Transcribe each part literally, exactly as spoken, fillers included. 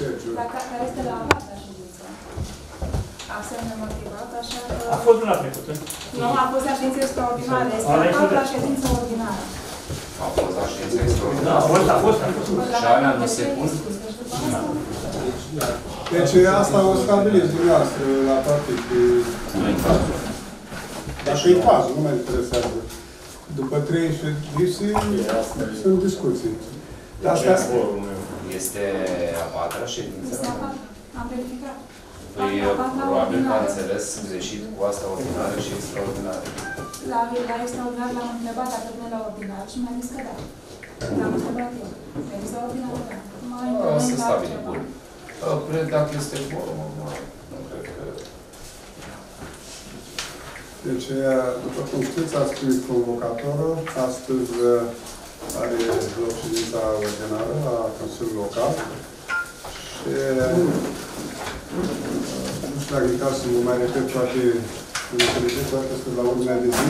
Sergiu. Dacă care este la alta ședință. Asemenea motivat, așa că... A fost luna trecută. Nu, a fost la ședință extraordinară. Este a patra ședință ordinară. A fost la ședință extraordinară. A fost, a fost, a fost. Și alea nu se pun. Deci asta o stabiliți dumneavoastră la practic. Nu-i patru. Dacă e patru, nu mă interesează. După trei ședințe sunt discuții. Asta este a patra ședință. Am verificat. Păi, probabil că a înțeles greșit cu asta ordinară și extraordinară. La extraordinar l-am întrebat dacă vine la ordinar și mi-a zis că da. L-am întrebat eu. Mi-a zis la ordinar, da. Să stabile, bun. Dacă este bun, nu cred că... Deci, după cum știți, a scris convocatorul. Astăzi are loc ședința ordinară la Consiliul Local. Și... Nu știu dacă e cazul să nu mai repet toate înțelegeți, toate sunt la ordinea de zi.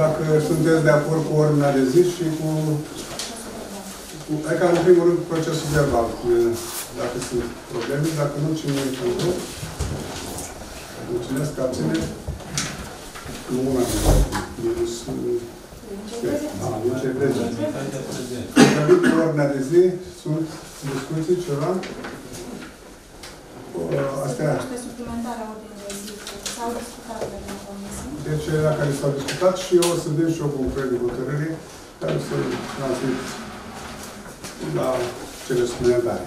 Dacă sunteți de acord cu ordinea de zi și cu... Hai ca în primul rând procesul verbal, dacă sunt probleme, dacă nu, cine e pentru? Mulțumesc, abține. Nu una de minus... A, nu ce prezent. Pe ordinea de zi sunt discuții, ceva? Astea. Deci, la care s-au discutat și eu o să vin și eu cu un proiect de hotărâre care să transmit la cele suplimentare.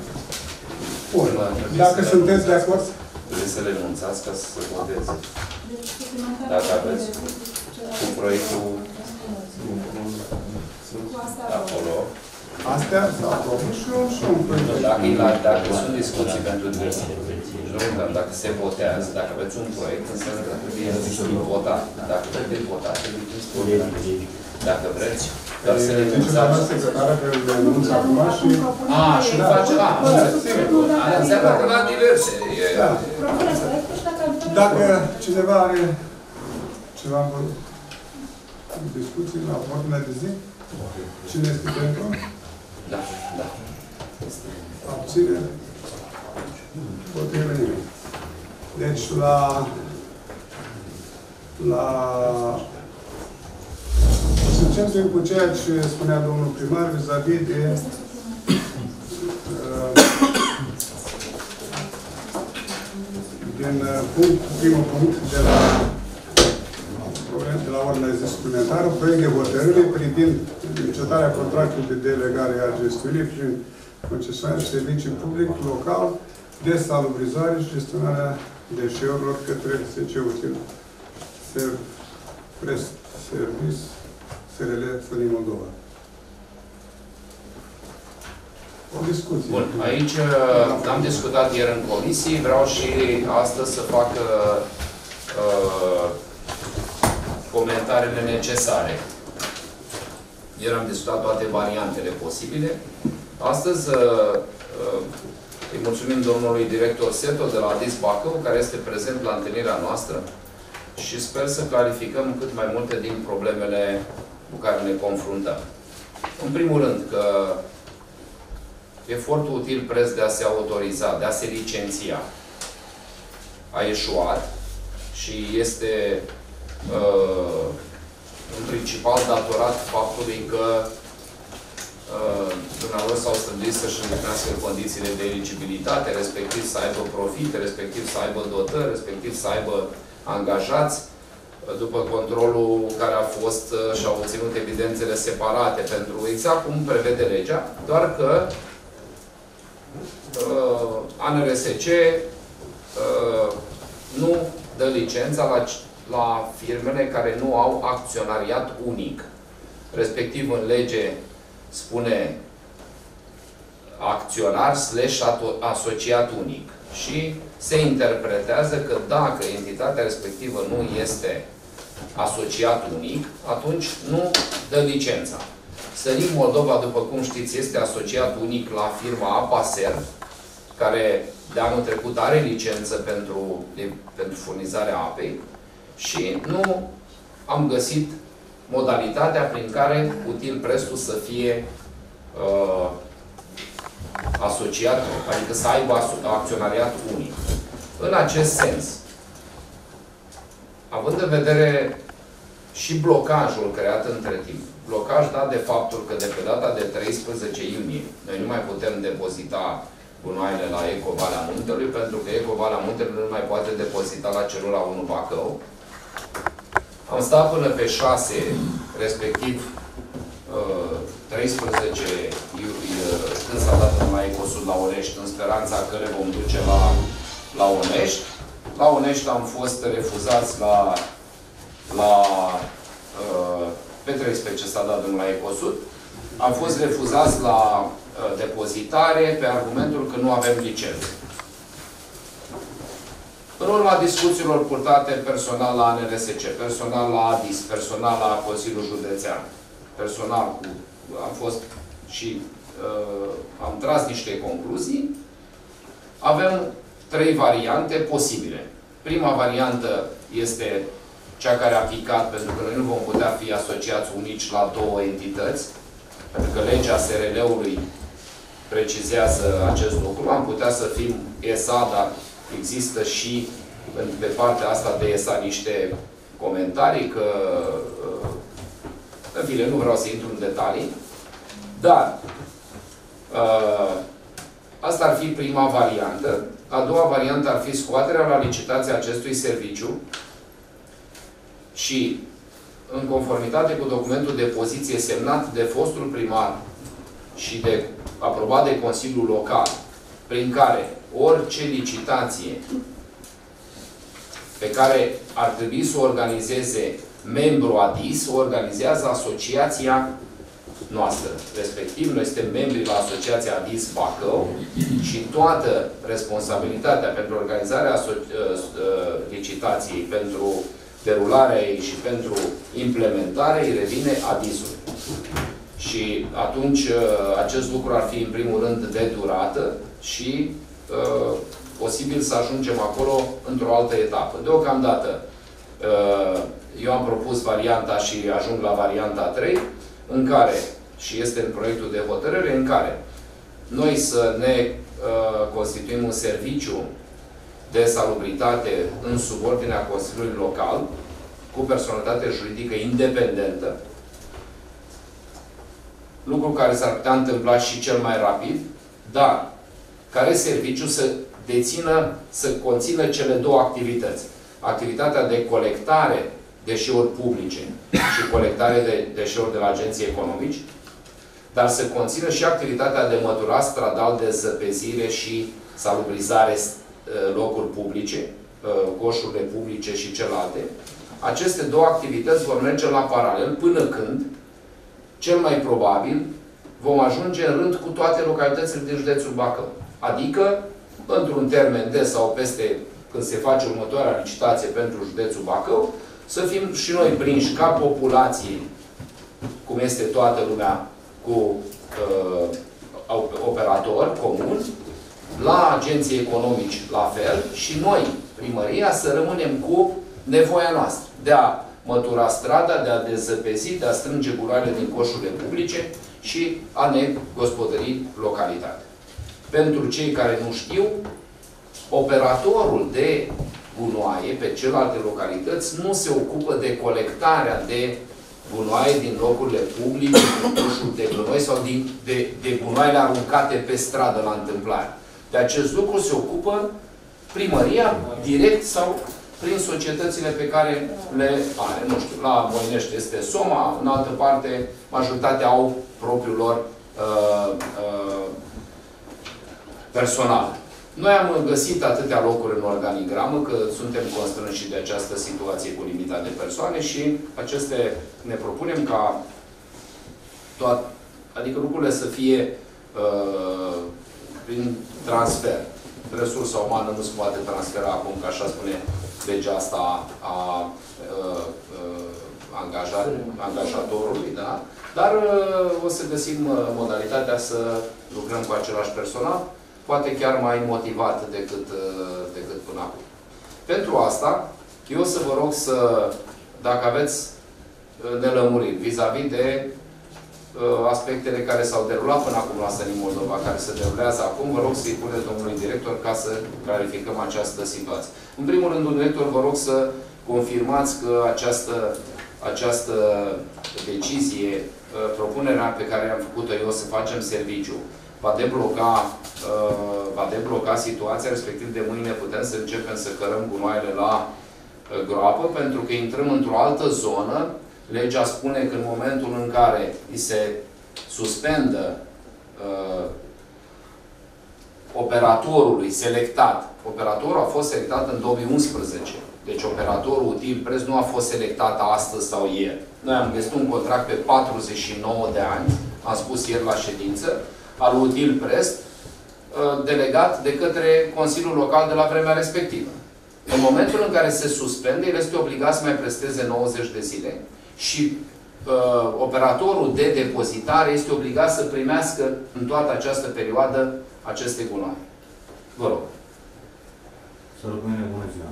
Bun. Dacă sunteți de acord... Trebuie să le renunțați ca să se voteze. Dacă aveți cu proiectul acolo... Astea s-au aprobat și eu și un proiect. Dacă sunt discuții pentru diverse... Dar dacă se votează, dacă aveți un proiect, înseamnă că trebuie votat. Dacă trebuie votat, trebuie votat. Dacă vreți, dar să le renunțați. Deci, secretară, că le renunț acum și... A, și îl face la... Aia înseamnă că la diverse. Dacă cineva are ceva în discuții la ordinea de zi, cine este pentru? Da, da. Abține. Potrivă nimeni. Deci, la... la... să începem cu ceea ce spunea domnul primar vis-a-vis de... Uh, din punct, primul punct de la... de la ordinea de zi suplimentară, proiect de hotărâre privind încetarea contractului de delegare a gestiunii prin concesionarea de servicii public local de salubrizare și gestionarea deșeurilor către S C Util Serv Prest Servis S R L Slănic Moldova. O discuție. Bun, aici am discutat ieri în comisii, vreau și astăzi să fac uh, comentariile necesare. Ieri am discutat toate variantele posibile. Astăzi uh, uh, îi mulțumim domnului director Seto de la A D I S Bacău, care este prezent la întâlnirea noastră și sper să clarificăm cât mai multe din problemele cu care ne confruntăm. În primul rând că efortul Util Prest de a se autoriza, de a se licenția, a eșuat și este uh, în principal datorat faptului că dumneavoastră s-au străduit să-și îndeplinească condițiile de eligibilitate, respectiv să aibă profite, respectiv să aibă dotări, respectiv să aibă angajați, după controlul care a fost și-au obținut evidențele separate, pentru exact cum prevede legea, doar că uh, A N R S C uh, nu dă licența la, la firmele care nu au acționariat unic. Respectiv, în lege spune acționar slash asociat unic. Și se interpretează că dacă entitatea respectivă nu este asociat unic, atunci nu dă licența. Slănic Moldova, după cum știți, este asociat unic la firma APASER, care de anul trecut are licență pentru, pentru furnizarea apei și nu am găsit modalitatea prin care Util Prestul să fie uh, asociat, adică să aibă acționariat unic. În acest sens, având în vedere și blocajul creat între timp, blocaj dat de faptul că de pe data de treisprezece iunie noi nu mai putem depozita gunoaiele la Ecovalea Muntelui, pentru că Ecovalea Muntelui nu mai poate depozita la celula unu Bacău. Am stat până pe șase, respectiv treisprezece iulie, când s-a dat la Ecosud la Onești, în speranța că le vom duce la, la Onești. La Onești am fost refuzați la... la pe treisprezece s-a dat drumul la Ecosud. Am fost refuzați la depozitare pe argumentul că nu avem licență. În urma discuțiilor purtate personal la A N R S C, personal la A D I S, personal la Consiliul Județean, personal cu, am fost și uh, am tras niște concluzii, avem trei variante posibile. Prima variantă este cea care a picat, pentru că noi nu vom putea fi asociați unici la două entități, pentru că legea S R L-ului precizează acest lucru. Am putea să fim E S A, dar există și pe partea asta de E S A niște comentarii, că, în fine, nu vreau să intru în detalii, dar asta ar fi prima variantă. A doua variantă ar fi scoaterea la licitație acestui serviciu și, în conformitate cu documentul de poziție semnat de fostul primar și de, aprobat de Consiliul Local, prin care orice licitație pe care ar trebui să o organizeze membru A D I S, o organizează asociația noastră. Respectiv, noi suntem membri la asociația A D I S Bacău și toată responsabilitatea pentru organizarea licitației, pentru derularea ei și pentru implementare îi revine A D I S-ului. Și atunci acest lucru ar fi în primul rând de durată și uh, posibil să ajungem acolo într-o altă etapă. Deocamdată uh, eu am propus varianta și ajung la varianta trei, în care, și este în proiectul de hotărâre, în care noi să ne uh, constituim un serviciu de salubritate în subordinea Consiliului Local, cu personalitate juridică independentă, lucru care s-ar putea întâmpla și cel mai rapid, dar care serviciu să dețină, să conțină cele două activități. Activitatea de colectare deșeuri publice și colectare de deșeuri de la agenții economici, dar să conțină și activitatea de măturat stradal, de zăpezire și salubrizare locuri publice, coșurile publice și celelalte. Aceste două activități vor merge la paralel până când, cel mai probabil, vom ajunge în rând cu toate localitățile din județul Bacău. Adică, într-un termen de sau peste când se face următoarea licitație pentru județul Bacău, să fim și noi prinși ca populație, cum este toată lumea, cu uh, operator comun, la agenții economici la fel și noi, primăria, să rămânem cu nevoia noastră de a mătura strada, de a dezăpezi, de a strânge gunoaiele din coșurile publice și a ne gospodări localitatea. Pentru cei care nu știu, operatorul de gunoaie pe celelalte localități nu se ocupă de colectarea de gunoaie din locurile publice, din coșuri de gunoi sau din, de, de gunoaiele aruncate pe stradă la întâmplare. De acest lucru se ocupă primăria, direct sau prin societățile pe care le are. Nu știu, la Moinești este Soma, în altă parte majoritatea au propriul lor uh, uh, personal. Noi am găsit atâtea locuri în organigramă că suntem constrânși și de această situație cu limita de persoane și aceste ne propunem ca toate, adică lucrurile să fie uh, prin transfer. Resursa umană nu se poate transfera acum, ca așa spune legea asta a, a, a angaja, angajatorului, da? Dar o să găsim modalitatea să lucrăm cu același personal, poate chiar mai motivat decât, decât până acum. Pentru asta, eu o să vă rog să, dacă aveți nelămuriri vis-a-vis de aspectele care s-au derulat până acum la Slănic Moldova, care se derulează acum, vă rog să-i puneți domnului director ca să clarificăm această situație. În primul rând, domnul director, vă rog să confirmați că această, această decizie, propunerea pe care am făcut-o eu să facem serviciu, va debloca, va debloca situația, respectiv de mâine putem să începem să cărăm gunoaiele la groapă, pentru că intrăm într-o altă zonă. Legea spune că în momentul în care îi se suspendă uh, operatorului selectat, operatorul a fost selectat în două mii unsprezece, deci operatorul Util Preț nu a fost selectat astăzi sau ieri. Noi am găsit un contract pe patruzeci și nouă de ani, am spus ieri la ședință, al Util Preț, uh, delegat de către Consiliul Local de la vremea respectivă. În momentul în care se suspende, el este obligat să mai presteze nouăzeci de zile. Și uh, operatorul de depozitare este obligat să primească în toată această perioadă aceste gunoaie. Vă rog. Să rog, bună ziua.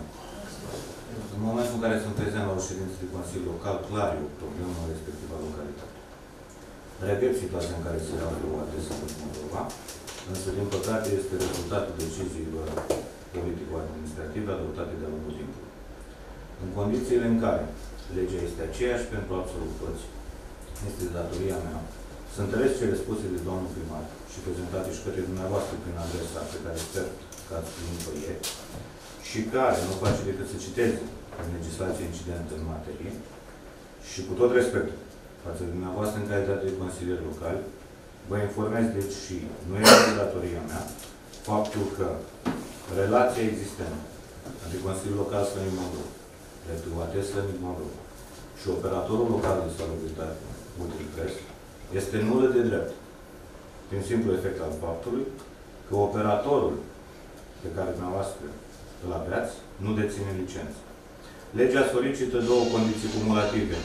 În momentul în care sunt prezent la o ședință de Consiliu Local, clar e o problemă în respectiva localitate. Repet situația în care se află o adresă în Moldova, însă, din păcate, este rezultatul deciziilor politico-administrative adoptate de-a lungul timpului. În condițiile în care legea este aceeași pentru absolut toți. Este de datoria mea să întăresc cele spuse de domnul primar și prezentate și către dumneavoastră prin adresa pe care sper că ați primit-o ieri și care nu face decât să citeze în legislație incidentă în materie și cu tot respectul față de dumneavoastră în calitate de consilier local, vă informez deci și nu este de datoria mea faptul că relația existentă între Consiliul Local Slănic Moldova, retribuate Slănic Moldova și operatorul local de salubritate, Util Preț, este nulă de drept, prin simplu efect al faptului că operatorul pe care dumneavoastră îl aveați nu deține licență. Legea solicită două condiții cumulative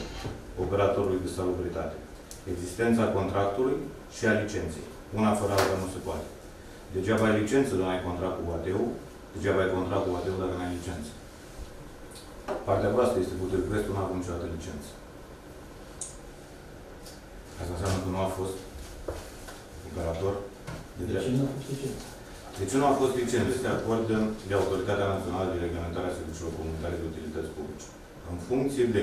operatorului de salubritate. Existența contractului și a licenței. Una fără alta nu se poate. Degeaba ai licență, dacă ai contract cu U A T-ul, degeaba ai contract cu U A T-ul dacă nu ai licență. Partea proastă este cu Util Preț, nu avem niciodată licență. Asta înseamnă că nu a fost operator de drept. De ce nu a fost licență? De ce nu a fost licență? Este acord de Autoritatea Națională de Reglementare a Serviciilor Comunitare de Utilități Publice. În funcție de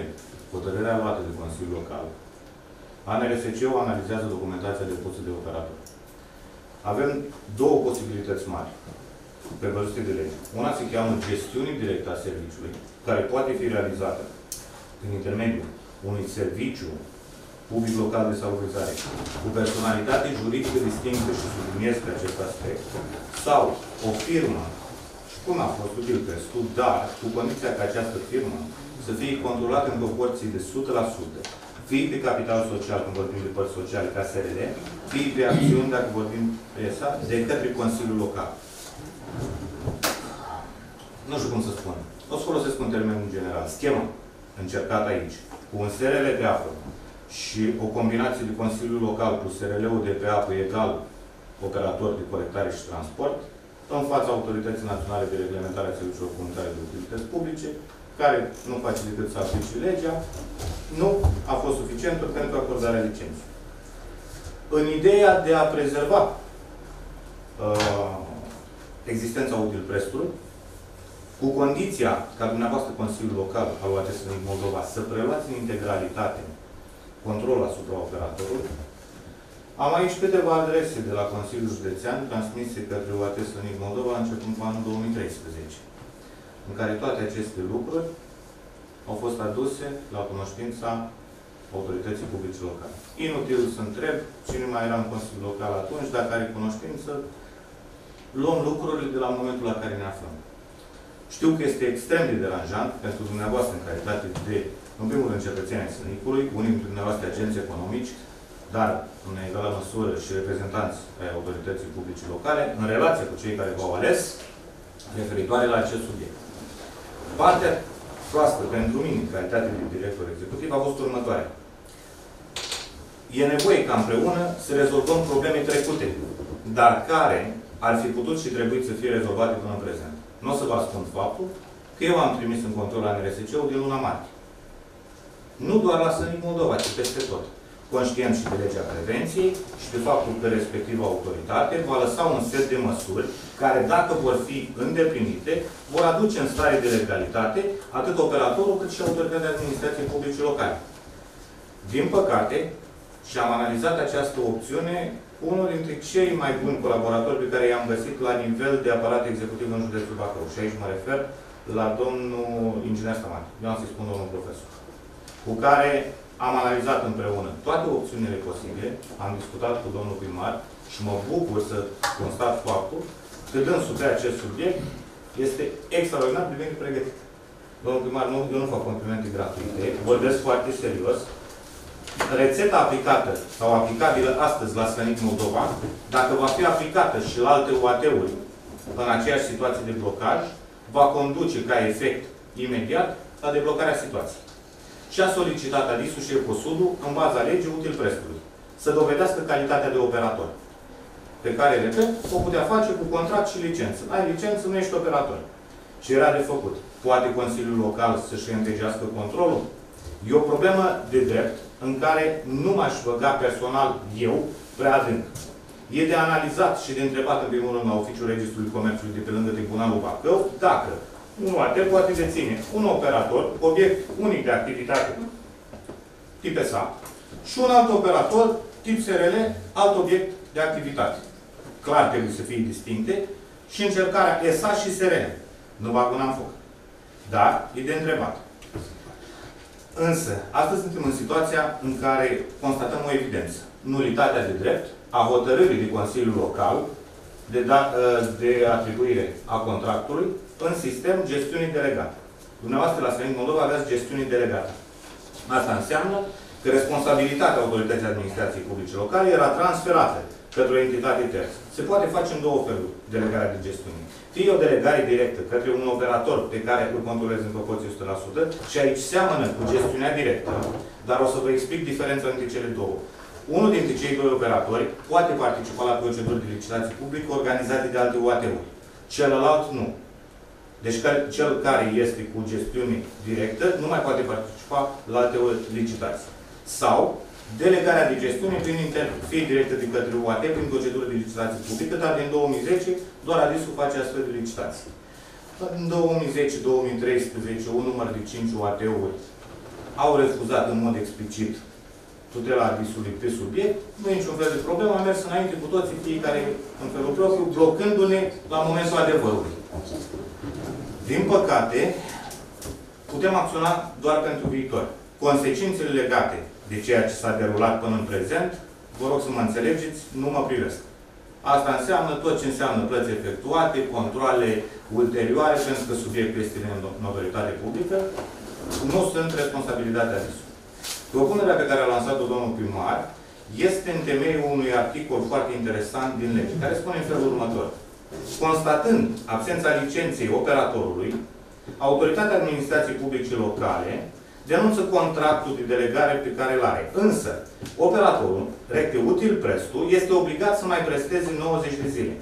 hotărârea luată de Consiliul Local, A N R S C-ul analizează documentația depusă de operator. Avem două posibilități mari prevăzute de lege. Una se cheamă gestiunii directe a serviciului, care poate fi realizată prin intermediul unui serviciu public local de salubrizare cu personalitate juridică distinctă și subliniez pe acest aspect, sau o firmă, și cum a fost Util Preț, dar cu condiția că această firmă să fie controlată în proporții de o sută la sută, fie pe capital social, când vorbim de părți sociale, ca S R L, fie pe acțiuni, dacă vorbim de E S A, de către Consiliul Local. Nu știu cum să spun. O să folosesc un termen general. Schema încercat aici, cu un S R L pe apă și o combinație de Consiliul Local cu S R L-ul de pe apă egal operator de colectare și transport, în fața Autorității Naționale de Reglementare a Serviciilor Comunitare de Utilități Publice, care nu face decât să aplice legea, nu a fost suficientă pentru acordarea licenței. În ideea de a prezerva uh, existența Util Prețului, cu condiția ca dumneavoastră Consiliul Local al U A T S din Moldova să preluați în integralitate controlul asupra operatorului, am aici câteva adrese de la Consiliul Județean transmise către U A T S din Moldova începând cu anul două mii treisprezece. În care toate aceste lucruri au fost aduse la cunoștința autorității publice locale. Inutil să întreb cine mai era în Consiliul Local atunci, dacă are cunoștință, luăm lucrurile de la momentul la care ne aflăm. Știu că este extrem de deranjant pentru dumneavoastră în calitate de, în primul rând, cetățeni ai Slănicului, unii dintre dumneavoastră agenți economici, dar în egală măsură și reprezentanți ai autorității publice locale, în relație cu cei care v-au ales, referitoare la acest subiect. Partea proastă pentru mine, în calitate de director executiv, a fost următoarea. E nevoie ca împreună să rezolvăm probleme trecute, dar care ar fi putut și trebuit să fie rezolvate până în prezent. Nu o să vă ascund faptul că eu am trimis în control la N R S C-ul din luna martie. Nu doar la Slănic Moldova, ci peste tot. conștient și de legea prevenției și de faptul că respectiva autoritate va lăsa un set de măsuri care, dacă vor fi îndeplinite, vor aduce în stare de legalitate atât operatorul cât și autoritatea administrației publice locale. Din păcate, și am analizat această opțiune cu unul dintre cei mai buni colaboratori pe care i-am găsit la nivel de aparat executiv în județul Bacău. Și aici mă refer la domnul inginer Stamate. Eu am să-i spun domnul profesor. Cu care am analizat împreună toate opțiunile posibile, am discutat cu domnul primar și mă bucur să constat faptul că dânsul pe acest subiect este extraordinar de bine pregătit. Domnul primar, nu, eu nu fac complimente gratuite, vorbesc foarte serios. Rețeta aplicată sau aplicabilă astăzi la Slănic Moldova, dacă va fi aplicată și la alte O A T-uri în aceeași situație de blocaj, va conduce ca efect imediat la deblocarea situației. Și a solicitat ADIS-ul și Ecosudul, în baza legii Util Prestului, să dovedească calitatea de operator. Pe care, repet, o putea face cu contract și licență. Ai licență, nu ești operator. Ce era de făcut? Poate Consiliul Local să-și îndrăgească controlul? E o problemă de drept în care nu m-aș băga personal eu prea adânc. E de analizat și de întrebat în primul rând la Oficiul Registrului Comerțului de pe lângă Tribunalul Bacău dacă un O A T poate deține un operator, obiect unic de activitate, tip S A, și un alt operator, tip S R L, alt obiect de activitate. Clar trebuie să fie distincte și încercarea S A și S R L. Nu bag un foc. Dar e de întrebat. Însă, astăzi suntem în situația în care constatăm o evidență. Nulitatea de drept a hotărârii de Consiliul Local de, da, de atribuire a contractului în sistem gestiunii delegate. Dumneavoastră, la Slănic Moldova, aveați gestiunii delegate. Asta înseamnă că responsabilitatea autorității administrației publice locale era transferată către o entitate terță. Se poate face în două feluri delegarea de gestiune. Fie o delegare directă către un operator pe care îl controlezi în proporție o sută la sută și aici seamănă cu gestiunea directă, dar o să vă explic diferența între cele două. Unul dintre cei doi operatori poate participa la proceduri de licitație publică organizate de alte O A T-uri. Celălalt nu. Deci cel care este cu gestiune directă nu mai poate participa la alte licitații. Sau delegarea de gestiune prin interfie directă de către O A T prin procedură de licitație publică, dar din două mii zece doar ADIS-ul face astfel de licitații. În două mii zece două mii treisprezece un număr de cinci O A T-uri au refuzat în mod explicit tutela ADIS-ului pe subiect, nu e niciun fel de problemă, am mers înainte cu toții, fiecare în felul propriu, blocându-ne la momentul adevărului. Din păcate, putem acționa doar pentru viitor. Consecințele legate de ceea ce s-a derulat până în prezent, vă rog să mă înțelegeți, nu mă privesc. Asta înseamnă tot ce înseamnă plăți efectuate, controale ulterioare, pentru că subiectul este în autoritate publică, nu sunt responsabilitatea ADIS-ului. Propunerea pe care a lansat-o domnul primar este în temeiul unui articol foarte interesant din lege, care spune în felul următor. Constatând absența licenței operatorului, autoritatea administrației publice locale denunță contractul de delegare pe care îl are. Însă, operatorul, recte util prestul, este obligat să mai presteze nouăzeci de zile.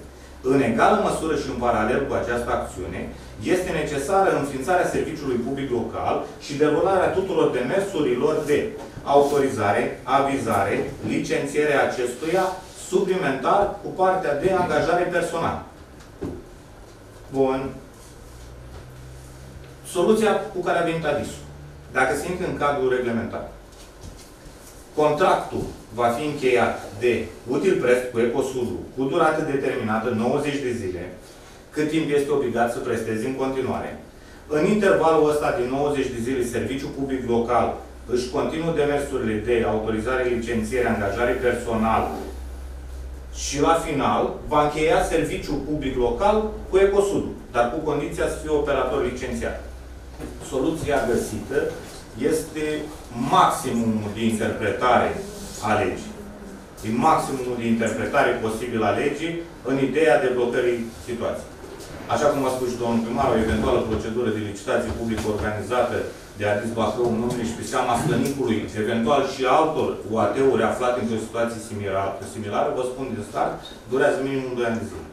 În egală măsură și în paralel cu această acțiune, este necesară înființarea serviciului public local și derularea tuturor demersurilor de autorizare, avizare, licențiere acestuia, suplimentar cu partea de angajare personală. Bun. Soluția cu care a venit ADIS-ul. Dacă se intră în cadrul reglementar. Contractul va fi încheiat de Utilprest cu Ecosudul cu durată determinată, nouăzeci de zile, cât timp este obligat să presteze în continuare. În intervalul ăsta de nouăzeci de zile, serviciul public local își continuă demersurile de autorizare, licențiere, angajare personală și la final va încheia serviciul public local cu Ecosudul, dar cu condiția să fie operator licențiat. Soluția găsită este maximumul de interpretare a legii. E maximumul de interpretare posibil a legii în ideea deblocării situației. Așa cum a spus și domnul primar, o eventuală procedură de licitație publică organizată de ADIS Bacău în Onești, pe seama Slănicului, eventual și altor O A T-uri aflate într-o situație similară, vă spun din start, durează minim doi ani de zile.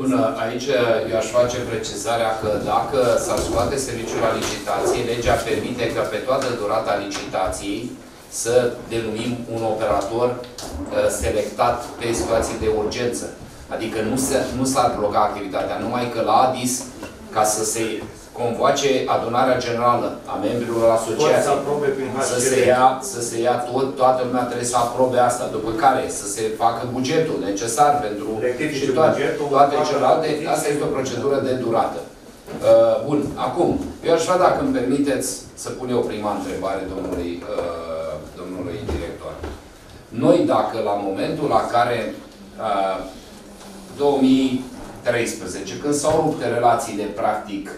Până aici eu aș face precizarea că dacă s-ar scoate serviciul la licitație, legea permite că pe toată durata licitației să denumim un operator uh, selectat pe situații de urgență. Adică nu s-ar bloca activitatea, numai că la A D I S, ca să se convoace adunarea generală a membrilor asociației, să se ia, să se ia tot, toată lumea trebuie să aprobe asta, după care să se facă bugetul necesar pentru și toate, toate celelalte. Asta este o procedură de durată. Uh, bun, acum, eu aș vrea, dacă îmi permiteți, să pun eu prima întrebare domnului, uh, domnului director. Noi, dacă la momentul la care uh, două mii treisprezece, când s-au rupt relațiile practic o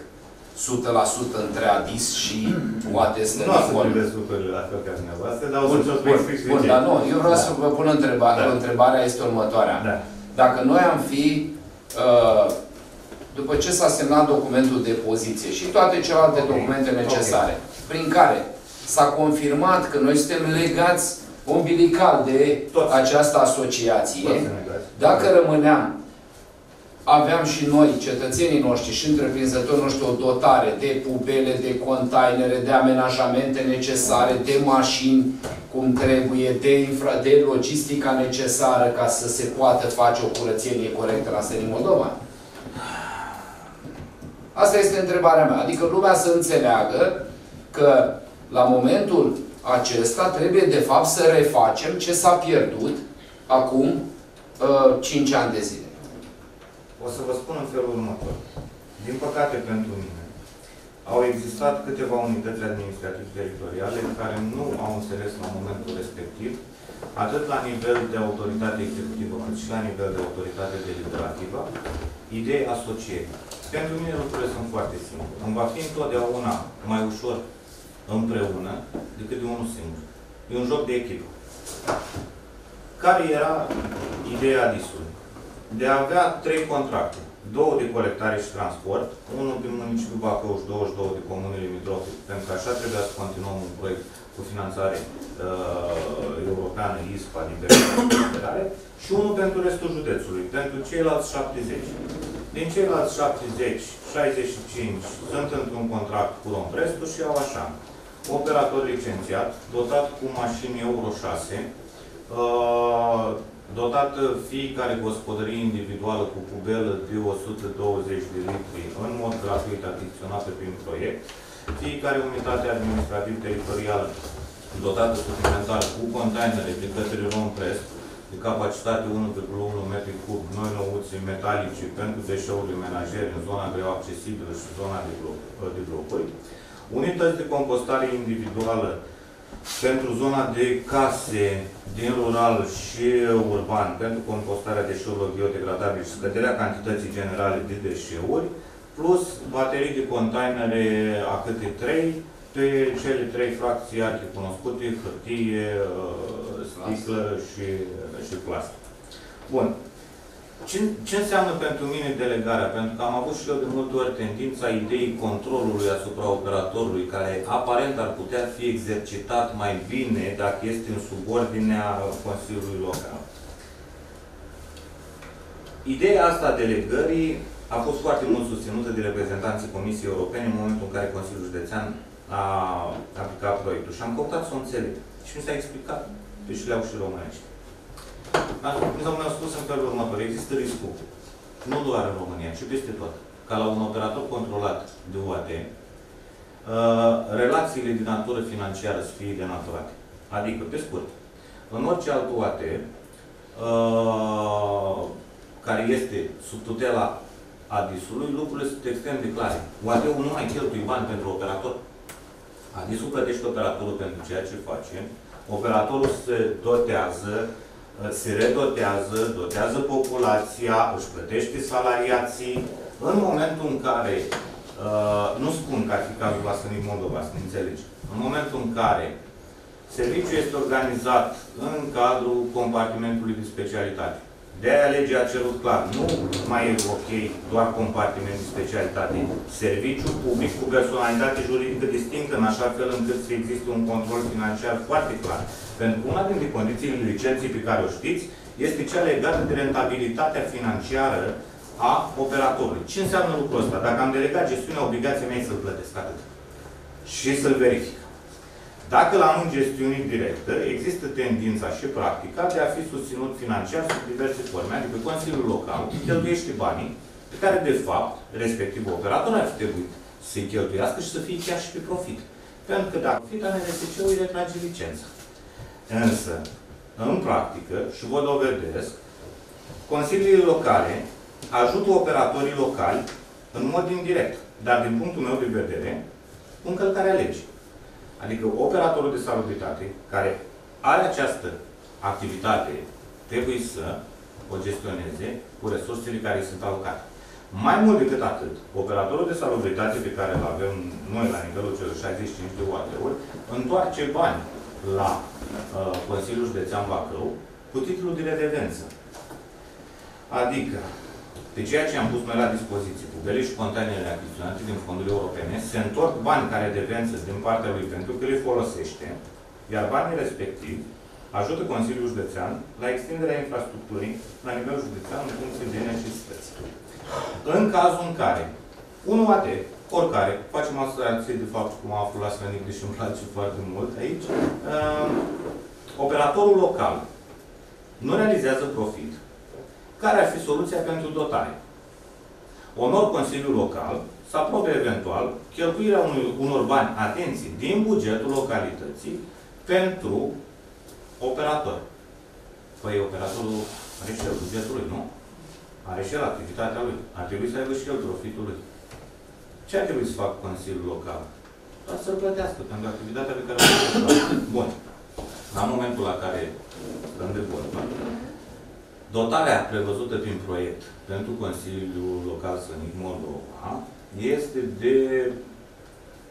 sută la sută între A D I S și U A T S, nu o să priveți lucrurile la fel ca dumneavoastră, dar o să vă explic. Bun, dar nu, eu vreau da. să vă pun întrebarea. Da. Întrebarea este următoarea. Da. Dacă noi am fi, uh, după ce s-a semnat documentul de poziție și toate celelalte okay. documente necesare, okay. prin care s-a confirmat că noi suntem legați umbilical de Toți. această asociație, dacă rămâneam, aveam și noi, cetățenii noștri și întreprinzătorii noștri, o dotare de pubele, de containere, de amenajamente necesare, de mașini cum trebuie, de, infra, de logistica necesară ca să se poată face o curățenie corectă la Slănic Moldova. Asta este întrebarea mea. Adică lumea să înțeleagă că la momentul acesta trebuie de fapt să refacem ce s-a pierdut acum uh, cinci ani de zile. O să vă spun în felul următor. Din păcate pentru mine, au existat câteva unități administrativ-teritoriale care nu au înțeles la momentul respectiv, atât la nivel de autoritate executivă, cât și la nivel de autoritate deliberativă, idei asocierii. Pentru mine lucrurile sunt foarte simple. Îmi va fi întotdeauna mai ușor împreună decât de unul singur. E un joc de echipă. Care era ideea A D I S-ului? De a avea trei contracte, două de colectare și transport, unul prin municipiul Bacău și douăzeci și două de comune limitrofe, pentru că așa trebuia să continuăm un proiect cu finanțare uh, europeană, I S P A, din perioada și unul pentru restul județului, pentru ceilalți șaptezeci. Din ceilalți șaptezeci, șaizeci și cinci sunt într-un contract cu Romprest și au așa. Operator licențiat, dotat cu mașini Euro șase, uh, dotată fiecare gospodărie individuală cu pubelă de o sută douăzeci de litri, în mod gratuit achiziționată prin proiect, fiecare unitate administrativ-teritorială dotată suplimentar cu containere de către Romprest, de capacitate unu virgulă unu metri cub, noi nouțe metalice pentru deșeurile menajere în zona greu accesibilă și zona de, bloc, de blocuri, unități de compostare individuală pentru zona de case din rural și urban, pentru compostarea deșeurilor biodegradabile și scăderea cantității generale de deșeuri, plus baterii de containere a câte trei, pe cele trei fracții arhi cunoscute, hârtie, sticlă și, și plastic. Bun. Ce, ce înseamnă pentru mine delegarea? Pentru că am avut și eu de multe ori tendința ideii controlului asupra operatorului, care aparent ar putea fi exercitat mai bine dacă este în subordinea Consiliului Local. Ideea asta a delegării a fost foarte mult susținută de reprezentanții Comisiei Europene în momentul în care Consiliul Județean a aplicat proiectul. Și am căutat să o înțeleg. Și mi s-a explicat pe șleau și românești. Cum am spus în felul următor, există riscul, nu doar în România, ci peste tot, ca la un operator controlat de U A T, uh, relațiile de natură financiară să fie denaturate. Adică, pe scurt, în orice alt U A T, uh, care este sub tutela A D I S-ului, lucrurile sunt extrem de clare. U A T-ul nu mai cheltui bani pentru operator. A D I S-ul plătește operatorul pentru ceea ce face, operatorul se dotează, se redotează, dotează populația, își plătește salariații. În momentul în care, uh, nu spun că ar fi cazul la Slănic Moldova, să ne înțelegi, în momentul în care serviciul este organizat în cadrul compartimentului de specialitate. De-aia legea a cerut clar, nu mai e ok doar compartiment de specialitate. Serviciu public cu personalitate juridică distinctă, în așa fel încât să existe un control financiar foarte clar. Pentru că una dintre condițiile licenței pe care o știți este cea legată de rentabilitatea financiară a operatorului. Ce înseamnă lucrul ăsta? Dacă am delegat gestiunea, obligația mea e să-l plătesc atât. Și să-l verific. Dacă la anul gestiunii directă există tendința și practica de a fi susținut financiar sub diverse forme, adică Consiliul Local cheltuiește banii pe care, de fapt, respectiv operatorul ar fi trebuit să-i cheltuiască și să fie chiar și pe profit. Pentru că dacă fi, A N R S C-ul îi retrage licența. Însă, în practică, și vă dovedesc, consiliile locale ajută operatorii locali în mod indirect, dar din punctul meu de vedere, cu încălcarea legii. Adică operatorul de salubritate, care are această activitate, trebuie să o gestioneze cu resursele care îi sunt alocate. Mai mult decât atât, operatorul de salubritate pe care îl avem noi la nivelul celor șaizeci și cinci de O A T-uri, întoarce bani la uh, Consiliul Județean Bacău cu titlul de redevență. Adică, pe ceea ce am pus noi la dispoziție, pubele și containere achiziționate din fondurile europene, se întorc bani care redevență din partea lui pentru că le folosește, iar banii respectivi ajută Consiliul Județean la extinderea infrastructurii la nivel județean în funcție de necesități. În cazul în care unul A T, oricare, facem asociație de fapt cum am aflat la Slănic, deși îmi place foarte mult aici, uh, operatorul local nu realizează profit, care ar fi soluția pentru dotare. Onor Consiliul Local să aprobe eventual cheltuirea unui, unor bani, atenție, din bugetul localității pentru operator. Păi operatorul are și el bugetul lui, nu? Are și el activitatea lui. Ar trebui să aibă și el profitul lui. Ce ar trebui să facă Consiliul Local? Dar să-l plătească pentru activitatea pe care o face. Bun. La momentul la care stăm de vorba, dotarea prevăzută prin proiect pentru Consiliul Local Slănic Moldova este de,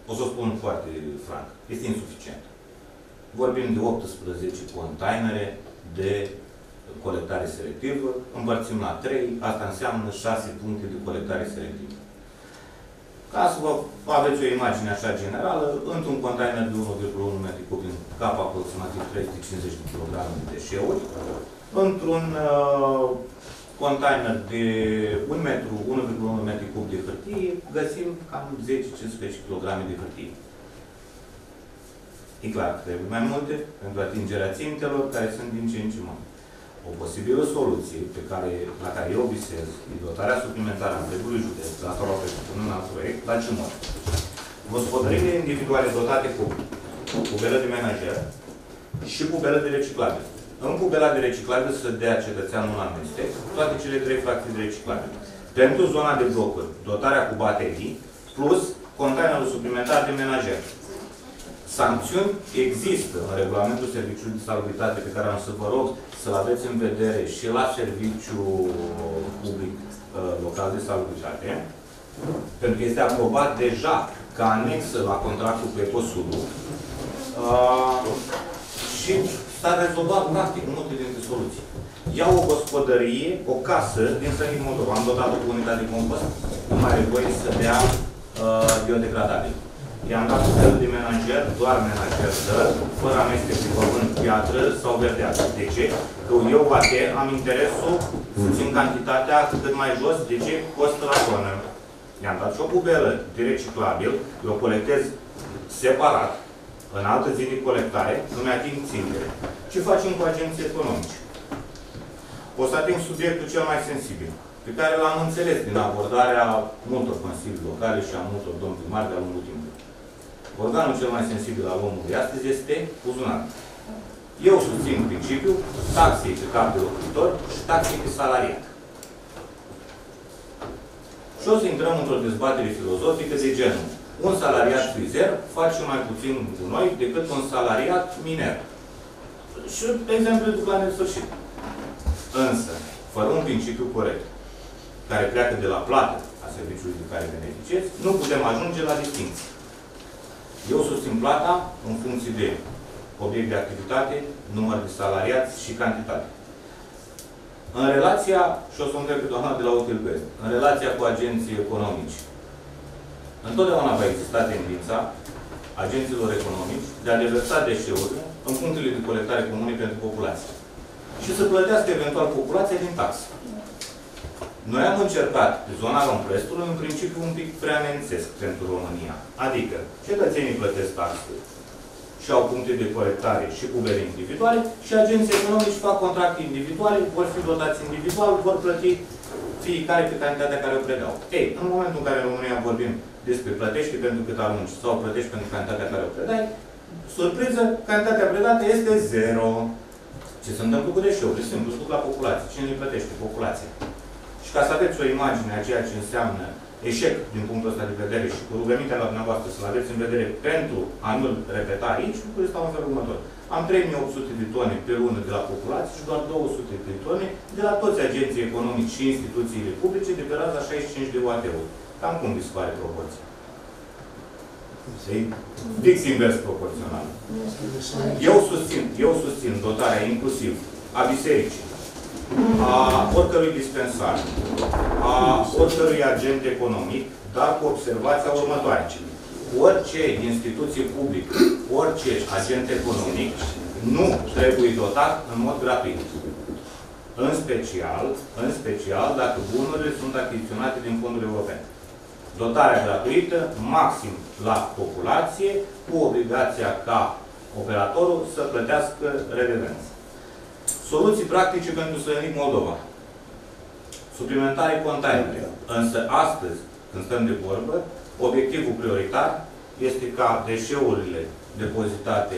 o să o spun foarte franc, este insuficientă. Vorbim de optsprezece containere de colectare selectivă, împărțim la trei, asta înseamnă șase puncte de colectare selectivă. Ca să vă aveți o imagine așa generală, într-un container de unu virgulă unu metri cub în cap aproximativ trei sute cincizeci de kg de deșeuri, într-un uh, container de un metru, unu virgulă unu metri cub de hârtie, găsim cam zece cincisprezece kg de hârtie. E clar că trebuie mai multe pentru atingerea țintelor care sunt din ce în ce mai. O posibilă soluție pe care, la care eu visez e dotarea suplimentară a întregului județ, datorată pe un alt proiect, la ce mod? Gospodările individuale dotate cu pubelă de menajer și pubelă de reciclabil. În pubela de reciclabil să dea cetățeanul la amestec toate cele trei fracții de reciclabil. Pentru zona de blocuri, dotarea cu baterii, plus containerul suplimentar de menajer. Sancțiuni există în regulamentul serviciului de salubritate pe care am să vă rog să-l aveți în vedere și la serviciul public local de salubritate, pentru că este aprobat deja ca anexă la contractul cu Ecosud. Uh, și s-a rezolvat practic multe dintre soluții. Iau o gospodărie, o casă din Slănic Moldova, am dotat-o cu unitate de compost, nu mai are voie să dea uh, biodegradabil. I-am dat felul de menajer, doar menajer, fără amestec de pământ, piatră sau verdeață. De ce? Că eu, poate, am interesul să țin cantitatea cât mai jos, de ce? Costă la tonă. I-am dat și o bubelă de reciclabil, eu o colectez separat, în altă zi de colectare, nu-mi ating țintele. Ce facem cu agenții economici? O să ating subiectul cel mai sensibil, pe care l-am înțeles din abordarea multor consilii locale și a multor domni primari de-a lungul timpului. Organul cel mai sensibil al omului astăzi este buzunarul. Eu susțin principiul taxei pe cap de locuitor și taxei pe salariat. Și o să intrăm într-o dezbatere filozofică de genul. Un salariat frizer face mai puțin cu noi decât un salariat miner. Și exemplu duc la nesfârșit. Însă, fără un principiu corect, care pleacă de la plată a serviciului de care beneficiezi, nu putem ajunge la distinție. Eu susțin plata în funcție de obiect de activitate, număr de salariați și cantitate. În relația, și o să întreb pe doamna de la Util Serv, în relația cu agenții economici, întotdeauna va exista tendința agenților economici de a deversa deșeuri în punctele de colectare comune pentru populație. Și să plătească eventual populația din taxă. Noi am încercat pe zona Romprestului un principiu un pic prea mențesc pentru România. Adică, cetățenii plătesc taxe și au puncte de colectare și cu bere individuale și agenții economici fac contracte individuale, vor fi dotați individual, vor plăti fiecare pe cantitatea care o predau. Ei, în momentul în care în România vorbim despre plătești pentru cât arunci sau plătești pentru cantitatea care o predai, surpriză, cantitatea predată este zero. Ce se întâmplă cu deșeuri? De simplu, duc la populație. Cine îi plătește? Populația. Și ca să aveți o imagine a ceea ce înseamnă eșec din punctul ăsta de vedere și cu rugămintea la dumneavoastră să-l aveți în vedere pentru a nu repeta aici, lucrurile stau în felul următor. Am trei mii opt sute de tone pe lună de la populație și doar două sute de tone de la toți agenții economici și instituțiile publice de pe raza șaizeci și cinci de U A T-uri. Cam cum vi se pare proporția? Fix invers proporțional. Eu susțin, eu susțin dotarea inclusiv a bisericii, a oricărui dispensar, a oricărui agent economic, dar cu observația următoare. Orice instituție publică, orice agent economic nu trebuie dotat în mod gratuit. În special, în special dacă bunurile sunt achiziționate din fonduri europene. Dotarea gratuită, maxim la populație, cu obligația ca operatorul să plătească redevență. Soluții practice pentru Slănic Moldova. Suplimentare containere. Însă astăzi, când stăm de vorbă, obiectivul prioritar este ca deșeurile depozitate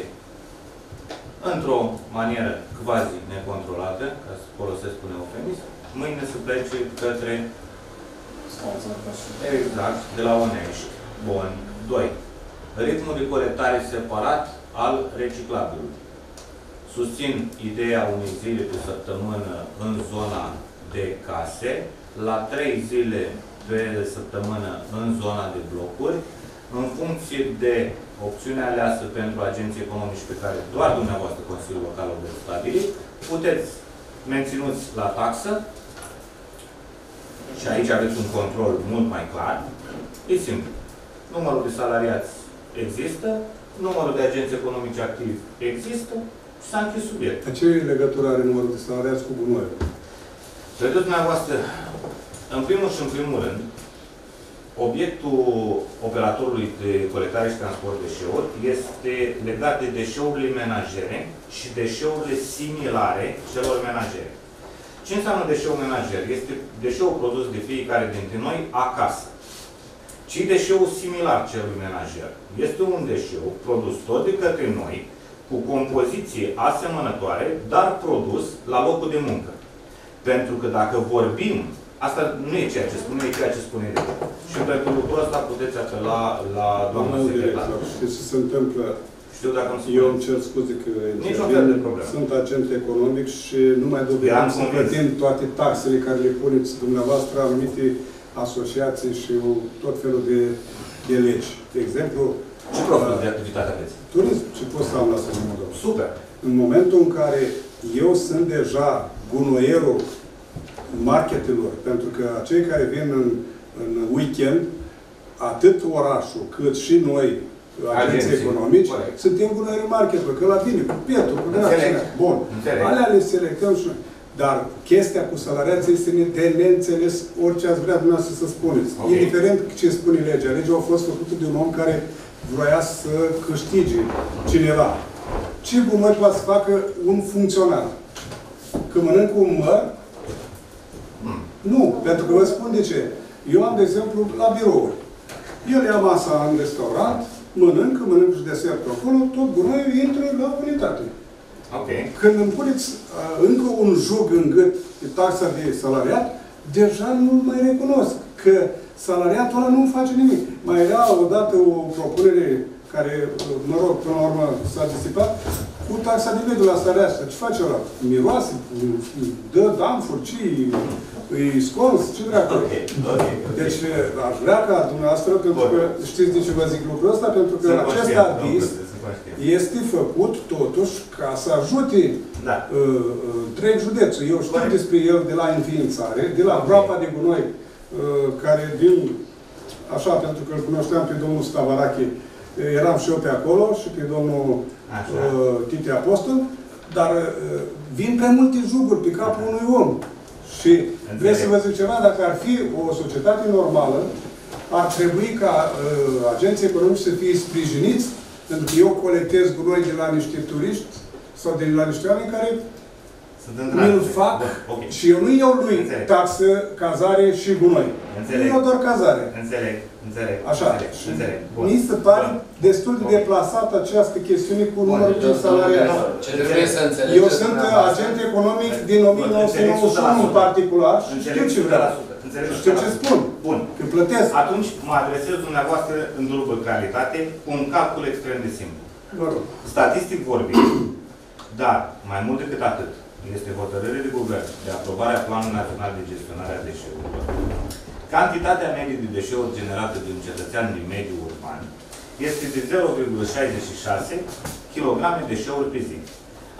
într-o manieră quasi necontrolată, ca să folosesc un eufemism, mâine se plece către exact, de la Onești. Bun. doi. Ritmul de colectare separat al reciclabilului. Susțin ideea unei zile pe săptămână în zona de case, la trei zile pe săptămână în zona de blocuri, în funcție de opțiunea aleasă pentru agenții economici pe care doar dumneavoastră Consiliul Local o veți stabili, puteți menținuți la taxă, și aici aveți un control mult mai clar, e simplu. Numărul de salariați există, numărul de agenți economici activi există, s-a închis subiectul. Ce legătură are numărul de salariați cu gunoiul? Vedeți dumneavoastră, în primul și în primul rând, obiectul operatorului de colectare și transport deșeuri este legat de deșeurile menajere și deșeurile similare celor menajere. Ce înseamnă deșeul menajer? Este deșeul produs de fiecare dintre noi acasă. Ci deșeul similar celui menajer. Este un deșeu produs tot de către noi, cu compoziție asemănătoare, dar produs la locul de muncă. Pentru că dacă vorbim, asta nu e ceea ce spune, e ceea ce spune de fapt. Și pentru lucrul ăsta puteți apela la doamna secretară. Știți ce se întâmplă? Știu dacă nu eu îmi cer scuze că sunt agent economic și nu mai dovedim să plătim toate taxele care le puneți dumneavoastră anumite asociații și tot felul de, de legi. De exemplu, ce profil de activitate aveți? Turism. Și poți să am la Slănic Moldova. Super! În momentul în care eu sunt deja gunoierul marketelor, pentru că cei care vin în, în weekend, atât orașul, cât și noi, agenții economici, corect. Suntem gunoierii marketelor, că la vine cu pietul, cu neaținea. Bun. Înțeleg. Alea le selectăm și dar chestia cu salariații este de neînțeles orice ați vrea dumneavoastră să spuneți. Okay. Indiferent ce spune legea. Legea a fost făcută de un om care vroia să câștige cineva. Ce gumări va să facă un funcționar? Că mănânc un măr? Hmm. Nu. Pentru că vă spun de ce. Eu am, de exemplu, la birouri. El ia masa în restaurant, mănâncă, mănâncă și desertul acolo, tot gunoiul intră la unitate. Okay. Când îmi puneți încă un jug în gât de taxa de salariat, deja nu-l mai recunosc. Că salariatul ăla nu face nimic. Mai era odată o propunere care, mă rog, până la urmă s-a disipat, cu taxa de mediu la salariat. Ce face ăla? Miroase, dă damfuri, ce îi scons, ce vrea cu okay. Okay. Deci aș vrea ca dumneavoastră, pentru că știți de ce vă zic lucrul ăsta, pentru că în acest adis este făcut, totuși, ca să ajute da. uh, întreg județul. Eu știu Corect. despre el de la înființare, de la groapa de gunoi, uh, care din, așa, pentru că îl cunoșteam pe domnul Stavarache, eram și eu pe acolo, și pe domnul uh, Tite Apostol, dar uh, vin prea multe juguri pe capul unui om. Și Înțeleg. vreau să vă zic ceva, dacă ar fi o societate normală, ar trebui ca uh, agenții economici să fie sprijiniți Pentru că eu colectez gunoi de la niște turiști sau de la niște oameni care nu-l fac okay. și eu nu iau lui înțeleg. Taxă, cazare și gunoi. Înțeleg. Nu iau doar cazare. Înțeleg. Înțeleg. Așa. Înțeleg. Mi se pare destul de deplasată această chestiune cu numărul de salariat. Ce trebuie să înțelegi? Eu sunt agent economic din o mie nouă sute nouăzeci și unu în particular și știu ce vreau. Știu ce spun. Bun. Când plătesc. Atunci mă adresez dumneavoastră în dubă calitate cu un calcul extrem de simplu. Statistic vorbind, dar mai mult decât atât, este hotărâre de guvern de aprobarea Planului Național de Gestionare a Deșeurilor. Cantitatea medie de deșeuri generată de un cetățean din mediul urban este de zero virgulă șaizeci și șase kilograme deșeuri pe zi.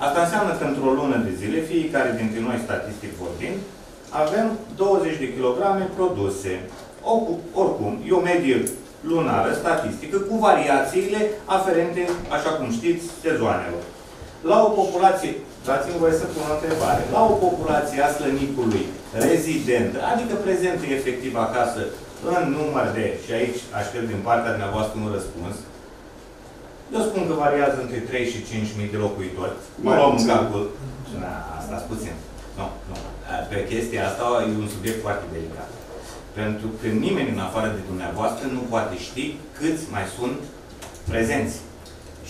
Asta înseamnă că într-o lună de zile, fiecare dintre noi, statistic vorbind, avem douăzeci de kilograme produse. Oricum, e o medie lunară, statistică, cu variațiile aferente, așa cum știți, sezoanelor. La o populație, dați-mi voie să pun o întrebare, la o populație a Slănicului rezidentă, adică prezentă efectiv acasă în număr de, și aici aștept din partea dumneavoastră un răspuns, eu spun că variază între trei și cinci mii de locuitori. Mă luăm în calcul. Na, asta e puțin. Nu, nu. Pe chestia asta e un subiect foarte delicat. Pentru că nimeni în afară de dumneavoastră nu poate ști câți mai sunt prezenți.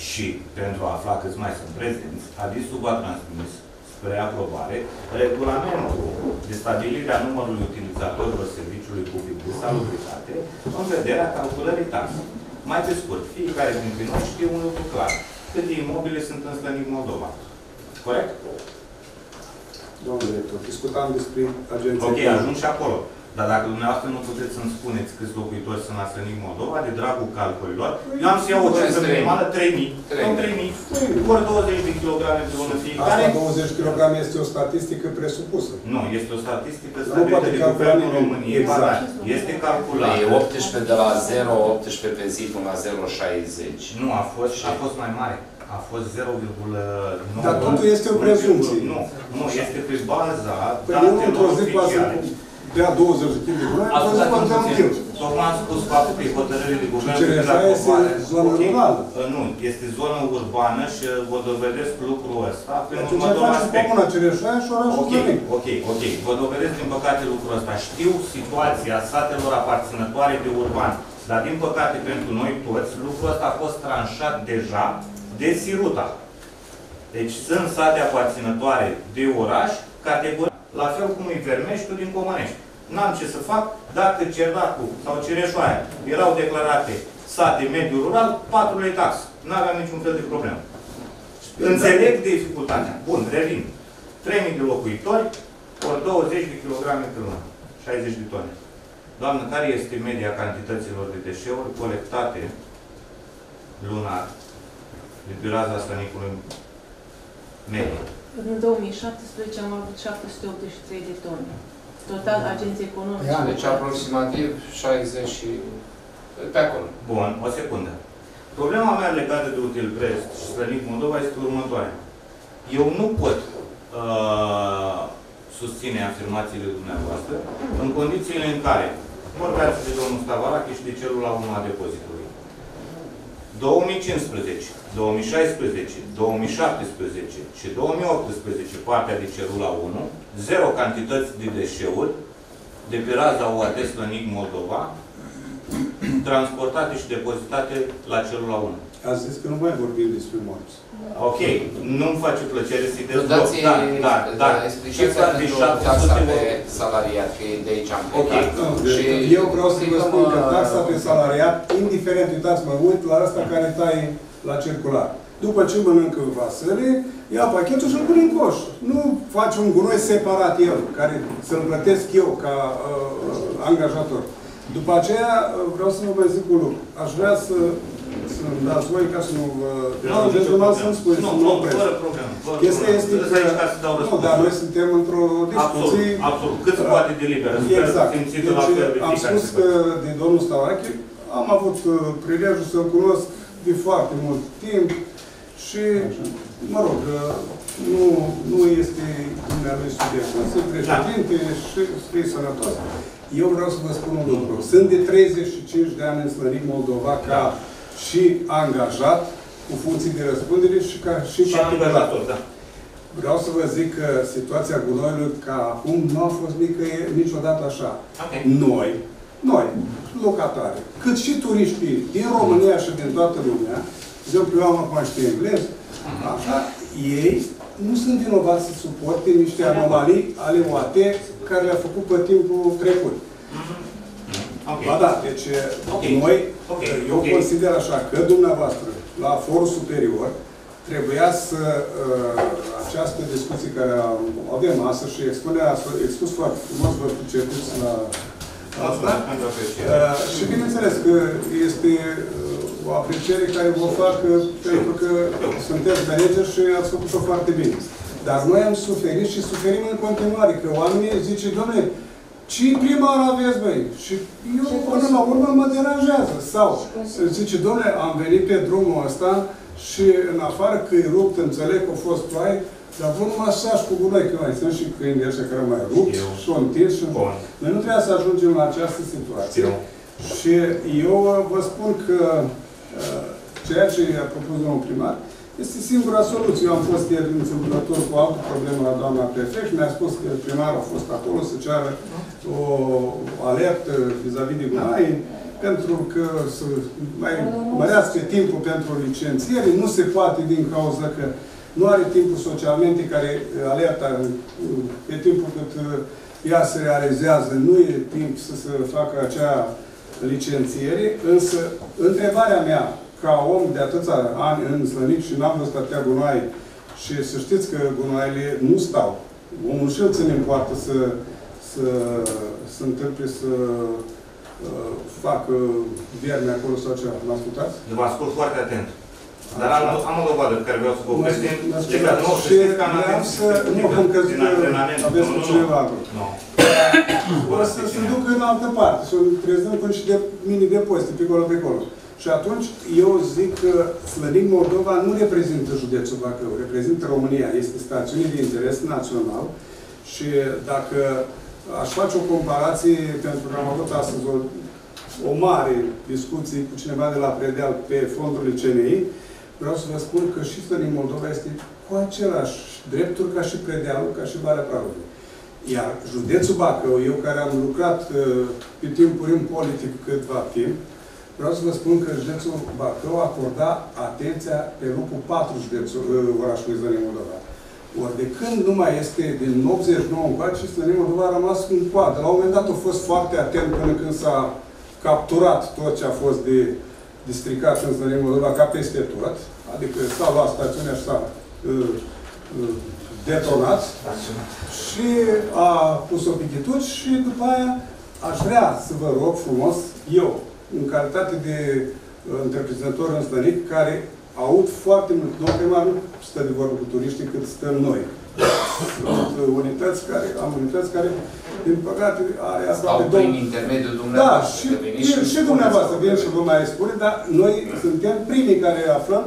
Și pentru a afla câți mai sunt prezenți, ADIS-ul va transmis spre aprobare regulamentul de stabilire a numărului utilizatorilor serviciului public de salubritate în vederea calculării taxei. Mai pe scurt, fiecare dintre noi știe un lucru clar. Câte imobile sunt în Slănic Moldova. Corect? Domnul director, discutam despre agenția... Ok, ajung și acolo. Dar dacă dumneavoastră nu puteți să-mi spuneți câți locuitori sunt la Slănic Moldova, de dragul calculilor, eu am să iau o cifră primală, trei mii. Sunt trei mii. Ori douăzeci de kilograme pe lună fiecare. Asta douăzeci de kilograme este o statistică presupusă. Nu, este o statistică stabilită de Guvernul României. Exact. Este calculat. E optsprezece de la zero virgulă optsprezece pe zi până la zero virgulă șaizeci. Nu, a fost, a fost mai mare. A fost zero virgulă nouă. Dar totul este o prezumție. Nu, nu, este pe baza datelor oficiale. De a douăzeci de kilograme, a fost un kg. Tocmai am spus faptul că e hotărâre de guvern. Cireșoaia este zonă rurală. Nu, este zonă urbană și vă dovedesc lucrul ăsta prin următorul aspect. Deci, comuna Cireșoaia și orașul Slănic. Ok, ok. Vă dovedesc, din păcate, lucrul ăsta. Știu situația satelor aparținătoare de urban. Dar, din păcate, pentru noi toți, lucrul ăsta a fost tranșat deja de Siruta. Deci, sunt sate aparținătoare de oraș, categorie. La fel cum e Vermeștiul din Comanești. N-am ce să fac dacă Cerdacul sau Cireșoaia erau declarate sate mediu rural, patru lei tax. N-aveam niciun fel de problemă. Înțeleg dificultatea. Bun, revin. trei mii de locuitori, ori douăzeci de kilograme pe lună. șaizeci de tone. Doamnă, care este media cantităților de deșeuri colectate lunar de pe raza Slănicului mediu? În două mii șaptesprezece am avut șapte sute optzeci și trei de tone. Total, agenții economici. Ia, deci aproximativ șaizeci și... pe acolo. Bun, o secundă. Problema mea legată de Util Prest și Slănic Moldova este următoarea. Eu nu pot uh, susține afirmațiile dumneavoastră în condițiile în care vorbeați de domnul Stavarache și de celul la unul a depozitului. două mii cincisprezece, două mii șaisprezece, două mii șaptesprezece și două mii optsprezece, partea de Cerula unu, zero cantități de deșeuri de pe raza U A T Slănic Moldova, transportate și depozitate la Cerula unu. Ați zis că nu mai vorbim despre morți. Ok, nu-mi face plăcere să-i dezvolt. Da, da, da. Explicația pentru taxa pe salariat, că de aici am plecat. Eu vreau să vă spun că taxa pe salariat, indiferent, uitați, mă uit la asta care taie la circular. După ce mănâncă vasăle, ia pachetul și-l pune în coș. Nu faci un gunoi separat el, care să-l plătesc eu ca angajator. După aceea, vreau să vă mai zic un lucru. Aș vrea să... Să-mi dați voi ca să nu vă... Nu, să-mi spui, să nu opresc. Chestia este că... Nu, dar noi suntem într-o discuție... Absolut, absolut. Cât poate de liberă. Exact. Deci, am spus că de domnul Stavarache am avut prilejul să-l cunosc de foarte mult timp și, mă rog, nu este dumneavoastră subiectul. Sunt președinte și scrie sănătos. Eu vreau să vă spun un lucru. Sunt de treizeci și cinci de ani în Slănic Moldova ca... și angajat cu funcții de răspundere și ca și și angajator, da. Vreau să vă zic că situația gunoiului ca acum nu a fost niciodată așa. Okay. Noi, noi, locatari, cât și turiștii din România și din toată lumea, de exemplu, eu am acum știu englez, așa, ei nu sunt vinovați să suporte niște anomalii ale O A T care le-a făcut pe timpul trecut. Okay. Ba da, deci okay. noi, okay. eu okay. consider așa că dumneavoastră, la forul superior, trebuia să uh, această discuție care avem astăzi și expunea, expus foarte frumos, vă pricepeți la asta. Uh, și bineînțeles că este o apreciere care vă fac pentru că sunteți manageri și ați făcut-o foarte bine. Dar noi am suferit și suferim în continuare, că oamenii zice, dom'le, ce primar aveți, băi? Și eu, până la urmă, mă deranjează. Sau zice, dom'le, am venit pe drumul ăsta și în afară că e rupt, înțeleg că a fost ploaie, dar vă numai să sași cu gunoi, că mai sunt și câinii ăștia care mai rupt, sunt întins și... Noi nu trebuia să ajungem la această situație. Eu. Și eu vă spun că ceea ce a propus domnul primar este singura soluție. Eu am fost ieri întâmplător cu altă problemă la doamna prefect și mi-a spus că primarul a fost acolo să ceară o alertă vis-a-vis de gunoi, pentru că să mai mărească timpul pentru licențiere, nu se poate din cauza că nu are timpul socialmente care alerta pe timpul cât ea se realizează, nu e timp să se facă acea licențiere, însă întrebarea mea, ca om de atâția ani în Slănic și n-am văzut atâtea gunoaie, și să știți că gunoaiele nu stau. Omul și-l ține în poartă să să, să întâmple să Uh, fac uh, vierme acolo sau ceva. Mă ascultați? Mă ascult foarte atent. Dar am, am o dovadă care vreau să vă prezint. Și vreau să... Nu, cum că aveți cu cineva acolo. O să se ducă în altă parte. Să prezentăm până și de mini-depozite, pe acolo, pe acolo. Și atunci, eu zic că Slănic Moldova nu reprezintă județul Bacău, reprezintă România. Este stațiune de interes național și dacă aș face o comparație, pentru că am avut astăzi o, o mare discuție cu cineva de la Predeal pe fondurile C N I. Vreau să vă spun că și Slănic Moldova este cu același drepturi ca și Predealul, ca și Valea Prahovei. Iar județul Bacău, eu care am lucrat uh, pe timpul în politic câtva timp, vreau să vă spun că județul Bacău acorda atenția pe locul patru județul, uh, orașului Slănic Moldova. Ori de când nu mai este din optzeci și nouă încoace, Slănic Moldova a rămas în coadă. La un moment dat a fost foarte atent până când s-a capturat tot ce a fost de, de stricat în Slănic Moldova, ca peste tot. Adică s-a luat stațiunea și s-a uh, uh, detonat și a pus-o pichituri și după aia aș vrea să vă rog frumos, eu, în calitate de întreprinzător în Slănic, care aud foarte mult. Domnul primar nu stă de vorbă cu turiștii cât stăm noi. Sunt unități care, am unități care, din păcate, are aproape două... Stau prin intermediul dumneavoastră. Da, și, și, și dumneavoastră vin și vă mai spune, dar noi suntem primii care aflăm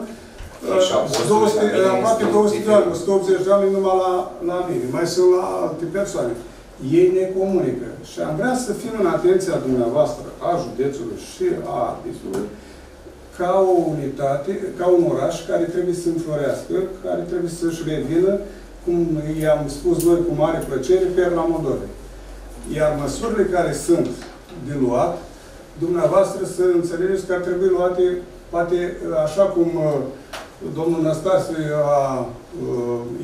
aproape două sute de oameni, o sută optzeci de oameni numai la, la mine. Mai sunt la alte persoane. Ei ne comunică. Și am vrea să fim în atenția dumneavoastră a județului și a A D I S-ului ca o unitate, ca un oraș care trebuie să înflorească, care trebuie să-și revină, cum i-am spus noi cu mare plăcere, pe la Moldovei. Iar măsurile care sunt de luat, dumneavoastră să înțelegeți că ar trebui luate, poate așa cum domnul Năstase a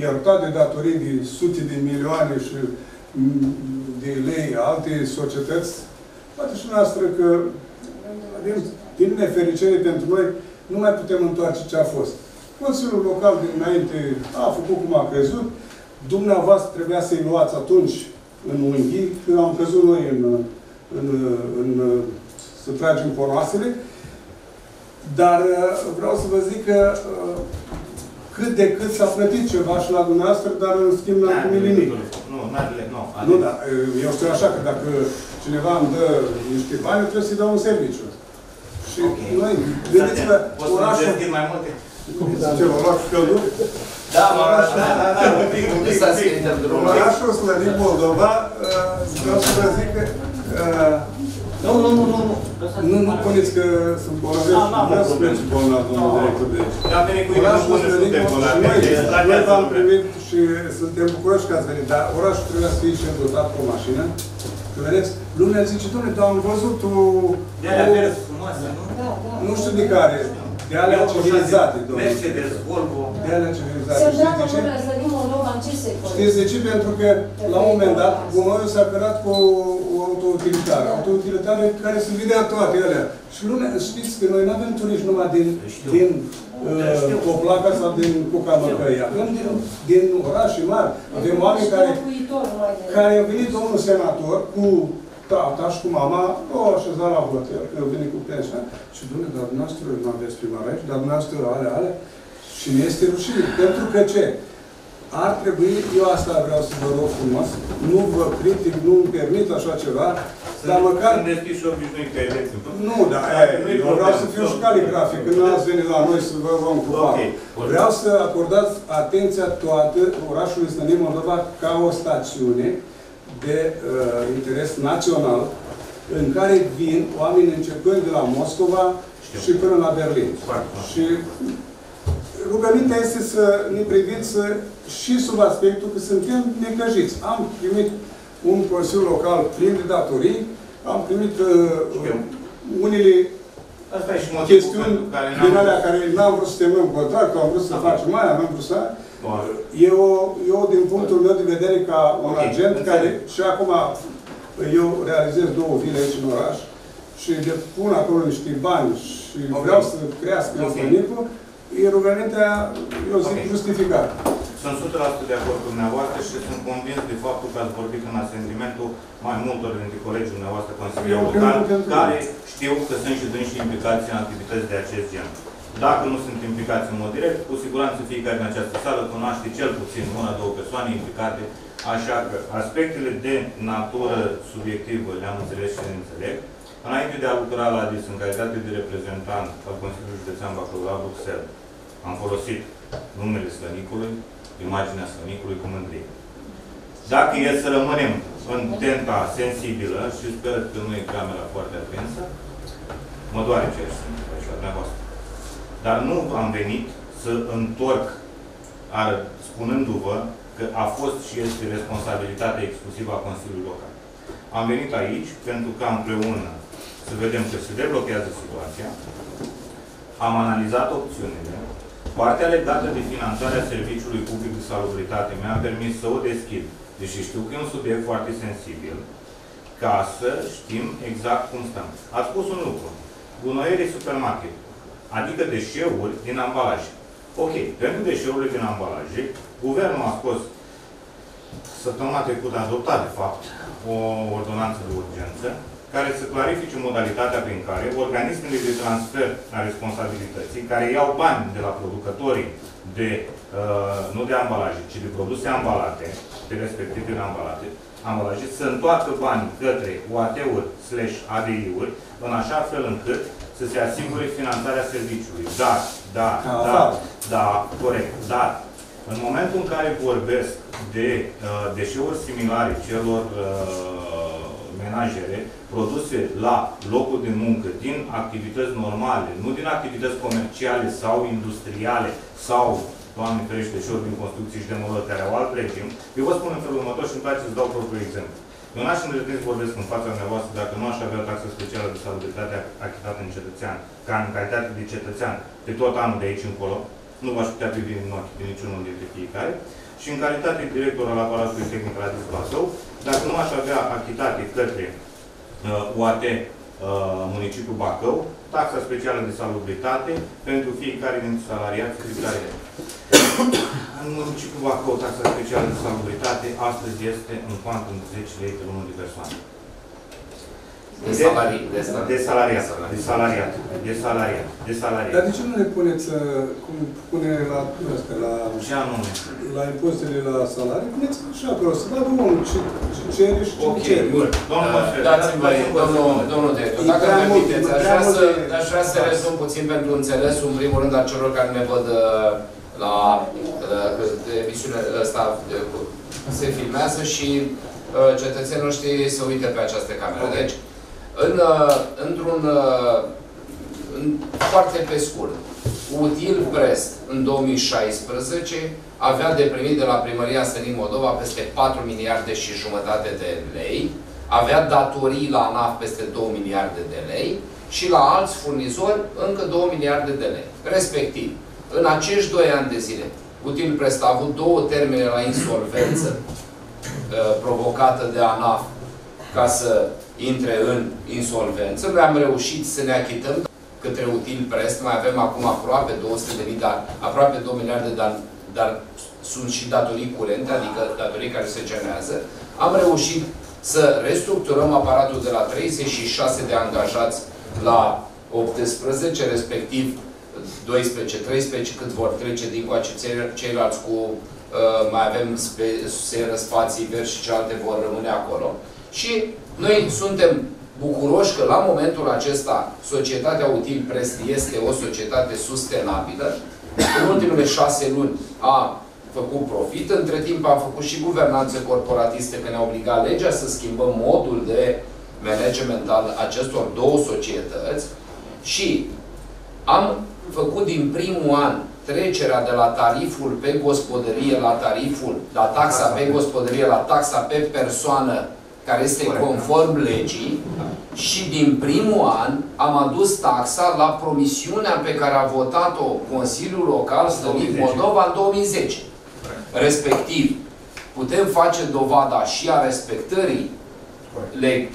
iertat de datorii de sute de milioane și de lei alte societăți, poate și noastră că din nefericire pentru noi, nu mai putem întoarce ce a fost. Consiliul Local dinainte a făcut cum a crezut. Dumneavoastră trebuia să-i luați atunci în unghii, când am crezut noi în, în, în, să tragem ponoasele. Dar vreau să vă zic că cât de cât s-a plătit ceva și la dumneavoastră, dar în schimb n-am primit nimic. Nu, nu, da, eu știu așa că dacă cineva îmi dă niște bani, trebuie să-i dau un serviciu. Și okay. Noi, gândiți-vă, orașul... mai multe? Da, mă orașul... Da, da, da, un pic, un pic, orașul Slănic Moldova, vreau să vă zic că... Nu, nu, nu, nu. Nu, nu puneți că sunt bolnavi. Nu spuneți bolnavi, domnul director. Dar venit cu orașul suntem bolnavi. Noi v-am primit și suntem bucuroși că ați venit, dar orașul trebuie să fie și îndotat cu o mașină. Că vedeți, lumea zice, domnule, dar am văzut o... De alea verzi frumoase, nu? Nu știu de care. De alea civilizate, domnule. Mercedes, Volvo. De alea civilizate. Să-mi dea că lumea Slănic Moldova în ce secol? Știți de ce? Pentru că, la un moment dat, gunoiul s-a cărat cu o autoutilitară. Autoutilitară care se vedea toate alea. Și lumea, știți că noi nu avem turiști numai din Coplaca sau din Cucamăcăia. Avem din orașe mari. Avem oameni care au venit domnul senator cu tata și cu mama, o așezat la hotel, că eu vine cu pensia. Și domnule, dar dumneavoastră nu aveți primar aici, dar dumneavoastră alea, alea. Și mi este rușine. Pentru că ce? Ar trebui, eu asta vreau să vă rog frumos, nu vă critic, nu îmi permit așa ceva, dar măcar... Să ne fiți și obișnuit că elecții. Nu, dar eu vreau să fiu și caligrafic, când ați venit la noi să vă luăm cu bani. Vreau să acordați atenția toată orașului Slănic Moldova ca o stațiune de interes național, în care vin oameni începând de la Moscova și până la Berlin. Și rugămintea este să ne priviți și sub aspectul că suntem necăjiți. Am primit un consiliu local plin de datorii, am primit unele chestiuni din alea care n-am vrut să temem contract, am vrut să facem mai, am vrut să... Eu, eu, din punctul meu de vedere, ca un agent care... Și acum eu realizez două vile aici în oraș și depun acolo niște bani și vreau să crească în Slănicul. E rugămintea, eu zic, justificată. Sunt o sută la sută de acord cu dumneavoastră și sunt convins de faptul că ați vorbit în asentimentul mai multor dintre colegii dumneavoastră consilieri locali, care știu că sunt și dânsi implicați în activități de acest gen. Dacă nu sunt implicați în mod direct, cu siguranță fiecare din această sală cunoaște cel puțin una, două persoane implicate, așa că aspectele de natură subiectivă le-am înțeles și le înțeleg. Înainte de a lucra la A D I S în calitate de reprezentant al Consiliului Județean Bacău la Bruxelles, am folosit numele Slănicului, imaginea Slănicului cu mândrie. Dacă e să rămânem în tenta sensibilă, și sper că nu e camera foarte aprinsă, mă doare ceea ce se întâmplă aici la dumneavoastră. Dar nu am venit să întorc spunându-vă că a fost și este responsabilitatea exclusivă a Consiliului Local. Am venit aici pentru că împreună să vedem că se deblochează situația. Am analizat opțiunile. Partea legată de finanțarea serviciului public de salubritate mi-a permis să o deschid, deși știu că e un subiect foarte sensibil, ca să știm exact cum stăm. Ați spus un lucru. Gunoierii supermarket, adică deșeuri din ambalaje. Ok, pentru deșeurile din ambalaje, Guvernul a scos săptămâna trecută, a adoptat, de fapt, o ordonanță de urgență, care să clarifice modalitatea prin care organismele de transfer a responsabilității, care iau bani de la producătorii de, uh, nu de ambalaje, ci de produse ambalate, de respectivele ambalate, ambalaje, să întoarcă bani către O A T-uri slash A D I-uri, în așa fel încât să se asigure finanțarea serviciului. Da, da, da, da, corect, da. În momentul în care vorbesc de uh, deșeuri similare celor uh, menajere, produse la locul de muncă, din activități normale, nu din activități comerciale sau industriale, sau, Doamne ferește, și ori din construcții și demolări care au alt regim, eu vă spun în felul următor și îmi place să dau propriul exemplu. Eu n-aș îndrăzni să vorbesc în fața dumneavoastră dacă nu aș avea taxa specială de salubritate achitată în cetățean, ca în calitate de cetățean, pe tot anul de aici încolo, nu v-aș putea privi în ochi de niciunul dintre fiecare, și în calitate de director al aparatului tehnic al A D I S Bacău, dacă nu aș avea achitate către uh, O A T uh, municipiul Bacău, taxa specială de salubritate pentru fiecare dintre salariați, fiecare. În municipiul Bacău, taxa specială de salubritate astăzi este în cuantum de zece lei pe lună de persoană. De salariat. De salariat. De salariat. De salariat. De salariat. Dar de ce nu le puneți, cum pune la astea, la... Ce anume? La impozitele la salarii, puneți și acolo, să vadă omul ce cere și ce cere. Ok, bun. Dați-mi voi, domnul director, dacă îmi permiteți, aș vrea să rezum puțin pentru înțelesul, în primul rând, a celor care ne văd la emisiunea asta, se filmează și cetățenii noștri se uită pe această cameră. Deci, în, într-un, în, foarte pe scurt, Util Prest în două mii șaisprezece avea de primit de la Primăria Slănic Moldova peste patru miliarde și jumătate de lei, avea datorii la ANAF peste două miliarde de lei și la alți furnizori încă două miliarde de lei. Respectiv, în acești doi ani de zile, Util Prest a avut două termene la insolvență provocată de ANAF ca să intre în insolvență. Noi am reușit să ne achităm către Util Prest. Mai avem acum aproape două sute de mii, dar aproape două miliarde, dar, dar sunt și datorii curente, adică datorii care se generează. Am reușit să restructurăm aparatul de la treizeci și șase de angajați la optsprezece, respectiv doisprezece, treisprezece, cât vor trece din coace ceilalți cu uh, mai avem seră, spații verzi și cealaltă vor rămâne acolo. Și noi suntem bucuroși că la momentul acesta societatea Util Prest este o societate sustenabilă. În ultimele șase luni a făcut profit. Între timp am făcut și guvernanțe corporatiste, că ne-a obligat legea să schimbăm modul de management al acestor două societăți și am făcut din primul an trecerea de la tariful pe gospodărie la tariful, la taxa pe gospodărie, la taxa pe persoană, care este conform legii, și din primul an am adus taxa la promisiunea pe care a votat-o Consiliul Local Slănic Moldova în două mii zece. Respectiv, putem face dovada și a respectării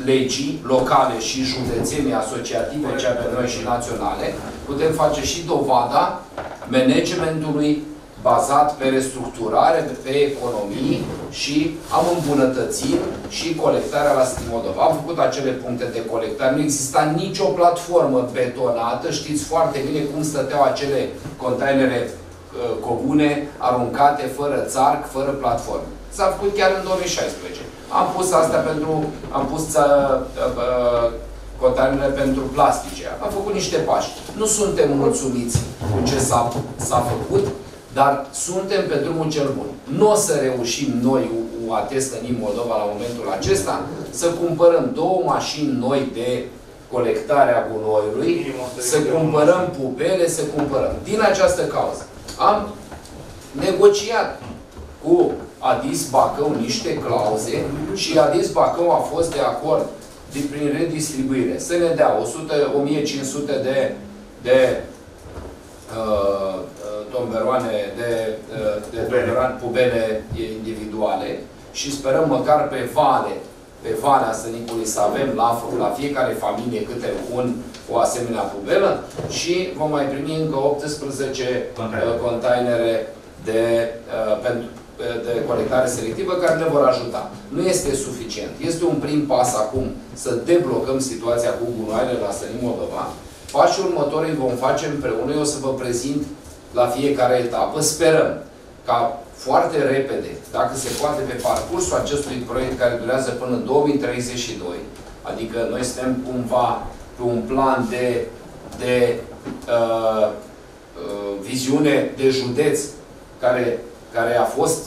legii locale și județenii asociative, cea pe noi și naționale, putem face și dovada managementului bazat pe restructurare, pe economii și am îmbunătățit și colectarea la Slănic Moldova. Am făcut acele puncte de colectare. Nu exista nicio platformă betonată. Știți foarte bine cum stăteau acele containere uh, comune, aruncate, fără țarc, fără platformă. S-a făcut chiar în două mii șaisprezece. Am pus astea pentru... Am pus uh, uh, containerele pentru plastice. Am făcut niște pași. Nu suntem mulțumiți cu ce s-a făcut, dar suntem pe drumul cel bun. Nu o să reușim noi, U A T Slănic Moldova, la momentul acesta, să cumpărăm două mașini noi de colectare a gunoiului, să cumpărăm pupele, să cumpărăm. Din această cauză am negociat cu A D I S Bacău niște clauze și A D I S Bacău a fost de acord prin redistribuire să ne dea o mie cinci sute de, de uh, tomberoane, de, de, de tomberoane, pubele individuale și sperăm măcar pe vale, pe valea Slănicului să avem la, la fiecare familie câte un, o asemenea pubelă și vom mai primi încă optsprezece containere de, pentru, de colectare selectivă care ne vor ajuta. Nu este suficient. Este un prim pas acum să deblocăm situația cu gunoaiele la Slănic Moldova. Pașii următorii vom face împreună. Eu o să vă prezint la fiecare etapă. Sperăm ca foarte repede, dacă se poate, pe parcursul acestui proiect care durează până în două mii treizeci și doi, adică noi suntem cumva pe un plan de, de uh, uh, viziune de județ care, care a fost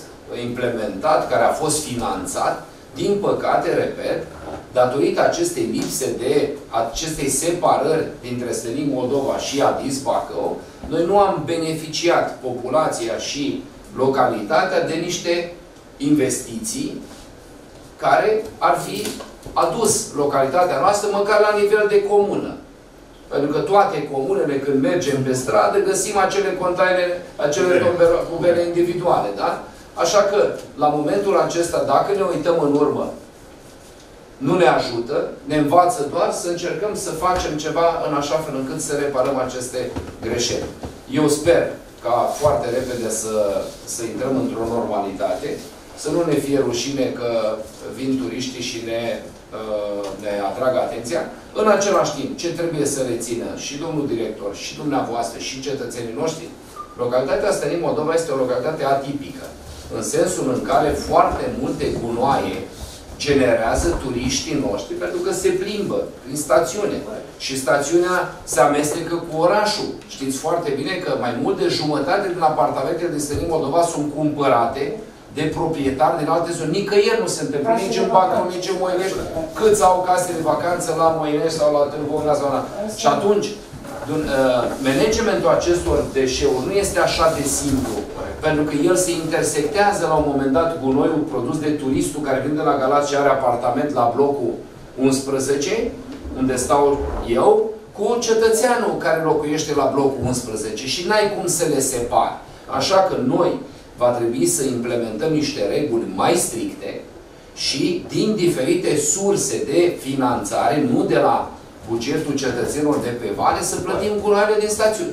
implementat, care a fost finanțat, din păcate, repet, datorită acestei lipse de, acestei separări dintre Slănic Moldova și A D I S Bacău, noi nu am beneficiat populația și localitatea de niște investiții care ar fi adus localitatea noastră măcar la nivel de comună. Pentru că toate comunele, când mergem pe stradă, găsim acele containere, acele pubele individuale. Da? Așa că, la momentul acesta, dacă ne uităm în urmă, nu ne ajută, ne învață doar să încercăm să facem ceva în așa fel încât să reparăm aceste greșeli. Eu sper ca foarte repede să, să intrăm într-o normalitate, să nu ne fie rușine că vin turiștii și ne, ne atrag atenția. În același timp, ce trebuie să rețină și domnul director, și dumneavoastră, și cetățenii noștri, localitatea Slănic Moldova este o localitate atipică, în sensul în care foarte multe gunoaie generează turiștii noștri pentru că se plimbă prin stațiune. Și stațiunea se amestecă cu orașul. Știți foarte bine că mai mult de jumătate din apartamentele din Slănic Moldova sunt cumpărate de proprietari din alte zone. Nicăieri nu se întâmplă, nici în Bacău, nici în Moinești, câți au case de vacanță la Moinești sau la Târgu Ungureanu sau la... Și atunci, managementul acestor deșeuri nu este așa de simplu, pentru că el se intersectează la un moment dat cu noiul produs de turistul care vine de la Galați și are apartament la blocul unsprezece, unde stau eu, cu cetățeanul care locuiește la blocul unsprezece și n-ai cum să le separi. Așa că noi va trebui să implementăm niște reguli mai stricte și din diferite surse de finanțare, nu de la bugetul cetățenilor de pe vale, să plătim culoarele din stațiune.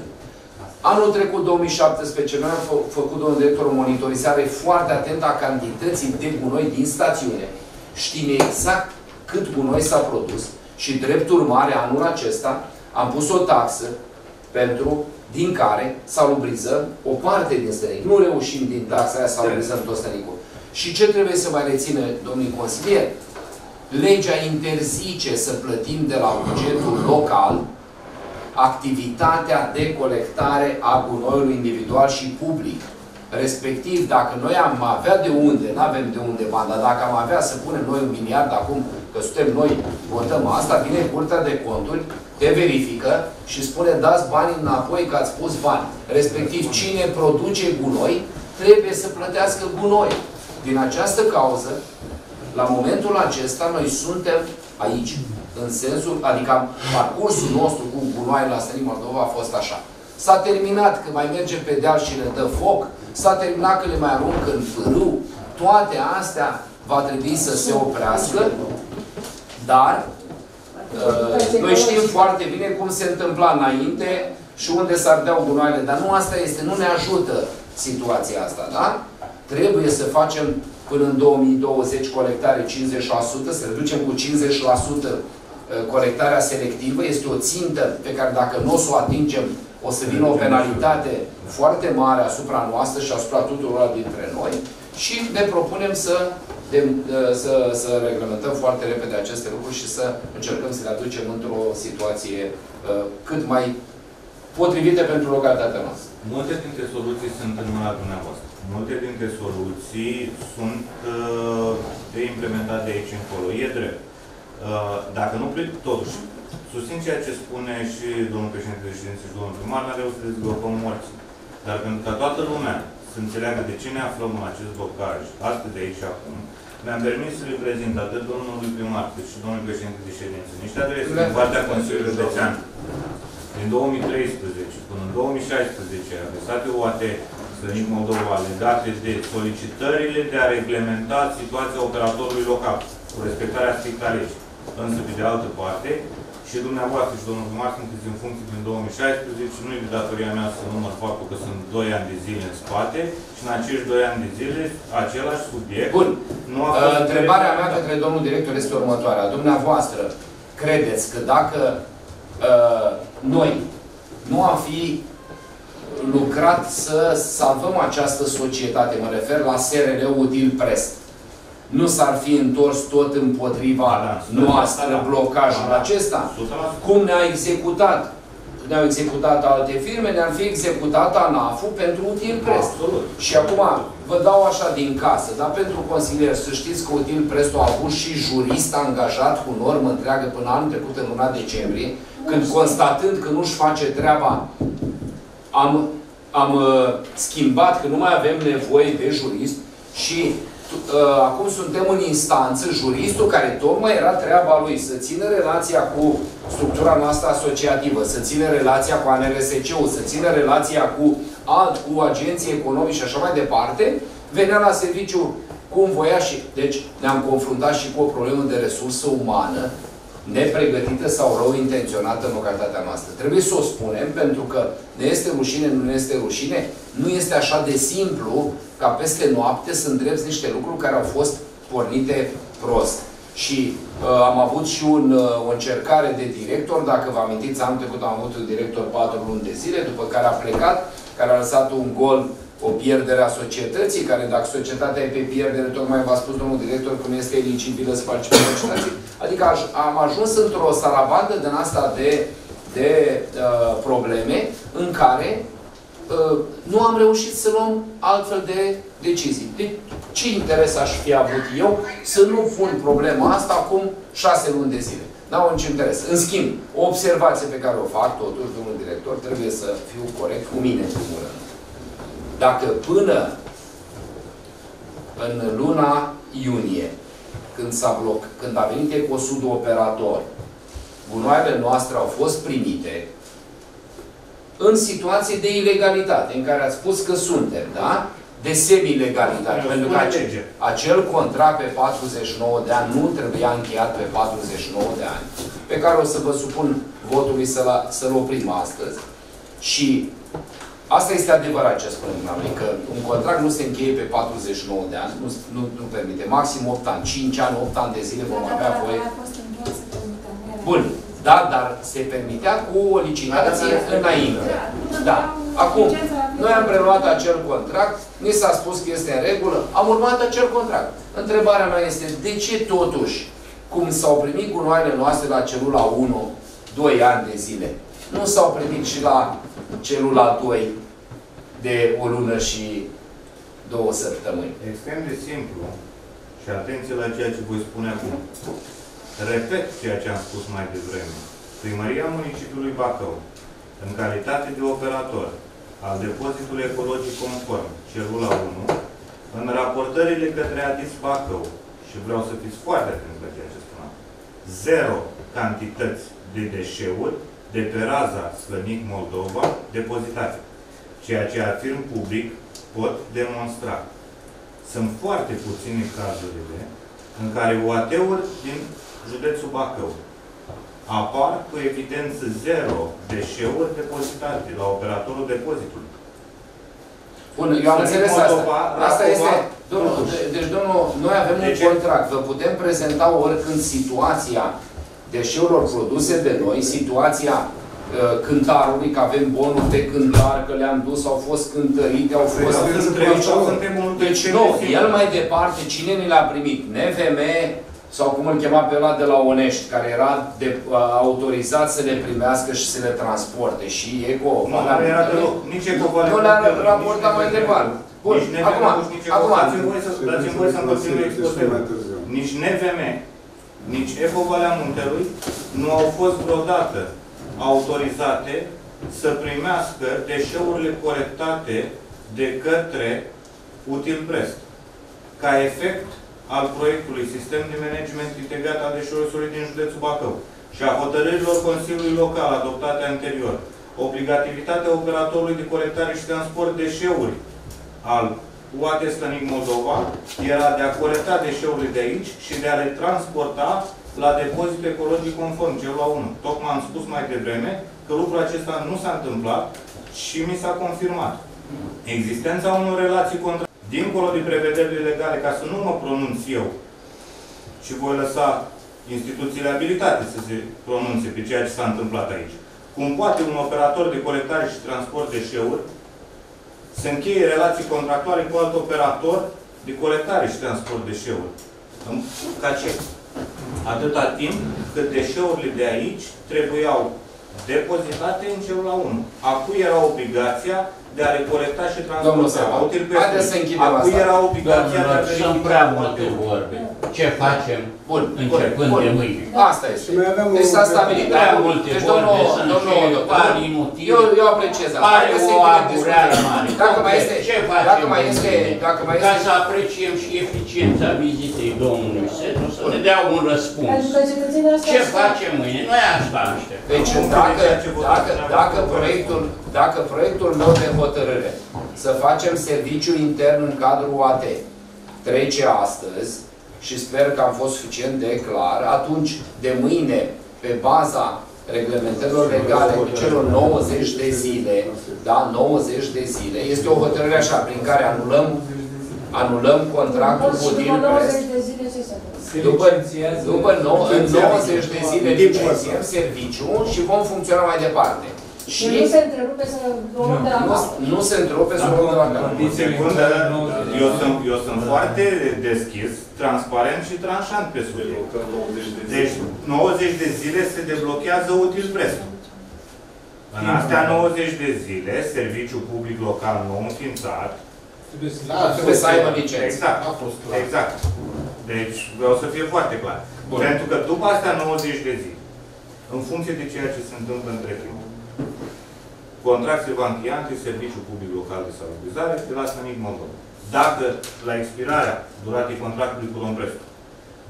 Anul trecut, două mii șaptesprezece, noi am fă făcut, domnul director, o monitorizare foarte atentă a cantității de gunoi din stațiune. Știm exact cât gunoi s-a produs și, drept urmare, anul acesta am pus o taxă pentru din care salubrizăm o parte din Slănic. Nu reușim din taxa aia să salubrizăm tot Slănicul. Și ce trebuie să mai reține, domnul consilier? Legea interzice să plătim de la bugetul local activitatea de colectare a gunoiului individual și public. Respectiv, dacă noi am avea de unde, nu avem de unde bani, dar dacă am avea să punem noi un miliard acum, că suntem noi, votăm asta, vine Curtea de Conturi, te verifică și spune dați bani înapoi că ați pus bani. Respectiv, cine produce gunoi trebuie să plătească gunoi. Din această cauză, la momentul acesta, noi suntem aici, în sensul, adică parcursul nostru cu gunoi la Slănic Moldova a fost așa. S-a terminat că mai merge pe deal și le dă foc, s-a terminat că le mai aruncă în fârâu, toate astea va trebui să se oprească, dar noi știm foarte bine cum se întâmpla înainte și unde s-ar dea gunoaiele, dar nu asta este, nu ne ajută situația asta, da? Trebuie să facem până în două mii douăzeci colectare cincizeci la sută, să reducem cu cincizeci la sută colectarea selectivă, este o țintă pe care dacă nu o să o atingem, o să vină o penalitate foarte mare asupra noastră și asupra tuturor dintre noi și ne propunem să, de, să, să reglementăm foarte repede aceste lucruri și să încercăm să le aducem într-o situație uh, cât mai potrivită pentru localitatea noastră. Multe dintre soluții sunt în mâna dumneavoastră. Multe dintre soluții sunt uh, de implementat de aici încolo. E drept. Uh, dacă nu, totuși, susțin ceea ce spune și domnul președinte de ședință și domnul primar, n-a reușit să dezblocăm morții. Dar pentru ca toată lumea să înțeleagă de ce ne aflăm în acest blocaj, astăzi de aici și acum, mi-am permis să le prezint atât domnului primar, cât și domnului președinte de ședință, niște adrese din partea Consiliului Județean. Din două mii treisprezece până în două mii șaisprezece, adresate O A T Slănic Moldova, legate de solicitările de a reglementa situația operatorului local, cu respectarea strictă a legii. Însă, pe de altă parte, și dumneavoastră și domnul primar sunteți în funcție din două mii șaisprezece, nu e de datoria mea să număr faptul că sunt doi ani de zile în spate și în acești doi ani de zile același subiect... Bun. Nu a fost uh, întrebarea mea către domnul director este următoarea. Dumneavoastră, credeți că dacă uh, noi nu am fi lucrat să salvăm această societate, mă refer la S R L Util Prest, nu s-ar fi întors tot împotriva da, noastră da, blocajul da, acesta? o sută la sută. Cum ne-a executat? Ne-au executat alte firme, ne-ar fi executat ANAF-ul pentru Util Prest. Și acum vă dau așa din casă, dar pentru consilier, să știți că Util Prest a avut și jurist angajat cu normă întreagă până anul trecut în luna decembrie, când constatând că nu-și face treaba, am, am schimbat că nu mai avem nevoie de jurist și acum suntem în instanță, juristul care tocmai era treaba lui să țină relația cu structura noastră asociativă, să țină relația cu A N R S C-ul, să țină relația cu alt, cu agenții economici și așa mai departe, venea la serviciu cum voia și... Deci ne-am confruntat și cu o problemă de resursă umană, nepregătită sau rău intenționată în localitatea noastră. Trebuie să o spunem, pentru că ne este rușine, nu ne este rușine, nu este așa de simplu ca peste noapte să îndrepți niște lucruri care au fost pornite prost. Și uh, am avut și un, uh, o încercare de director, dacă vă amintiți, anul trecut am avut un director patru luni de zile, după care a plecat, care a lăsat un gol, o pierdere a societății, care dacă societatea e pe pierdere, tocmai v-a spus domnul director cum este eligibilă să participe la licitații. Adică am ajuns într-o sarabandă din asta de, de uh, probleme în care nu am reușit să luăm altfel de decizii. De ce interes aș fi avut eu să nu pun problema asta acum șase luni de zile? N-au nici interes. În schimb, o observație pe care o fac, totuși, domnul director, trebuie să fiu corect cu mine, în primul rând. Dacă până în luna iunie, când s-a bloc, când a venit Ecosud operator, gunoaiele noastre au fost primite în situații de ilegalitate, în care ați spus că suntem, da? De semi-legalitate. Pentru că acel, acel contract pe patruzeci și nouă de ani nu trebuia încheiat pe patruzeci și nouă de ani, pe care o să vă supun votului să-l să oprim astăzi. Și asta este adevărat ce spunem noi, că un contract nu se încheie pe patruzeci și nouă de ani, nu, nu, nu permite. Maxim opt ani, cinci ani, opt ani de zile vom avea voie. Bun. Da, dar se permitea cu o licitație înainte. Da. Acum, noi am preluat acel contract, ni s-a spus că este în regulă, am urmat acel contract. Întrebarea mea este, de ce totuși, cum s-au primit gunoaiele noastre la celula unu, doi ani de zile, nu s-au primit și la celula doi de o lună și două săptămâni? Extrem de simplu. Și atenție la ceea ce voi spune acum. Repet ceea ce am spus mai devreme. Primăria municipiului Bacău, în calitate de operator al depozitului ecologic conform, celula unu, în raportările către A D I S Bacău, și vreau să fiți foarte atenți la ceea ce spuneam, zero cantități de deșeuri de pe raza Slănic Moldova depozitate. Ceea ce afirm public pot demonstra. Sunt foarte puține cazurile în care O A T-uri din județul Bacău apar cu evidență zero deșeuri depozitate la operatorul depozitului. Bun, eu am înțeles asta. Asta este... Domnul, deci, domnul, noi avem un contract. Vă putem prezenta oricând situația deșeurilor produse de noi, situația uh, cântarului, că avem bonuri de cântar, că le-am dus, au fost cântărite, au fost... Deci nu, el mai departe, cine ni l-a primit? N V M, sau cum îl chema pe ăla de la Onești, care era de, uh, autorizat să le primească și să le transporte. Și Eco... Nu, nu era deloc. Nici Ecovalea Muntelui. Nu le-a raportat mai departe. Bun, acum, acum... Dați-mi voi să-mi continui expoziția. Nici N V M, nici Ecovalea Muntelui nu au fost vreodată autorizate să primească deșeurile colectate de către Util Prest. Ca efect al proiectului Sistem de Management Integrat al Deșeurilor din județul Bacău și a hotărârilor Consiliului Local adoptate anterior, obligativitatea operatorului de colectare și transport deșeuri al U A T Slănic Moldova era de a colecta deșeurile de aici și de a le transporta la depozit ecologic conform, celula unu. Tocmai am spus mai devreme că lucrul acesta nu s-a întâmplat și mi s-a confirmat existența unor relații contra... Dincolo de prevederile legale, ca să nu mă pronunț eu, și voi lăsa instituțiile abilitate să se pronunțe pe ceea ce s-a întâmplat aici. Cum poate un operator de colectare și transport deșeuri să încheie relații contractuale cu alt operator de colectare și transport deșeuri? Ca ce? Atâta timp cât deșeurile de aici trebuiau depozitate în celula unu. A cui era obligația de a recolecta și transporta. Haideți să închidem asta. Domnilor, sunt prea multe vorbe. Ce facem bun, începând bun, de mâine? Asta este. Deci s-a stabilit. Prea multe deci, vorbe sunt cele pari inutile. Eu, eu apreciez asta. Pare o abureală mare. Dacă mai este, ce facem dacă mai este, dacă mai este, ca să apreciem și eficiența vizitei domnului Sedu, să ne dea un răspuns. Ce facem mâine? Noi asta așteptăm. Deci dacă, dacă, dacă proiectul Dacă proiectul meu de hotărâre să facem serviciu intern în cadrul O A T trece astăzi și sper că am fost suficient de clar, atunci de mâine, pe baza reglementărilor legale de celor nouăzeci de zile, da, nouăzeci de zile, este o hotărâre așa, prin care anulăm anulăm contractul cu D-Impress. După, după nouăzeci de zile licențiem serviciu și vom funcționa mai departe. Și nu se întrerupe să luăm de la cap. Nu se întrerupe să luăm de la cap. În secundă, eu sunt foarte deschis, transparent și tranșant pe subiect. Deci, nouăzeci de zile se deblochează Util Prest. În astea nouăzeci de zile, serviciul public local nou înființat trebuie să, da, trebuie să aibă licență. Exact. A fost clar. Exact. Deci vreau să fie foarte clar. Bun. Pentru că după astea nouăzeci de zile, în funcție de ceea ce se întâmplă între timp, contract se va încheia între Serviciul Public Local de Salubrizare de la Slănic Moldova. Dacă la expirarea duratei contractului cu Romprest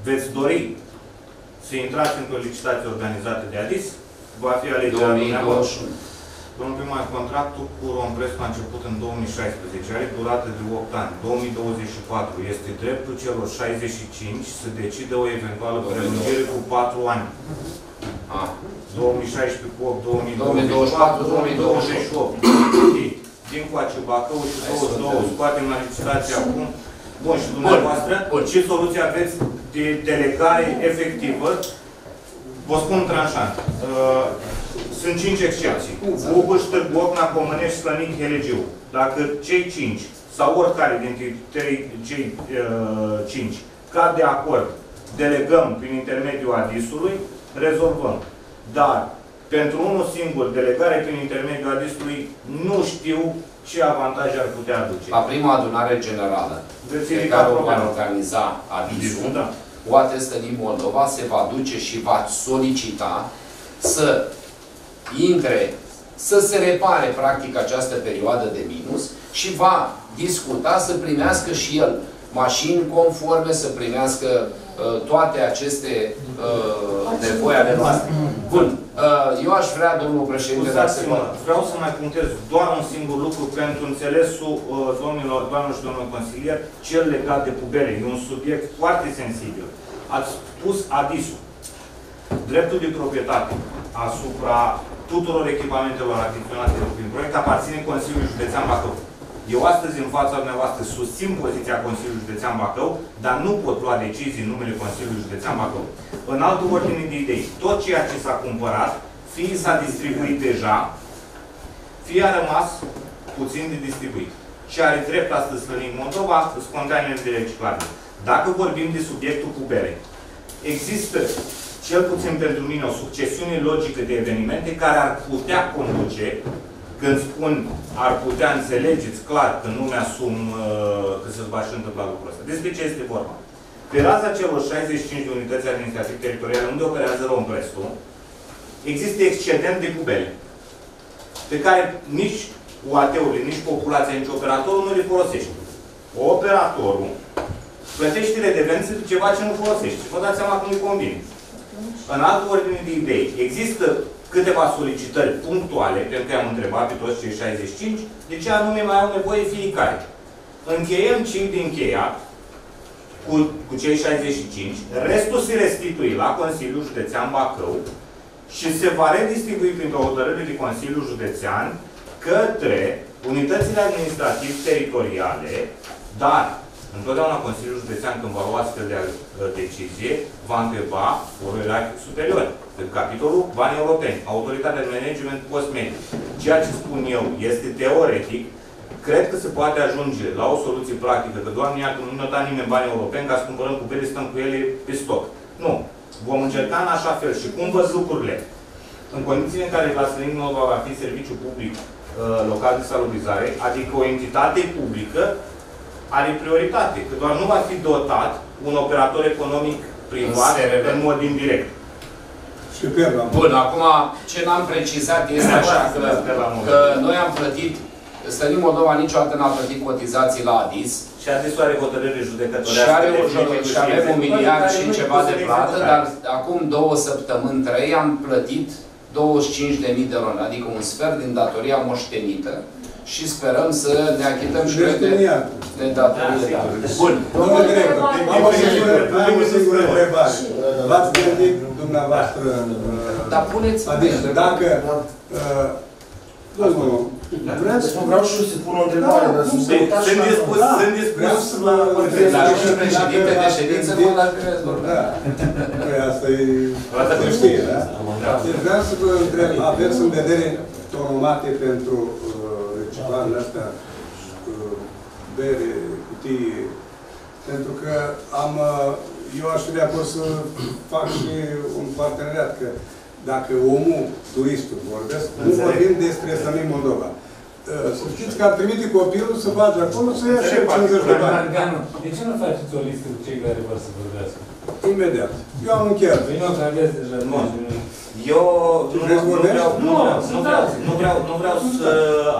veți dori să intrați într-o licitație organizată de ADIS, va fi alegerea dumneavoastră. Domnul primar, contractul cu Romprest a început în două mii șaisprezece, are durată de opt ani. două mii douăzeci și patru este dreptul celor șaizeci și cinci să decide o eventuală prelungire cu patru ani. Ah. două mii șaisprezece cu două mii douăzeci și patru, două mii douăzeci și opt. Din coace Bacău și douăzeci și doi scoatem la licitație acum. Bun, și dumneavoastră, ce soluție aveți de delegare efectivă? Vă spun tranșant. Uh, sunt cinci excepții. București, Târgu Ocna, Comanești, Slănic, Helegiu. Dacă cei cinci sau oricare dintre cei cinci cad de acord, delegăm prin intermediul ADIS-ului, rezolvăm. Dar, pentru unul singur, delegare prin intermediul ADIS-ului, nu știu ce avantaje ar putea aduce. La prima adunare generală pe care o va organiza ADIS-ul, da, poate Slănic Moldova se va duce și va solicita să intre, să se repare practic această perioadă de minus și va discuta să primească și el mașini conforme, să primească toate aceste uh, nevoi ale noastre. Bun. Uh, eu aș vrea, domnul președinte, vreau să mai puntez doar un singur lucru pentru înțelesul uh, domnilor, doamnelor și domnilor consilier, cel legat de pubere. E un subiect foarte sensibil. Ați spus ADIS-ul. Dreptul de proprietate asupra tuturor echipamentelor achiziționate prin proiect aparține Consiliului Județean Bacău. Eu astăzi, în fața dumneavoastră, susțin poziția Consiliului Județean Bacău, dar nu pot lua decizii în numele Consiliului Județean Bacău. În altă ordine de idei, tot ceea ce s-a cumpărat, fie s-a distribuit deja, fie a rămas puțin de distribuit. Și are drept astăzi Slănic Moldova, sunt containere de reciclare. Dacă vorbim de subiectul cu bere, există, cel puțin pentru mine, o succesiune logică de evenimente care ar putea conduce. Când spun, ar putea înțelegeți clar că nu mi-asum uh, că se va și întâmpla lucrul ăsta. Despre ce este vorba? Pe raza celor șaizeci și cinci de unități administrative teritoriale unde operează Romprestul, există excedent de pubere, pe care nici U A T-urile, nici populația, nici operatorul nu le folosește. Operatorul plătește redevențe de ceva ce nu folosește. Vă dați seama că nu-i convine. În altă ordine de idei, există câteva solicitări punctuale, pentru că am întrebat pe toți cei șaizeci și cinci, de ce anume mai au nevoie fiecare. Încheiem cei din cheia cu, cu cei șaizeci și cinci, restul se restituie la Consiliul Județean Bacău și se va redistribui printr-o hotărâre de Consiliul Județean către unitățile administrativ-teritoriale, dar întotdeauna Consiliul Județean, când va lua astfel de decizie, va întreba orele superior, în capitolul banii europeni, autoritatea de management post-medic. Ceea ce spun eu este teoretic, cred că se poate ajunge la o soluție practică, că doamne iată, nu ne-a dat nimeni banii europeni, ca să cumpărăm cu bere, stăm cu ele pe stoc. Nu. Vom încerca în așa fel. Și cum văd lucrurile? În condițiile în care la Slănic Moldova va fi serviciu public local de salubrizare, adică o entitate publică, are prioritate, că doar nu va fi dotat un operator economic privat în mod indirect. Superb. Bun, acum ce n-am precizat este așa că, că noi am plătit, Slănic Moldova niciodată n-a plătit cotizații la ADIS. Și ADIS are hotărâre judecătorească. Și, are o, și avem un miliard și ceva de plată, dar acum două săptămâni, trei, am plătit douăzeci și cinci de mii de ron, adică un sfert din datoria moștenită. Și sperăm să ne achităm și noi de datorile. Bun. Domnul director, am o singură întrebare. V-ați gândit dumneavoastră... Dar puneți... Adică, dacă... Domnul, vreau și eu să pun o întrebare. Sunt dispus la o întrebare. Dar și președinte de ședință, mă, dacă vreți vorba. Păi asta e... Asta știe, da? Deci vreau să vă întreb, aveți în vedere tomate pentru... banii astea, bere, cutii, pentru că am, eu aș fi de acord să fac și un parteneriat, că Dacă omul, turistul vorbesc, nu vorbim despre Slănic Moldova. Știți că ar trimite copilul să vadă acolo, să ia și cincizeci de bani. De ce nu faceți o listă cu cei care vor să vorbească? Imediat. Eu am încheiat. Eu nu vreau să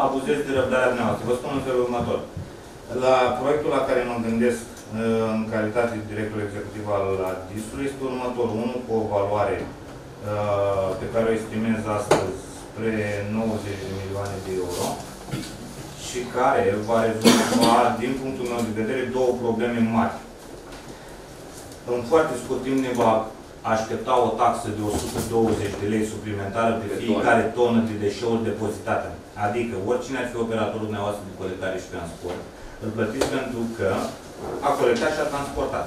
abuzez de răbdarea noastră. Vă spun în felul următor. La proiectul la care mă gândesc în calitate de director executiv al A D I S-ului este următorul. Unul cu o valoare pe care o estimez astăzi spre nouăzeci de milioane de euro și care va rezolva, din punctul meu de vedere, două probleme mari. În foarte scurt timp ne va aștepta o taxă de o sută douăzeci de lei suplimentară pe fiecare tonă de deșeuri depozitate. Adică, oricine ar fi operatorul dumneavoastră de colectare și transport, îl plătiți pentru că a colectat și a transportat.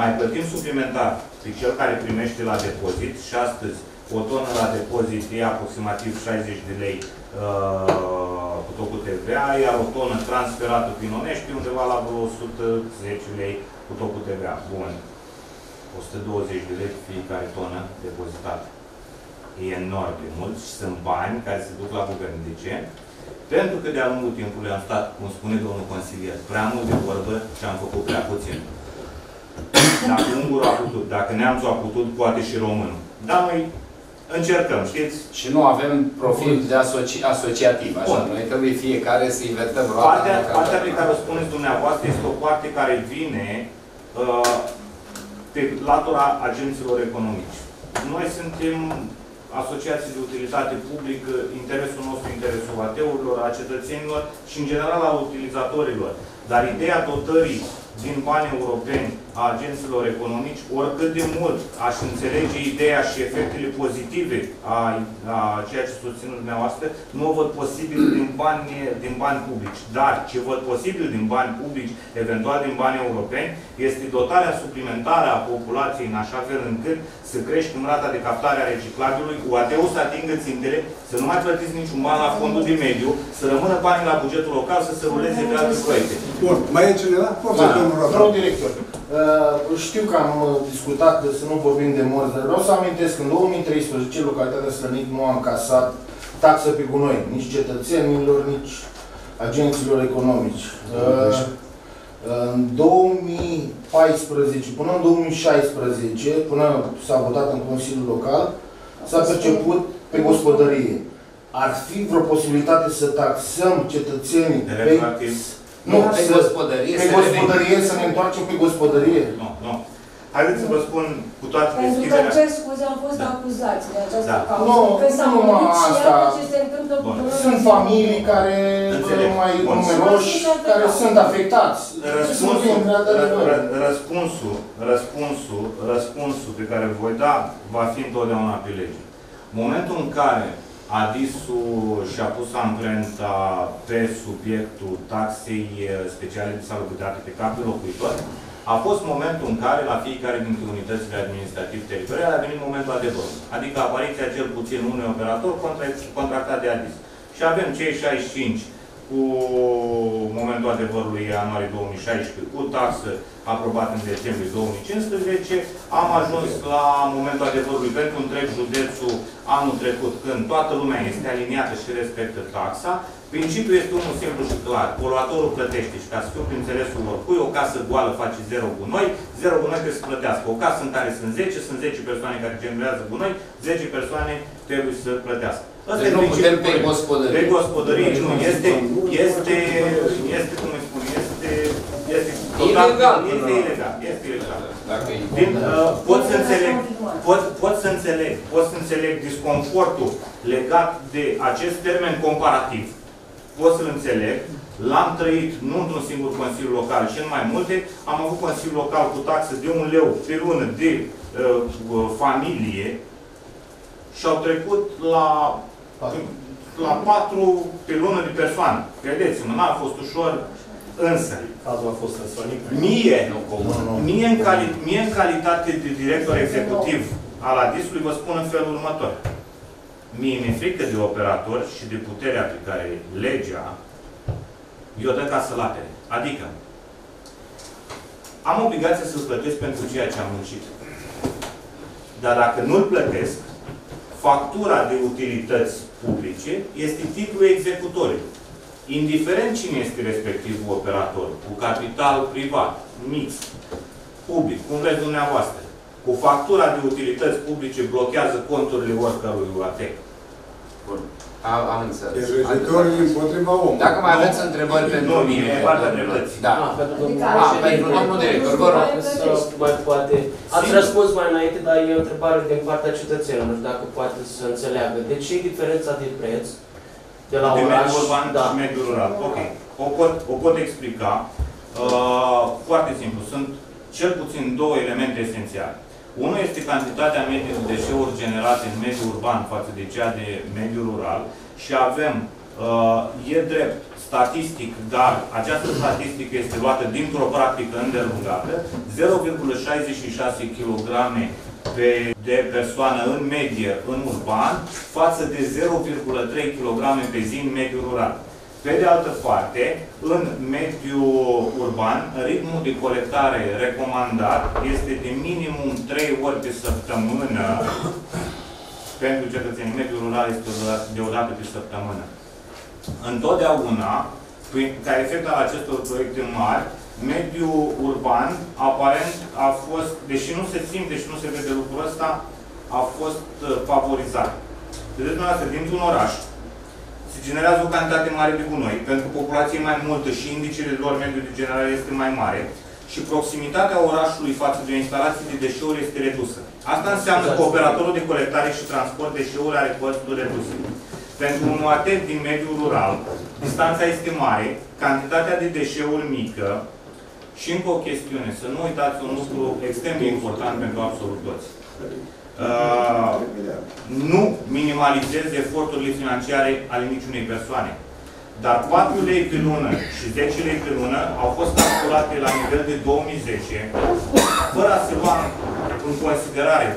Mai plătim suplimentar pe cel care primește la depozit și astăzi o tonă la depozit e aproximativ șaizeci de lei uh, cu tot cu T V A, iar o tonă transferată prin Onești undeva la vreo o sută zece lei cu tot cu T V A. Bun. o sută douăzeci de lei fiecare tonă depozitată. E enorm de mult și sunt bani care se duc la guvern. De ce? Pentru că de-a lungul timpului am stat, cum spune domnul consilier, prea mult de vorbă și am făcut prea puțin. Dacă ungurul a putut, dacă neamțul a putut, poate și românul. Dar noi încercăm, știți? Și nu avem profil de asoci asociativ, așa. Bun. Noi trebuie fiecare să inventăm roata. Partea, partea pe care o spuneți dumneavoastră este o parte care vine uh, pe latura agenților economici. Noi suntem asociații de utilitate publică, interesul nostru, interesul A T-urilor, a cetățenilor și, în general, a utilizatorilor. Dar ideea dotării din bani europeni a agenților economici, oricât de mult aș înțelege ideea și efectele pozitive a, a ceea ce susțin dumneavoastră, nu o văd posibil din bani, din bani publici. Dar ce văd posibil din bani publici, eventual din bani europeni, este dotarea suplimentară a populației în așa fel încât să crești cum rata de captare a reciclabilului, cu A D E-ul să atingă țintele, să nu mai plătiți niciun ban la fondul de mediu, să rămână banii la bugetul local, să se ruleze pe alte proiecte. Bun. Mai e cineva? Domnul director, știu că am discutat să nu vorbim de morți, dar vreau să amintesc că în două mii treisprezece localitatea Slănic nu a încasat taxă pe gunoi, nici cetățenilor, nici agenților economici. În două mii paisprezece, până în două mii șaisprezece, până s-a votat în Consiliul Local, s-a perceput pe gospodărie. Ar fi vreo posibilitate să taxăm cetățenii pe... Nu, pe gospodărie, pe gospodărie să ne întoarcem pe gospodărie. Nu, nu. Haideți să vă spun cu toată deschiderea. Pentru că cer scuze, am fost acuzați de această cauză. Că s-a mărit și iată ce se întâmplă cu noi. Sunt familii care sunt mai numeroși, care sunt afectați. Răspunsul pe care voi da va fi întotdeauna pe lege. Momentul în care A D I S-ul și-a pus amprenta pe subiectul taxei speciale de salubritate pe capul locuitor, a fost momentul în care, la fiecare dintre unitățile administrativ-teritoriale, a venit momentul adevărului. Adică apariția cel puțin unui operator contractat de A D I S. Și avem cei șaizeci și cinci cu momentul adevărului ianuarie două mii șaisprezece, cu taxă aprobată în decembrie două mii cincisprezece, am ajuns la momentul adevărului pentru întreg județul anul trecut, când toată lumea este aliniată și respectă taxa. Principiul este unul simplu și clar. Poluatorul plătește și, ca să fiu prin înțelesul oricui, o casă goală face zero gunoi, zero gunoi trebuie să plătească. O casă în care sunt zece, sunt zece persoane care generează gunoi, zece persoane trebuie să plătească. Deci nu putem pe gospodărie. Pe gospodărie nu. Este, este, este, cum îi spun, este, este total, este ilegal. Este ilegal. Din, uh, pot, să înțeleg, pot, pot, să înțeleg, pot să înțeleg disconfortul legat de acest termen comparativ. Pot să-l înțeleg. L-am trăit nu într-un singur consiliu local, ci în mai multe. Am avut consiliu local cu taxă de un leu pe lună de uh, familie și au trecut la la patru pe lună de persoană. Credeți-mă, n-a fost ușor, însă. Cazul a fost în Slănic. Mie, mie, în cali, mie în calitate de director executiv al A D I S-ului, vă spun în felul următor. Mie mi-e frică de operator și de puterea pe care legea i-o dă ca să lapere. Adică, am obligația să-l plătesc pentru ceea ce am muncit. Dar dacă nu-l plătesc, factura de utilități publice este titlul executorului. Indiferent cine este respectivul operator, cu capital privat, mixt, public, cum vreți dumneavoastră, cu factura de utilități publice blochează conturile oricărui UATEC. Bun. Am înțeles. Judecătorii împotriva omului. Dacă mai aveți întrebări pentru mine, da. Pentru domnul director, vă rog. Ați răspuns mai înainte, dar e o întrebare din partea cetățenilor, dacă poate să înțeleagă. De ce e diferența de preț de la oraș și mediul rural? Ok. O pot explica foarte simplu. Sunt cel puțin două elemente esențiale. Unul este cantitatea medie de deșeuri generate în mediul urban față de cea de mediul rural și avem, e drept, statistic, dar această statistică este luată dintr-o practică îndelungată, zero virgulă șaizeci și șase kilograme pe, de persoană în medie în urban față de zero virgulă trei kilograme pe zi în mediul rural. Pe de altă parte, în mediul urban, ritmul de colectare recomandat este de minimum trei ori pe săptămână. Pentru cetățenii, mediul rural este de o dată pe săptămână. Întotdeauna, ca efect al acestor proiecte mari, mediul urban, aparent, a fost, deși nu se simte și nu se vede lucrul ăsta, a fost favorizat. Vedeți dumneavoastră, dintr-un oraș, se generează o cantitate mare de gunoi, pentru că populația e mai multă și indicele lor mediu de generare este mai mare și proximitatea orașului față de instalații de deșeuri este redusă. Asta înseamnă că operatorul de colectare și transport deșeuri are costuri reduse. Pentru un atent din mediul rural, distanța este mare, cantitatea de deșeuri mică și încă o chestiune, să nu uitați un lucru extrem de important pentru absolut toți. Uh, nu minimalizez eforturile financiare ale niciunei persoane. Dar patru lei pe lună și zece lei pe lună au fost calculate la nivel de două mii zece, fără a se lua în considerare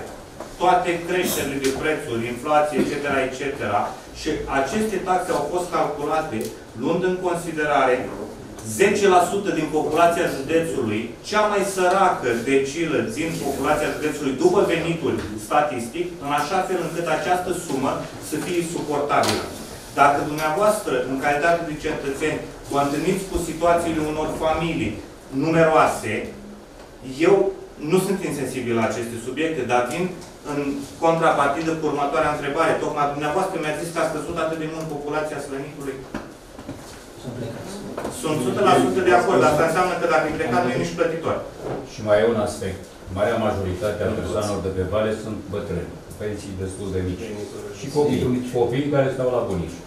toate creșterile de prețuri, inflație, et cetera, et cetera. Și aceste taxe au fost calculate luând în considerare zece la sută din populația județului, cea mai săracă decilă din populația județului după venitul statistic, în așa fel încât această sumă să fie suportabilă. Dacă dumneavoastră, în calitate de cetățeni, vă întâlniți cu situațiile unor familii numeroase, eu nu sunt insensibil la aceste subiecte, dar vin în contrapartidă cu următoarea întrebare. Tocmai dumneavoastră mi-a zis că a scăzut atât de mult populația Slănicului. Sunt o sută la sută de acord, dar asta înseamnă că dacă e plecat, nu e nici plătitor. Și mai e un aspect. Marea majoritate a persoanelor de pe vale sunt bătrâni, penții destul de mici. Și copii, copii care stau la bunici.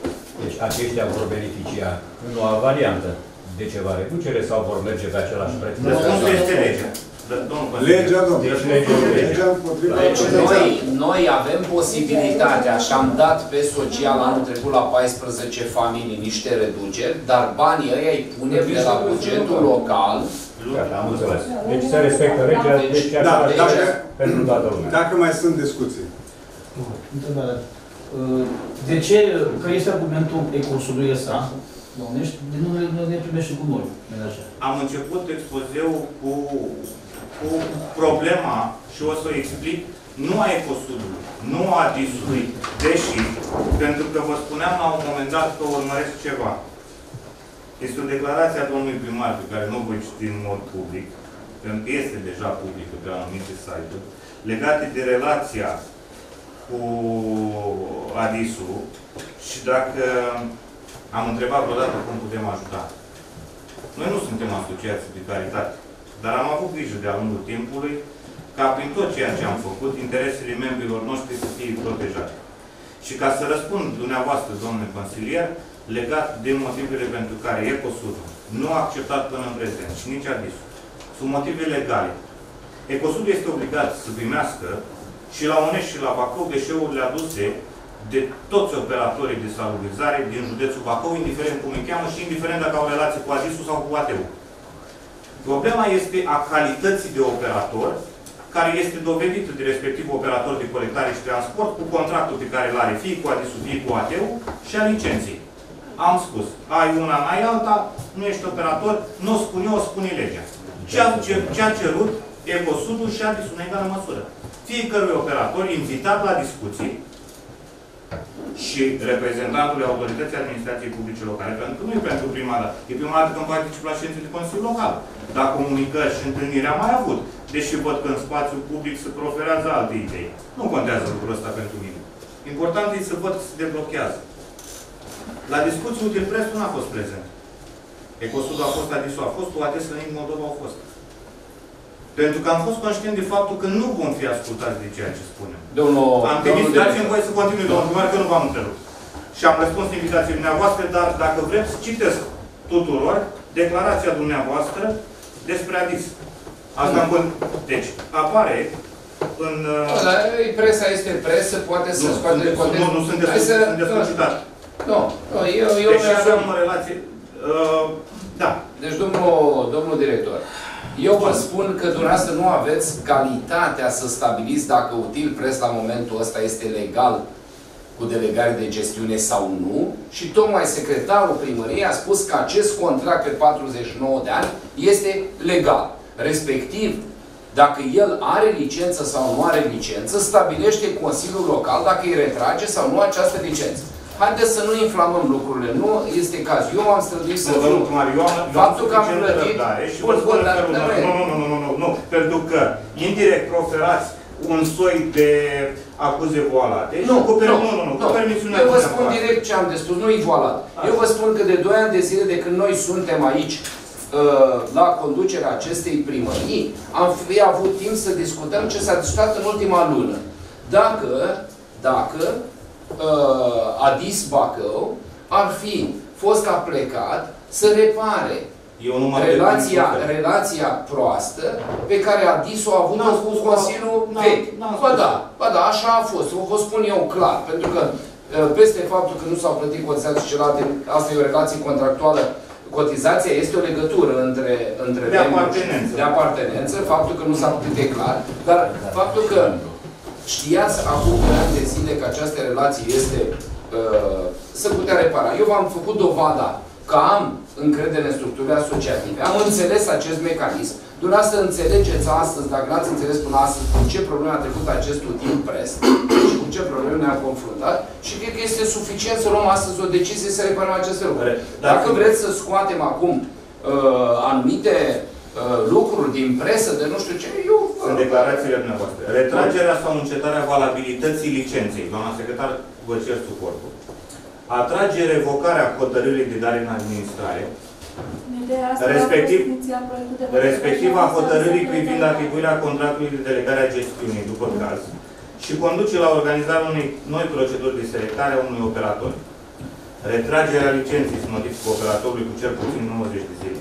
Deci aceștia vor beneficia în noua variantă de ceva reducere sau vor merge pe același preț. Răspunsul este legea. Legea, noi, noi avem posibilitatea și am dat pe social anul trecut la paisprezece familii niște reduceri, dar banii ăia îi punem de la bugetul local. Deci se respectă legea, deci pentru toată lumea. Dacă mai sunt discuții. De ce? Că este argumentul Ecosudului ăsta. Onești, din unele ne primește cu noi. Am început expozeul cu, cu problema și o să o explic, nu a Ecosudului, nu a ADIS-ului, deși, pentru că vă spuneam la un moment dat că urmăresc ceva. Este o declarație a domnului primar, pe care nu o voi citi în mod public, pentru că este deja publică pe anumite site-uri, legate de relația cu ADIS-ul și dacă am întrebat vreodată cum putem ajuta. Noi nu suntem asociații de caritate, dar am avut grijă de-a lungul timpului ca prin tot ceea ce am făcut, interesele membrilor noștri să fie protejate. Și ca să răspund dumneavoastră, domnule consilier, legat de motivele pentru care Ecosud nu a acceptat până în prezent și nici ADIS-ul, sunt motive legale. Ecosud este obligat să primească și la Onești și la Bacău deșeurile aduse de toți operatorii de salubrizare din județul Bacău, indiferent cum îi cheamă și indiferent dacă au relație cu ADIS-ul sau cu A T U. Problema este a calității de operator, care este dovedită de respectiv operator de colectare și transport, cu contractul pe care îl are, fie cu ADIS-ul, fie cu A T U, și a licenței. Am spus, ai una, n-ai alta, nu ești operator, nu o spun eu, o spune legea. Ce a cerut Ecosudul și ADIS-ul în egală măsură. Fiecărui operator invitat la discuții, și reprezentantul autorității administrației publice locale. Pentru că nu e pentru prima dată. E prima dată când participă la ședințe de Consiliul Local. Dar comunicări și întâlniri am mai avut. Deși văd că în spațiul public se proferează alte idei. Nu contează lucrul ăsta pentru mine. Important e să văd că se deblochează. La discuții Util Prest nu a fost prezent. Ecosud a fost, A D I S a fost, O A D Slănic Moldova a fost. Pentru că am fost conștient de faptul că nu vom fi ascultați de ceea ce spunem. Domnul, am trimis, dați-mi voie să continui, domnul primar, că nu v-am întrerupt. Și am răspuns invitației dumneavoastră, dar dacă vreți, citesc tuturor declarația dumneavoastră despre A D I S. Asta am bun. Deci, apare în... Da, presa este presă, poate să scoate de context. Nu, nu sunteți solicitat. Nu, eu... Deci, avem o relație... Da. Deci, domnul director, eu vă spun că dumneavoastră nu aveți calitatea să stabiliți dacă Util Prest la momentul ăsta este legal cu delegare de gestiune sau nu. Și tocmai secretarul primăriei a spus că acest contract pe patruzeci și nouă de ani este legal. Respectiv, dacă el are licență sau nu are licență, stabilește Consiliul Local dacă îi retrage sau nu această licență. Haideți să nu inflamăm lucrurile. Nu este caz. Eu am străduit să fiu. Faptul că am plătit... Nu, nu, nu, nu. Pentru că indirect proferați un soi de acuze voalate. Nu, nu, nu. Eu vă spun direct ce am de spus. Nu e voalat. Eu vă spun că de doi ani de zile de când noi suntem aici la conducerea acestei primării, am fi avut timp să discutăm ce s-a discutat în ultima lună. Dacă, dacă A D I S Bacău ar fi fost plecat să repare relația, relația proastă pe care A D I S-o a avut cu Consiliul vechi. Ba da, ba da, așa a fost. Vă spun eu clar, pentru că peste faptul că nu s-au plătit cotizații celelalte, asta e o relație contractuală. Cotizația este o legătură între, între de, apartenență. de apartenență, faptul că nu s-a plătit e clar, dar faptul că știați acum doi ani de zile că această relație este uh, să putea repara. Eu v-am făcut dovada că am încredere în structurile asociative. Am înțeles acest mecanism. Dumneavoastră înțelegeți astăzi, dacă n-ați înțeles până astăzi, cu ce probleme a trecut acest Util Prest și cu ce probleme ne-am confruntat și cred că este suficient să luăm astăzi o decizie să reparăm aceste lucruri. Dacă vreți să scoatem acum uh, anumite lucruri din presă, de nu știu ce, eu... Sunt declarațiile dumneavoastră. Retragerea sau încetarea valabilității licenței. Doamna secretar, vă cer suportul. Atrage revocarea hotărârii de dare în administrare, respectiv, respectiv a hotărârii privind atribuirea contractului de delegare a gestiunii, după caz, și conduce la organizarea unei noi proceduri de selectare a unui operator. Retragerea licenței se notifică operatorului cu cel puțin nouăzeci de zile.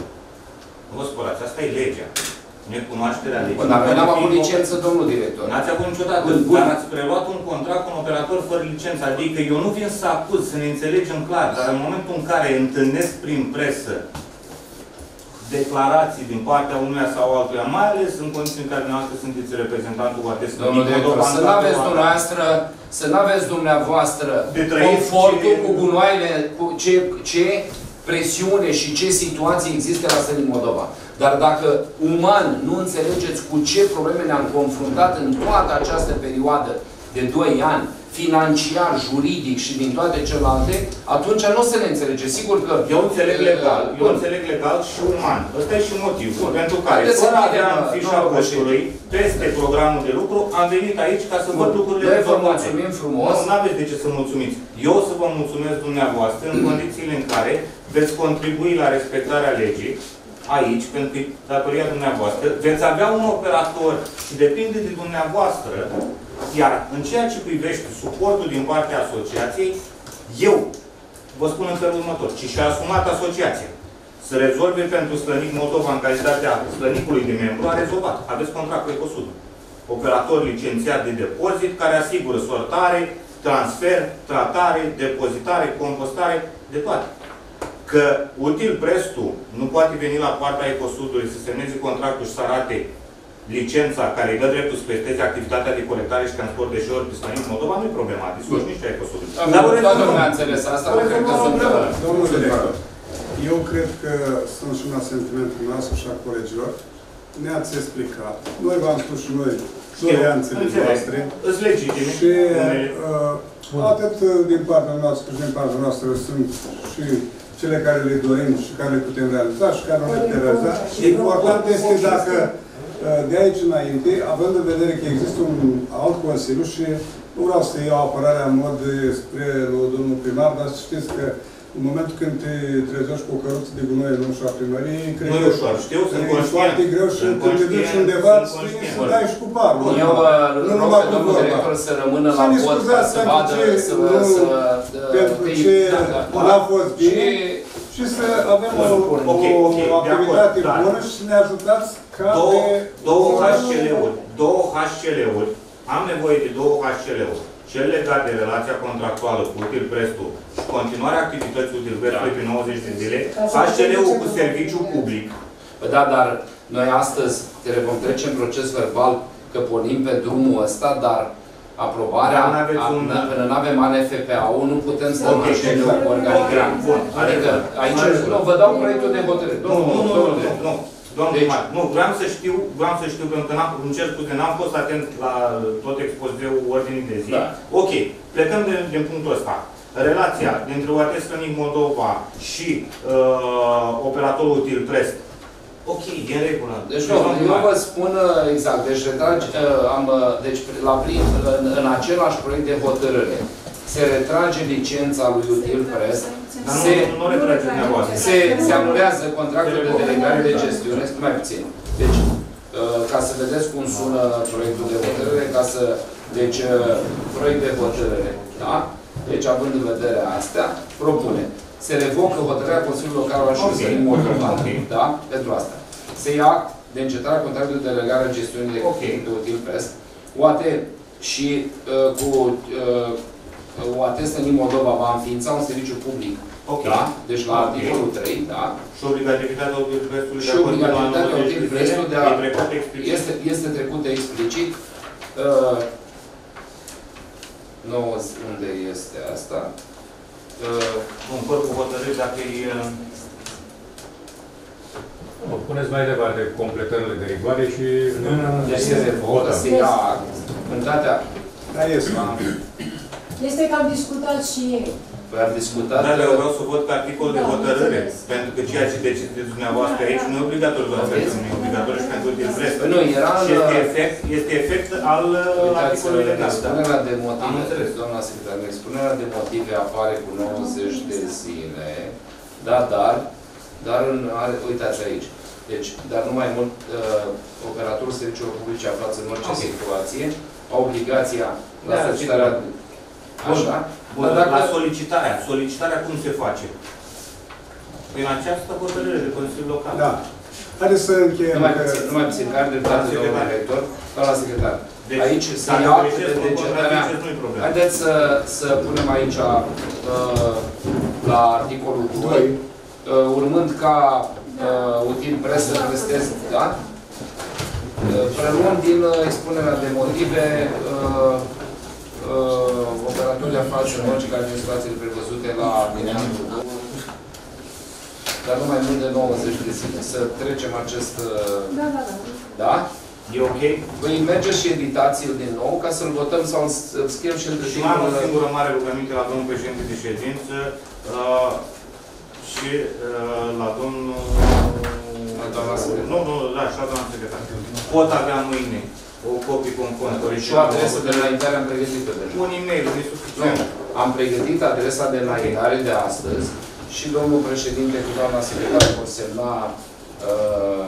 Vă spălați, asta e legea. Necunoașterea legii. Dacă n-am avut licență, domnul director. N-ați avut niciodată. Dar ați preluat un contract cu un operator fără licență. Adică eu nu vin să acuz, să ne înțelegem clar, dar în momentul în care întâlnesc prin presă declarații din partea unuia sau altuia, mai ales în condiții în care dumneavoastră sunteți reprezentantul cu atest. Domnul director, să nu aveți dumneavoastră, să nu aveți dumneavoastră confortul cu gunoaiele, cu ce... ce presiune și ce situații există la Slănic Moldova. Dar dacă uman nu înțelegeți cu ce probleme ne-am confruntat în toată această perioadă de doi ani, financiar, juridic și din toate celelalte, atunci nu o să ne înțelegeți. Sigur că... Eu înțeleg legal. Eu înțeleg legal și uman. Ăsta e și motivul pentru care, fără a avea în fișa coșului, peste programul de lucru, am venit aici ca să văd lucrurile de formate. Vă mulțumim frumos. Nu aveți de ce să mulțumiți. Eu o să vă mulțumesc dumneavoastră în condițiile în care veți contribui la respectarea legii aici, pentru că e datoria dumneavoastră. Veți avea un operator și depinde de dumneavoastră. Iar în ceea ce privește suportul din partea asociației, eu vă spun în felul următor, ci și-a asumat asociația să rezolve pentru Slănic Moldova în calitatea slănicului de membru, a rezolvat. Aveți contract cu Ecosud, operator licențiat de depozit, care asigură sortare, transfer, tratare, depozitare, compostare, de toate. Că Util Prestul nu poate veni la partea Ecosudului să semneze contractul și să arate licența care îi dă dreptul să presteze activitatea de colectare și transport de deșeuri pe Slănic Moldova nu e problema. Discuți nici ce ai fost. Dar toată lumea a înțeles asta. Domnul director, eu cred că sunt și un asentiment cu noastră și a colegilor. Ne-ați explicat. Noi v-am spus și noi doleanțele noastre. Îți legitime. Și Bun. Atât din partea noastră, din partea noastră sunt și cele care le dorim și care le putem realiza și care nu le putem realiza. Important este dacă de aici înainte, având în vedere că există un alt consiliu și nu vreau să iau apărarea în mod spre domnul primar, dar știți că în momentul când te trezești cu o căruță de gunoi în ușa primăriei, cred că e foarte greu și când te duci undeva și dai și cu barul. Eu nu rog pe domnul director să rămână la vot, să vadă, să... Pentru ce n-a fost bine și să avem o activitate bună și să ne ajutați ca de... Două H C L-uri. Am nevoie de două H C L-uri. Cel legat de relația contractuală cu Util Prestul și continuarea activității Util Prestului pe nouăzeci de zile, H C L-ul cu serviciul public. Da, dar noi astăzi vom trece în proces verbal că pornim pe drumul ăsta, dar aprobarea, până nu avem A N F P A-ul, nu putem să rămânem cu organigram. Adică, aici vă dau proiectul de hotărâre. Nu, nu, nu. Domnul primar, nu, vreau să știu, vreau să știu, pentru că îmi cer scuze, n-am fost atent la tot expozeul ordinii de zi. Da. Ok, plecăm de, din punctul ăsta. Relația dintre U A T Slănic Moldova și uh, operatorul Util Prest. Ok, e în regulă. Deci, nu, eu vă spun uh, exact, deci, retragi, uh, am, deci la plin, în, în același proiect de hotărâre, se retrage licența lui Util Prest. Dar se, nu, nu se, se anulează contractul de delegare de gestiune, este mai puțin. Deci, ca să vedeți cum sună proiectul de hotărâre, ca să... Deci, proiect de hotărâre, da? Deci, având în vedere astea, propune. Se revocă hotărârea Consiliului Local al Județului Moldova, da? Pentru asta. Se ia act de încetarea contractului de delegare de gestiune de, okay. de Util Prest, U A T și uh, cu uh, U A T Slănic Moldova va înființa un serviciu public. Okay. Da? Deci la articolul okay. trei, da? Și obligativitatea Util Prestului de a continua nouăzeci de zile este trecută explicit. Uh, nouăzeci, unde este asta? Uh, un corp cu hotărâri dacă e... Uh... O puneți mai departe completările de rigoare și... Deci se revocă, se ia cântatea. Dar este, este că am discutat și ei. Păi am discutat... Dar eu vreau să văd pe articol de hotărâre. Pentru că ceea ce decideți dumneavoastră aici nu e obligatoriu doar pentru mine, e obligatoriu și pentru Util Prest. Nu, era... Și este efect al articolului legal. Expunerea de motive, doamna secretară, expunerea de motive apare cu nouăzeci de zile. Da, dar... Dar uitați aici. Deci, dar nu mai mult operatorul serviciilor publice aflați în orice situație, obligația la solicitarea... Așa? Bun, dacă... La solicitarea. Solicitarea cum se face? Prin această hotărâre de Consiliul Local. Da. Haideți să încheiem. Nu mai puțin, care dreptate de domnul director, doamna secretar. Deci, aici se ia de încetarea. Haideți să, să punem aici la articolul doi, urmând ca Util Prest să presteze, da? Preluând din expunerea de motive, operatorii aflați în orice care din situațiile prevăzute la alineatul doi, dar nu mai mult de nouăzeci de zile. Să trecem acest... Da, da, da. Da? E ok? Păi merge și editați-l din nou ca să-l votăm sau îl scriem și între timp... Am o singură mare rugăminte la domnul președinte de ședință uh, și uh, la domnul... La doamna secretar. Nu, nu, la așa doamna secretar. Pot avea mâine o copie conform și o adresă de înaintare am pregătit-o deja. Un e-mail, nu e suficient. Am pregătit adresa de înaintare de astăzi și domnul președinte cu doamna secretară vor semna uh,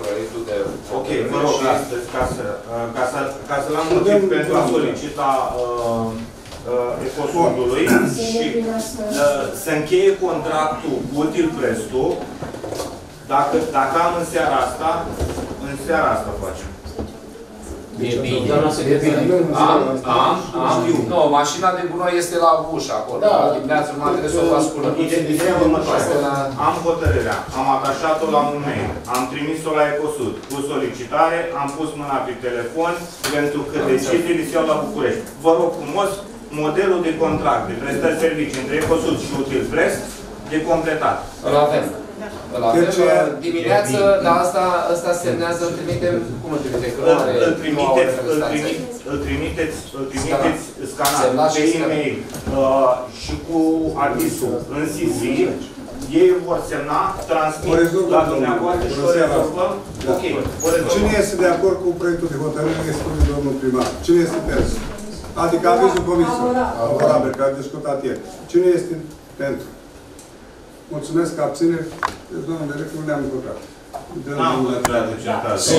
proiectul de... Ok, vă rog, astăzi, ca să, ca să, ca să l-am motiv pentru a solicita uh, uh, Ecosudului și uh, să încheie contractul cu Util Prestul. Dacă, dacă am în seara asta, în seara asta facem. E bine, am, am, am, nu, mașina de gunoi este la ușă acolo, dimineața nu trebuie să o faci cu următoarea. Am hotărârea, am atașat-o la un mail, am trimis-o la Ecosud, cu solicitare, am pus mâna pe telefon, pentru că deciziile se iau la București. Vă rog frumos, modelul de contract de prestări servicii între Ecosud și Util Prest de completat. Îl avem. Îl avem dimineață, dar asta, asta semnează, îl trimitem, cum îl trimite? Îl trimiteți, îl trimiteți, îl trimiteți, îl trimiteți scanat pe e-mail și cu avisul în C C. Ei vor semna, transmit la dumneavoastră și o rezolvăm. Ok. Cine este de acord cu proiectul de hotărâre, spune domnul primar. Cine este pentru? Adică avizul comisiei. Favorabil, care a discutat ieri. Cine este pentru? Mulțumesc că abține. Domnul director, ne-am încurcat. N-am lucrat de certație.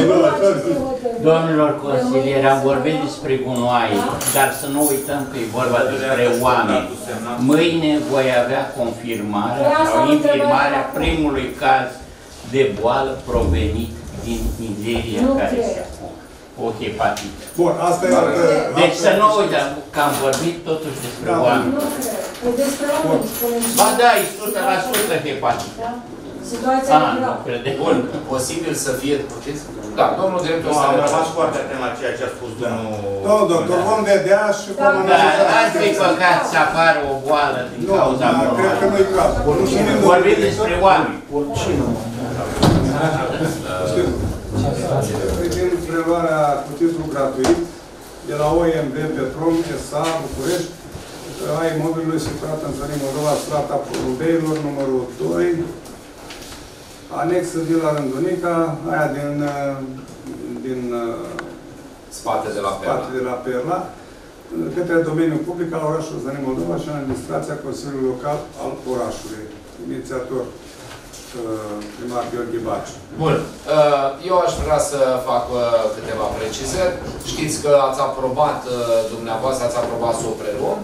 Domnilor consilieri, am vorbit despre gunoaie, dar să nu uităm că e vorba despre oameni. Mâine voi avea confirmarea sau infirmarea primului caz de boală provenit din mizeria care se apucă. O hepatită. Bun, asta e... Deci să nu uităm că am vorbit totuși despre oameni. Despre oameni, spunem. Ba da, e o sută la sută hepatită. Situația de bun, posibil să fie, puteți? Da, domnul director, am rămas foarte atent la ceea ce a spus domnul... Domnul doctor, vom vedea și vom analiza... Dar nu-i păcat să apară o boală din cauza unor oameni. Vorbim despre oameni. Oricine. Privim preluarea cu titlu gratuit de la O M B, Petrom, S A, București, a imobilului situat în Slănic Moldova, strata Porumbeilor, numărul doi, anexă de la Rândunica, aia din, din spate de la Perla, de la Perla către domeniul public al orașului Slănic Moldova și în administrația Consiliului Local al orașului. Inițiator primar Gheorghe Baciu. Bun. Eu aș vrea să fac câteva precizări. Știți că ați aprobat, dumneavoastră ați aprobat să o preluăm.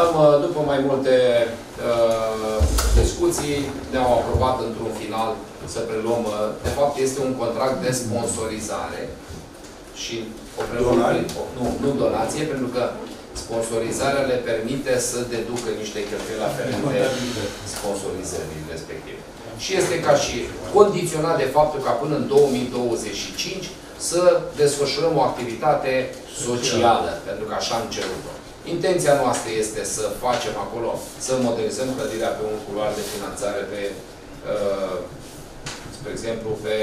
Am, după mai multe uh, discuții, ne-au aprobat într-un final să preluăm. Uh, de fapt, este un contract de sponsorizare și o preluăm, nu, nu donație, pentru că sponsorizarea le permite să deducă niște cheltuieli aferente sponsorizării respective. Și este ca și condiționat de faptul că până în două mii douăzeci și cinci să desfășurăm o activitate socială, pentru că așa am cerut-o. Intenția noastră este să facem acolo, să modernizăm clădirea pe un culoar de finanțare pe, uh, spre exemplu, pe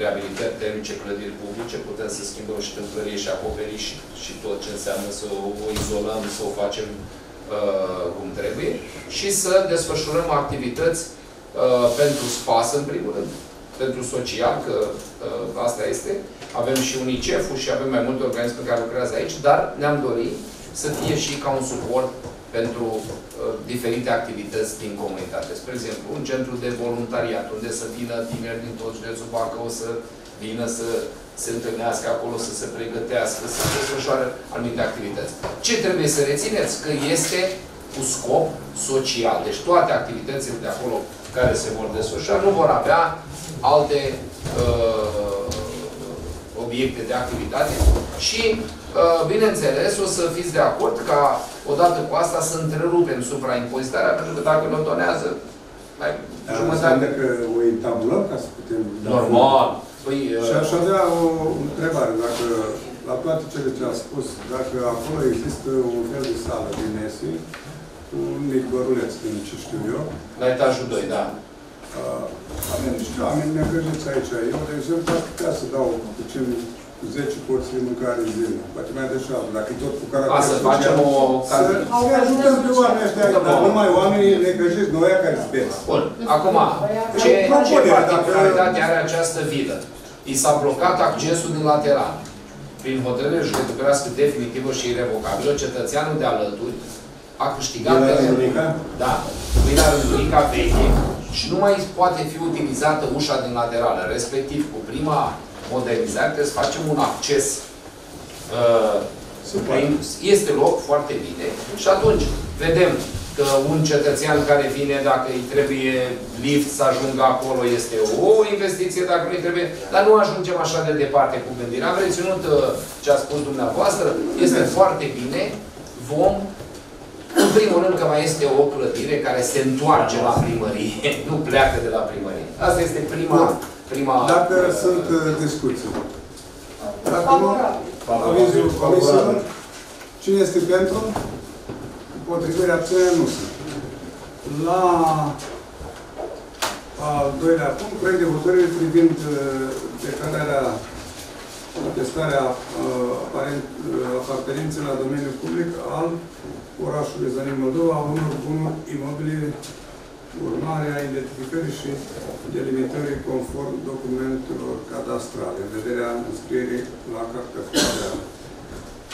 reabilitări termice, clădiri publice, putem să schimbăm și tâmplărie și acoperiș și, și tot ce înseamnă să o, o izolăm, să o facem uh, cum trebuie și să desfășurăm activități uh, pentru spas, în primul rând, pentru social, că uh, asta este. Avem și UNICEF-ul și avem mai multe organisme care lucrează aici, dar ne-am dorit să fie și ca un suport pentru uh, diferite activități din comunitate. Spre exemplu, un centru de voluntariat, unde să vină tineri din tot județul Bacău, să vină să se întâlnească acolo, să se pregătească, să se desfășoare anumite activități. Ce trebuie să rețineți? Că este cu scop social. Deci toate activitățile de acolo care se vor desfășura nu vor avea alte uh, obiecte de activitate și, bineînțeles, o să fiți de acord ca, odată cu asta, să întrerupem supraimpozitarea, pentru că dacă ne-o donează, mai jumătate... Că o entablăm ca să putem... Normal! Păi, și aș avea o întrebare, dacă, la toate cele ce a spus, dacă acolo există un fel de sală din mese, un mic băruleț, din ce știu eu... La etajul doi, da. Avem niște oameni necăjiți aici. Eu, de exemplu, aș putea să dau puțin zece porții de mâncare zile. Poate mai deșează. Dacă tot cu caracter social... Să facem o... Să ajutăm pe oamenii ăștia, dar numai oamenii necăjiți, noi aia care speți. Bun. Acum, ce particularitate are această vilă? I s-a blocat accesul din lateral. Prin hotărâre judecătorească definitivă și irevocabilă, cetățeanul de alături a câștigat... Vila Rândunica? Da. Vila Rândunica veche. Și nu mai poate fi utilizată ușa din laterală. Respectiv, cu prima modernizare, trebuie să facem un acces. Este loc foarte bine. Și atunci, vedem că un cetățean care vine, dacă îi trebuie lift să ajungă acolo, este o investiție, dacă nu îi trebuie... Dar nu ajungem așa de departe cu gândirea. Am reținut ce a spus dumneavoastră. Este foarte bine. Vom... În primul rând că mai este o clădire care se întoarce la primărie, nu pleacă de la primărie. Asta este prima... prima Dacă uh, sunt uh, discuții. Dacă nu, avizul comisiei. Cine este pentru? Împotrivirea, nu sunt. La Al doilea punct, proiect de hotărâre privind declararea atestarea apartenenței la domeniul public al orașului Slănic Moldova a unor bunuri imobile, urmare a identificării și delimitării conform documentelor cadastrale, în vederea înscrierii la Cartea Federală.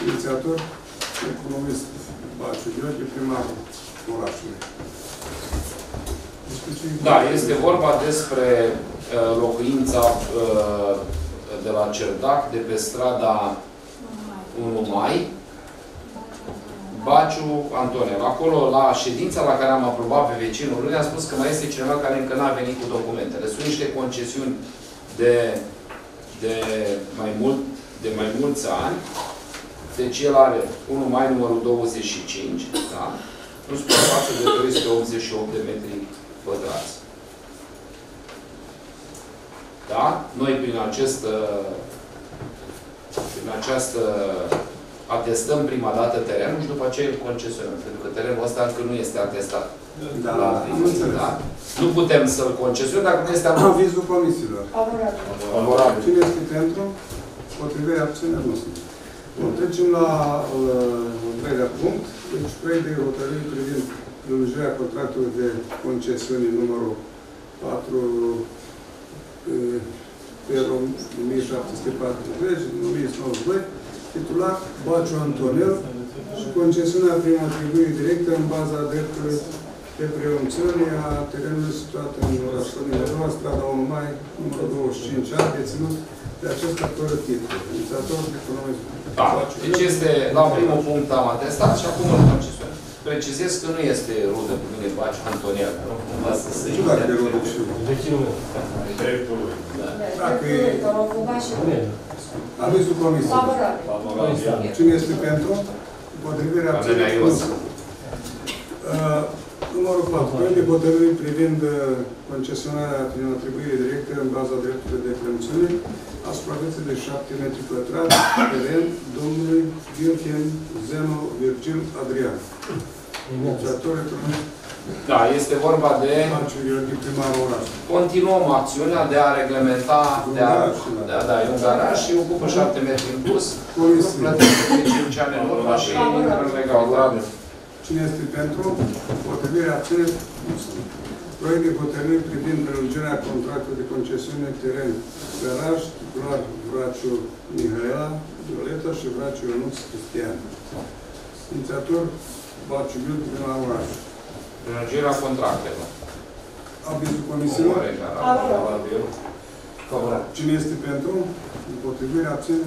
Inițiator, economist Baciu, Gheorghe, primarul orașului. Da, este vorba despre uh, locuința uh, de la Cerdac, de pe strada unu mai, Baciu Antonel. Acolo, la ședința la care am aprobat pe vecinul lui, a spus că mai este cineva care încă n-a venit cu documentele. Sunt niște concesiuni de, de, mai mult, de mai mulți ani. Deci el are unu mai numărul douăzeci și cinci, da? Plus suprafață de trei sute optzeci și opt de metri pătrați. Da? Noi prin această, prin această atestăm prima dată terenul și după aceea îl concesionăm. Pentru că terenul ăsta încă nu este atestat. Da, la primul, da? Nu putem să-l concesionăm dacă nu este atestat. Avizul comisiilor. Favorabil. Cine este pentru? Potrivire, abține, nu sunt. Bun, trecem la treilea punct. Deci, proiect de hotărâre privind prelungirea contractului de concesiune numărul patru pe o mie șapte sute patruzeci, nouă sute nouăzeci și doi, titulat Baciu Antonel și concesiunea prin atribuire directă în baza dreptului de preumțiune a terenului situat în orașul Moldova, strada unu mai, numărul douăzeci și cinci A, deținut de acesta fără titlu. Da, deci este, la primul punct am atestat și acum îl concesiune. Precizez că nu este rudă cu mine Baciu Antonel, nu cumva să se interprete. Vecinul meu. Dreptul lui. Dacă e... Avizul comisiei. Favorabil. Cine este pentru? Împotrivirea abținerii. Numărul patru. Proiect de hotărâre privind concesionarea prin atribuire directă în baza dreptului de preumțiune a suprafeței de șapte metri pătrați teren domnului Gheorghe Zeno Virgil Adrian. Da, este vorba de... Continuăm acțiunea de a reglementa... De a, da, da, e un garaj și ocupă șapte metri în plus. Plătește de cinci ani în urmă și în legal. Cine este pentru? Potrivire, abține. Proiect de hotărâre privind prelungirea contractului de concesiune teren garaj, titular Vraciu Mihaela Violeta și Vraciu Ionuț Cristian. Inițiator Baciu Ghiudu de la oraș. Prelungirea contractelor. Avizul comisiilor? Cine este pentru? Potrivire, abține.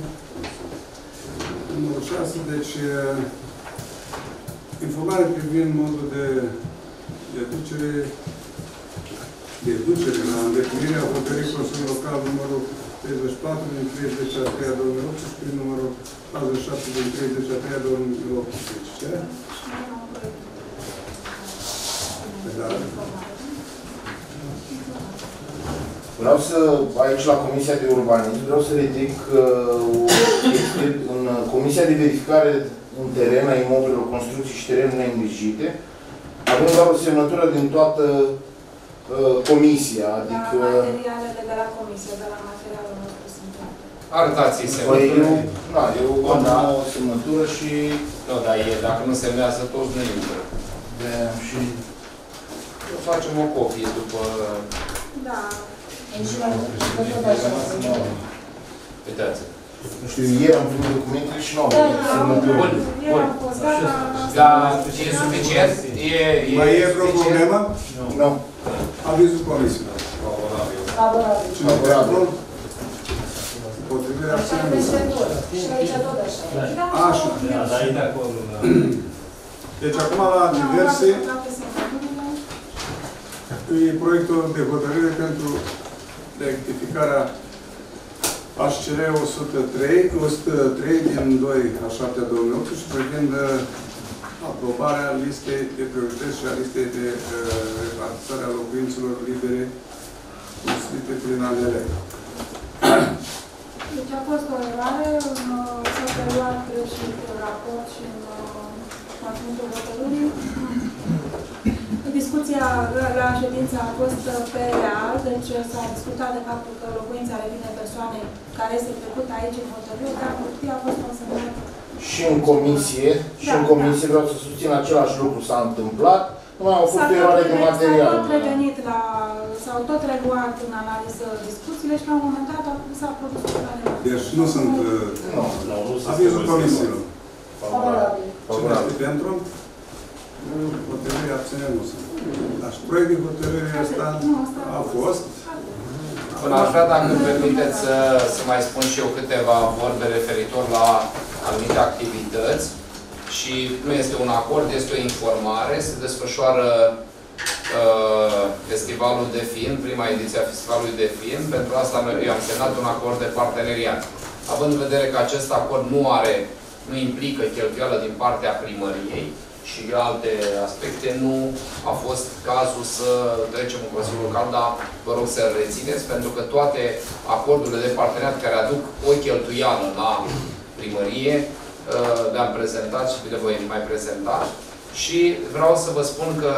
Numărul șase, deci... Informare privind modul de deducere de ducere la îndeplinirea hotărârii Consiliului Local numărul treizeci și patru din treizeci și trei două mii optsprezece prin numărul patruzeci și șapte din treizeci și trei două mii optsprezece. Ce? Da. Vreau să, aici la Comisia de Urbanism, vreau să ridic uh, în Comisia de Verificare în teren a imobililor construcții și terenuri neîngrijite. Avem doar o semnătură din toată uh, comisia, adică... Da, materialele de la comisie, de la materialul nostru sunt toate. Arătați-i semnătură. Păi, da, eu am o semnătură și... Da, dar e, dacă nu semnează toți, nu intră. Da, și... O facem o copie după... Da. Deci, la urmă. Uitați-vă. Nu știu, ieri am primit documentele și nu au venit. Bun, bun. Dar e suficient? Mai e vreo problemă? Nu. Avizul comisiei. Favorabil. Favorabil. Potrivirea acțiunii. Și aici tot așa. Așa. Deci acum la diverse e proiectul de hotărâre pentru rectificarea H C R o sută trei din doi a șaptea două mii optsprezece privind aprobarea listei de priorități și a listei de repartizare a locuințelor libere construite prin A D L. Deci a fost o eroare, s-a preluat greșit raport și în momentul hotărârii. Discuția la ședință a fost pe real, deci s-a discutat de faptul că locuința revine persoanei care este trecută aici în hotărâre, dar hotărârea a fost consemnată. Și în comisie, da, și în comisie da. Vreau să susțin același lucru, s-a întâmplat, numai au fost o eroare de material. S-au tot revenit la, s-au tot reluat în analiză discuțiile și la un moment dat s-a produs o reluare. Deci nu sunt... Nu, nu, nu sunt... Avizul comisiilor. Favorabil. Favorabil. Pentru? Hotărârea abține nu sunt. Dar și proiect din hotărârea asta a fost. Până aș vrea, dacă îmi permiteți să, să mai spun și eu câteva vorbe referitor la anumite activități. Și nu este un acord, este o informare. Se desfășoară uh, festivalul de film, prima ediție a festivalului de film. Pentru asta eu am semnat un acord de parteneriat. Având în vedere că acest acord nu are, nu implică cheltuială din partea primăriei, și alte aspecte, nu a fost cazul să trecem în Consiliul Local, dar vă rog să-l rețineți, pentru că toate acordurile de parteneriat care aduc o cheltuială la primărie, le-am prezentat și vi le voi mai prezenta. Și vreau să vă spun că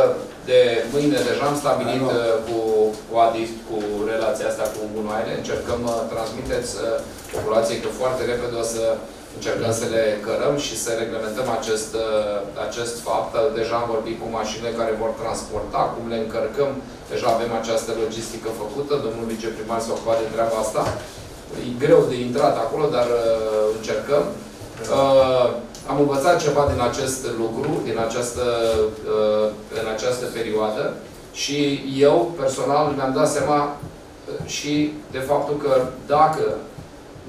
de mâine deja am stabilit cu, cu A D I S, cu relația asta cu gunoaiele, încercăm, transmiteți populației că foarte repede o să încercăm să le cărăm și să reglementăm acest, acest fapt. Deja am vorbit cu mașinile care vor transporta, cum le încărcăm. Deja avem această logistică făcută. Domnul viceprimar s-a ocupat de treaba asta. E greu de intrat acolo, dar încercăm. Am învățat ceva din acest lucru, din această, în această perioadă. Și eu, personal, mi-am dat seama și de faptul că dacă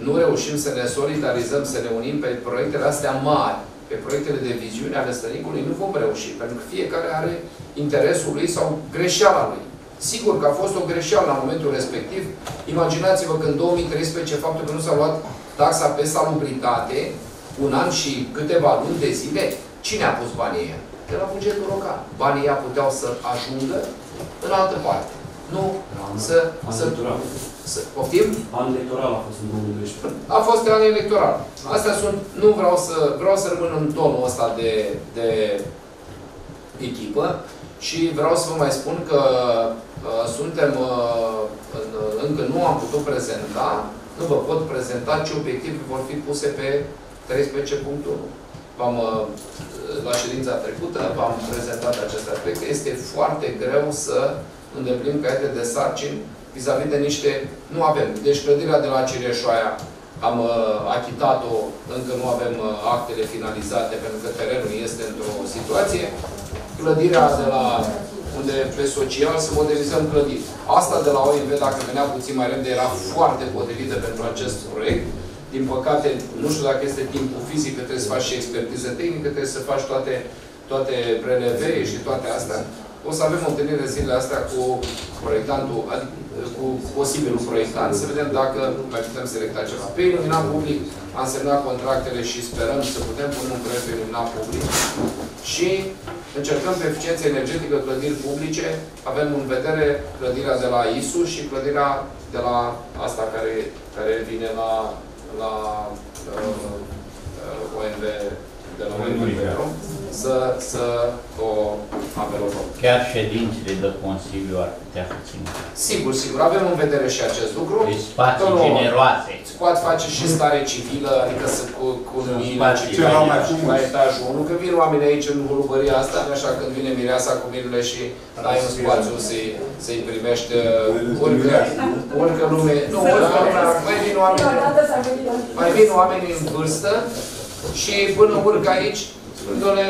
nu reușim să ne solidarizăm, să ne unim pe proiectele astea mari, pe proiectele de viziune ale Slănicului, nu vom reuși, pentru că fiecare are interesul lui sau greșeala lui. Sigur că a fost o greșeală la momentul respectiv. Imaginați-vă că în două mii treisprezece faptul că nu s-a luat taxa pe salubritate, un an și câteva luni de zile, cine a pus banii ăia? De la bugetul local. Banii ăia puteau să ajungă în altă parte. Nu să... Să poftim? An electoral a fost în două mii doisprezece. A fost an electoral. Astea sunt, nu vreau să, vreau să rămân în tonul ăsta de, de echipă și vreau să vă mai spun că uh, suntem, uh, în, încă nu am putut prezenta, nu vă pot prezenta ce obiective vor fi puse pe treisprezece punct unu. V-am, la ședința trecută, v-am prezentat aceste aspecte. Este foarte greu să îndeplinim caiete de sarcini vis-a-vis de niște... Nu avem. Deci clădirea de la Cireșoaia am uh, achitat-o, încă nu avem uh, actele finalizate pentru că terenul este într-o situație. Clădirea de la... unde pe social să modernizăm clădiri. Asta de la O I V, dacă venea puțin mai repede, era foarte potrivită pentru acest proiect. Din păcate, nu știu dacă este timpul fizic, că trebuie să faci și expertiză tehnică, trebuie să faci toate, toate prelevei și toate astea. O să avem o întâlnire zilele astea cu proiectantul, adică cu posibilul proiectant, să vedem dacă mai putem selecta ceva. Pe iluminat public am semnat contractele și sperăm să putem pune un proiect pe iluminat public și încercăm pe eficiență energetică clădiri publice. Avem în vedere clădirea de la I S U și clădirea de la asta care, care vine la, la uh, O N V. De la Moinești, să, să o avertizăm. Chiar ședințele de Consiliu ar putea fi ținute. Sigur, sigur. Avem în vedere și acest lucru. Deci spații Tot generoase. Se poate face și stare civilă, adică să cu, cu civilă la etajul unu. Că vin oamenii aici în volubăria asta, așa când vine mireasa cu mirile și ai un spațiu să-i să primești orică, orică lume. Nu, orică lumea. Mai vin oamenii, mai vin oamenii în vârstă, și până urc aici, spune,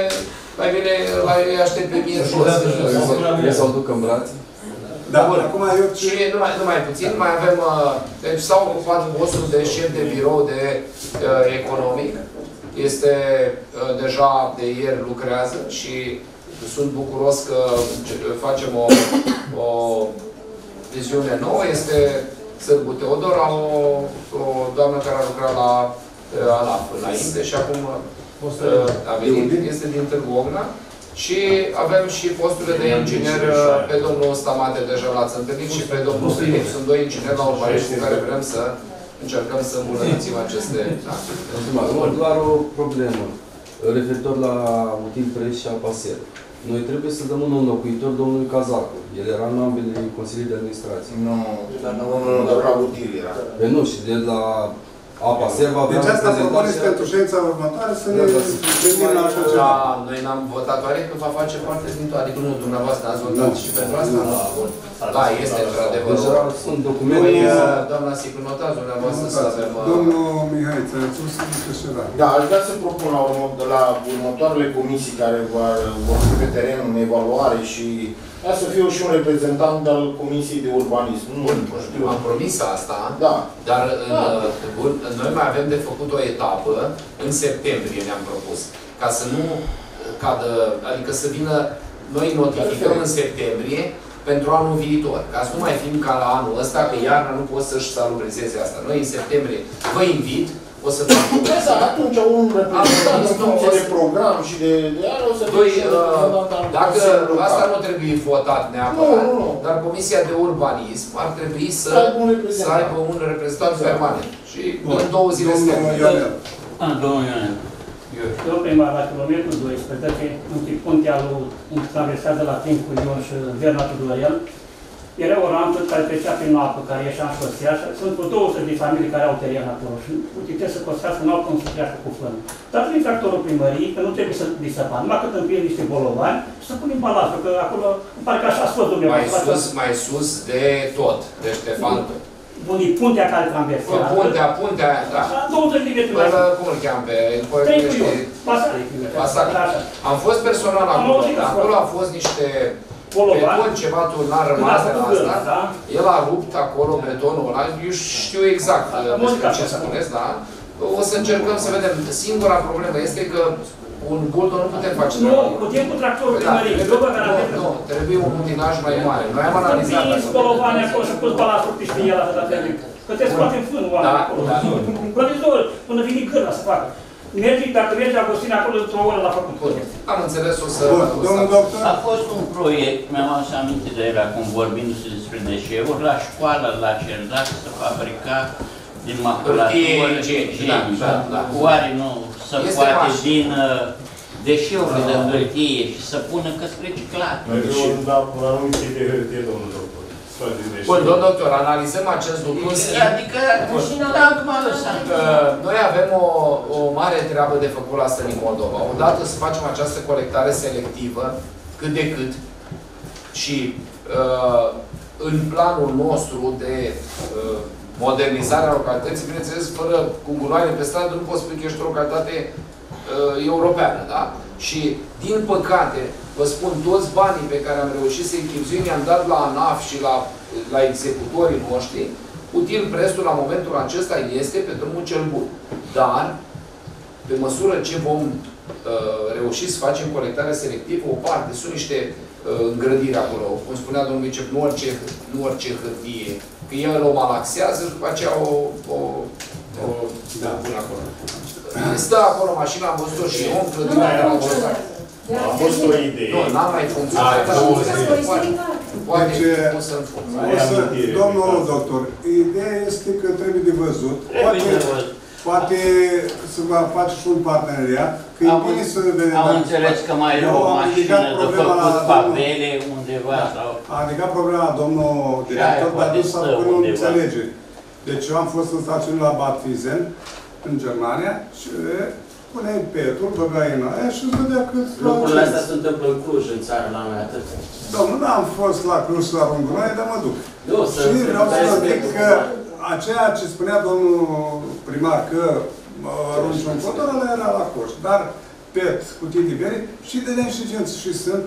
mai bine la ei aștept pe mine jos. Vreau să o duc în brațe. Da, acum eu... Și numai, numai puțin, mai avem... Deci s-au ocupat postul de șef de birou de economic. Este deja de ieri lucrează și sunt bucuros că facem o, o viziune nouă. Este Sârbu Teodora, o, o doamnă care a lucrat la ANAF înainte și acum a venit, este din Târgu Ogna și avem și posturile de inginer pe domnul Stamate, deja l-ați întâlnit, și pe domnul Fini. Sunt doi ingineri la Romprest cu care vrem să încercăm să îmbunătățim aceste activități. Doar o problemă referitor la Util Serv Prest și APASER. Noi trebuie să dăm un înlocuitor domnului Cazacu. El era în ambele consilii de administrație. Nu, dar nu, dar la Util era. Pe nu, și de la APASER va avea... Deci asta propuneți pentru ședința următoare să ne gândim la așa ceva. Noi n-am votat oare că va face parte din toate. Adică nu, dumneavoastră ați votat și pentru asta? Da, este într-adevăr. Sunt documente. Doamna Sicunotaz, dumneavoastră să avem... Domnul Mihai, ți-a rățut să zică și ăla. Da, aș vrea să propun la următoarele comisii care vor fi pe teren în evaluare și... Ia să fiu și un reprezentant al Comisiei de Urbanism. Nu, nu știu. Am promis asta, da. Dar în, da. Noi mai avem de făcut o etapă, în septembrie ne-am propus, ca să nu cadă, adică să vină, noi notificăm în septembrie pentru anul viitor, ca să nu mai fim ca la anul ăsta, că iarna nu pot să-și salubrizeze asta. Noi în septembrie vă invit, o să fac da, atunci un reprezentant de program și de... de o să doi, uh, dacă asta nu trebuie votat neapărat, nu, nu, nu. Dar Comisia de Urbanism ar trebui să, să aibă un reprezentant permanent. Și bun. În două zile este. Domnul Ionel. Eu prima la kilometrul doisprezece, puntea lui traversează la timpul Ion și Vernatul de la el, era o rampă care trecea prin apă, care ieșea în șosea. Sunt vreo două sute de familii care au teren acolo și puteți să costească, nu au cum să treacă cu frână. Dar prin factorul primării, că nu trebuie să disăpa, numai cât împie niște bolovani și să punem balafă, că acolo parcă așa a fost dumneavoastră. Mai sus, mai sus de tot, de Ștefan. Bun, e puntea care traversează. Puntea, puntea aia, da. douăzeci de metri. Cum îl cheam pe... Pasariu. Am fost personal acolo, acolo au fost niște... Beton, ceva turnar rămas de la asta, da? El a rupt acolo betonul ăla, eu știu exact despre ce spuneți, da? O să încercăm să vedem. Singura problemă este că un buldo nu putem face. Nu, putem cu tractorul primării. Nu, trebuie un butinaj mai mare. Noi am analizat. Să vinzi bolovane acolo și pus balasul pe știe el atât de atât. Că te scoate în fân oameni acolo. Provizor, până vine gârla să facă. Mergi, dacă mergi Agostin, acolo într-o oră l-a făcut tot. Am înțeles, o să... Domnul doctor? A fost un proiect, mi-am adus aminte de el acum, vorbindu-se despre deșeuri, la școală, la Cerdac, să fabrica din maculatură igienică. Oare nu se poate din deșeurile de hârtie și să pună că spre ciclat? Eu îmi dau un anumit de hârtie, domnul doctor. Bun, domnul doctor, analizăm acest lucru. Adică, noi avem o, o mare treabă de făcut la Slănic Moldova. Odată să facem această colectare selectivă, cât de cât, și uh, în planul nostru de uh, modernizare a localității, bineînțeles, fără cu gunoaie pe stradă, nu poți spune că ești o localitate uh, europeană, da? Și, din păcate, vă spun, toți banii pe care am reușit să-i chipzuim, i-am dat la ANAF și la, la executorii noștri. Util prestul la momentul acesta este pe drumul cel bun. Dar, pe măsură ce vom uh, reuși să facem colectarea selectivă, o parte, sunt niște uh, îngrădiri acolo. Cum spunea domnul Bicep, nu orice, nu orice hârtie. Că el o malaxează și după aceea o... o, o da, pun acolo. Stă acolo mașina, am văzut-o și eu, clădirea de la acesta. A fost o idee. Nu, n-am mai funcționat. Poate nu sunt funcționat. Domnul doctor, ideea este că trebuie de văzut. Poate să vă faci și un parteneriat. Că e bine să vedem. Am înțeles că mai e o mașină de făcut papele undeva. A ridicat problema la domnul director, dar nu s-a până în înțelege. Deci eu am fost în stațiune la Bad Fiesen, în Germania, și... puneai pe turb, băgai în aia și îți vedea cât... Lucrurile astea se întâmplă în Cluj, în țară, la noi atât. Domnul, n-am fost la Cluj la Rungurăie, dar mă duc. Și vreau să vă zic că aceea ce spunea domnul primar, că arunci un fotor, ăla era la coș. Dar pet, cutii de bere, și de neînșigenți și sunt...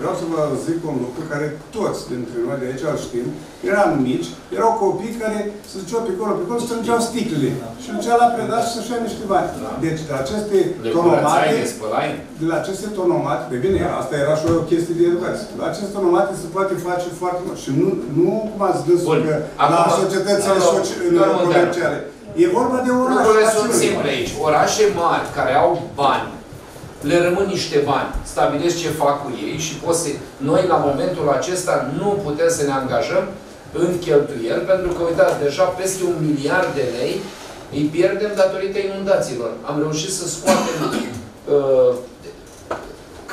Vreau să vă zic un lucru care toți dintre noi de aici îl știm. Eram mici, erau copii care se duceau pe colo, pe colo, strângeau sticlele. Și ducea la predat și să-și ia niște bani. Deci, de aceste tonomate... De la aceste tonomate... De bine, asta era și o chestie de educație. De la aceste tonomate se poate face foarte mult. Și nu, nu cum ați zis că la societățile comerciale. E vorba de orașe. Lucrurile sunt simple aici. Orașe mari, care au bani, le rămân niște bani, stabilesc ce fac cu ei și poți să... Noi, la momentul acesta, nu putem să ne angajăm în cheltuieli, pentru că, uitați, deja peste un miliard de lei îi pierdem datorită inundațiilor. Am reușit să scoatem uh,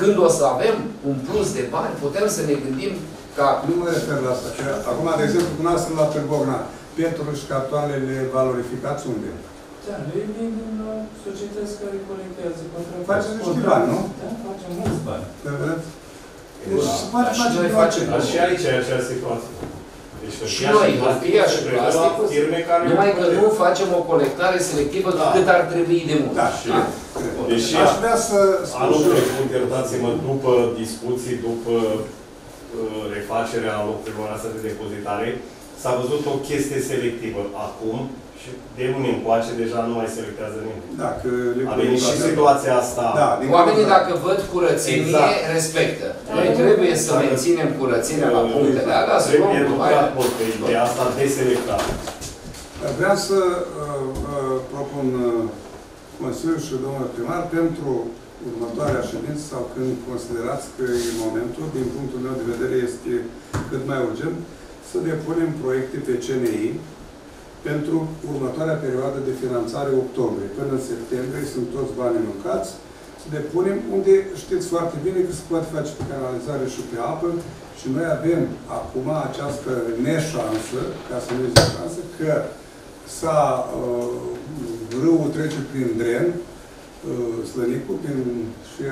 Când o să avem un plus de bani, putem să ne gândim ca... Nu mă refer la asta. Acum, de exemplu, cu noi sunt la Târgovna. Pentru șcatoanele valorificați unde? Da, noi vin din societăți care colectează contracte. Facem niște bani, nu? Da, facem mulți bani. Da, vedeți? Și noi facem... Și aici e acea situație. Și noi, hârtia și plasticul, numai că nu facem o colectare selectivă cât ar trebui de mult. Deși anul trecut, iertați-mă, după discuții, după refacerea locurilor astea de depozitare, s-a văzut o chestie selectivă. Acum, și de luni încoace, deja nu mai selectează nimeni. A venit și situația asta. Oamenii, dacă văd curățenie, respectă. Noi trebuie să menținem curățenia la punctele alea. Trebuie educat potrivit de asta deselectată. Vreau să propun Consiliul și domnul primar pentru următoarea ședință sau când considerați că e momentul, din punctul meu de vedere este cât mai urgent, să depunem proiecte pe C N I pentru următoarea perioadă de finanțare octombrie. Până în septembrie sunt toți banii înlocați. Să depunem unde știți foarte bine că se poate face pe canalizare și pe apă și noi avem acum această neșansă, ca să nu zic șansă, că s-a râul trece prin dren, Slănicul, și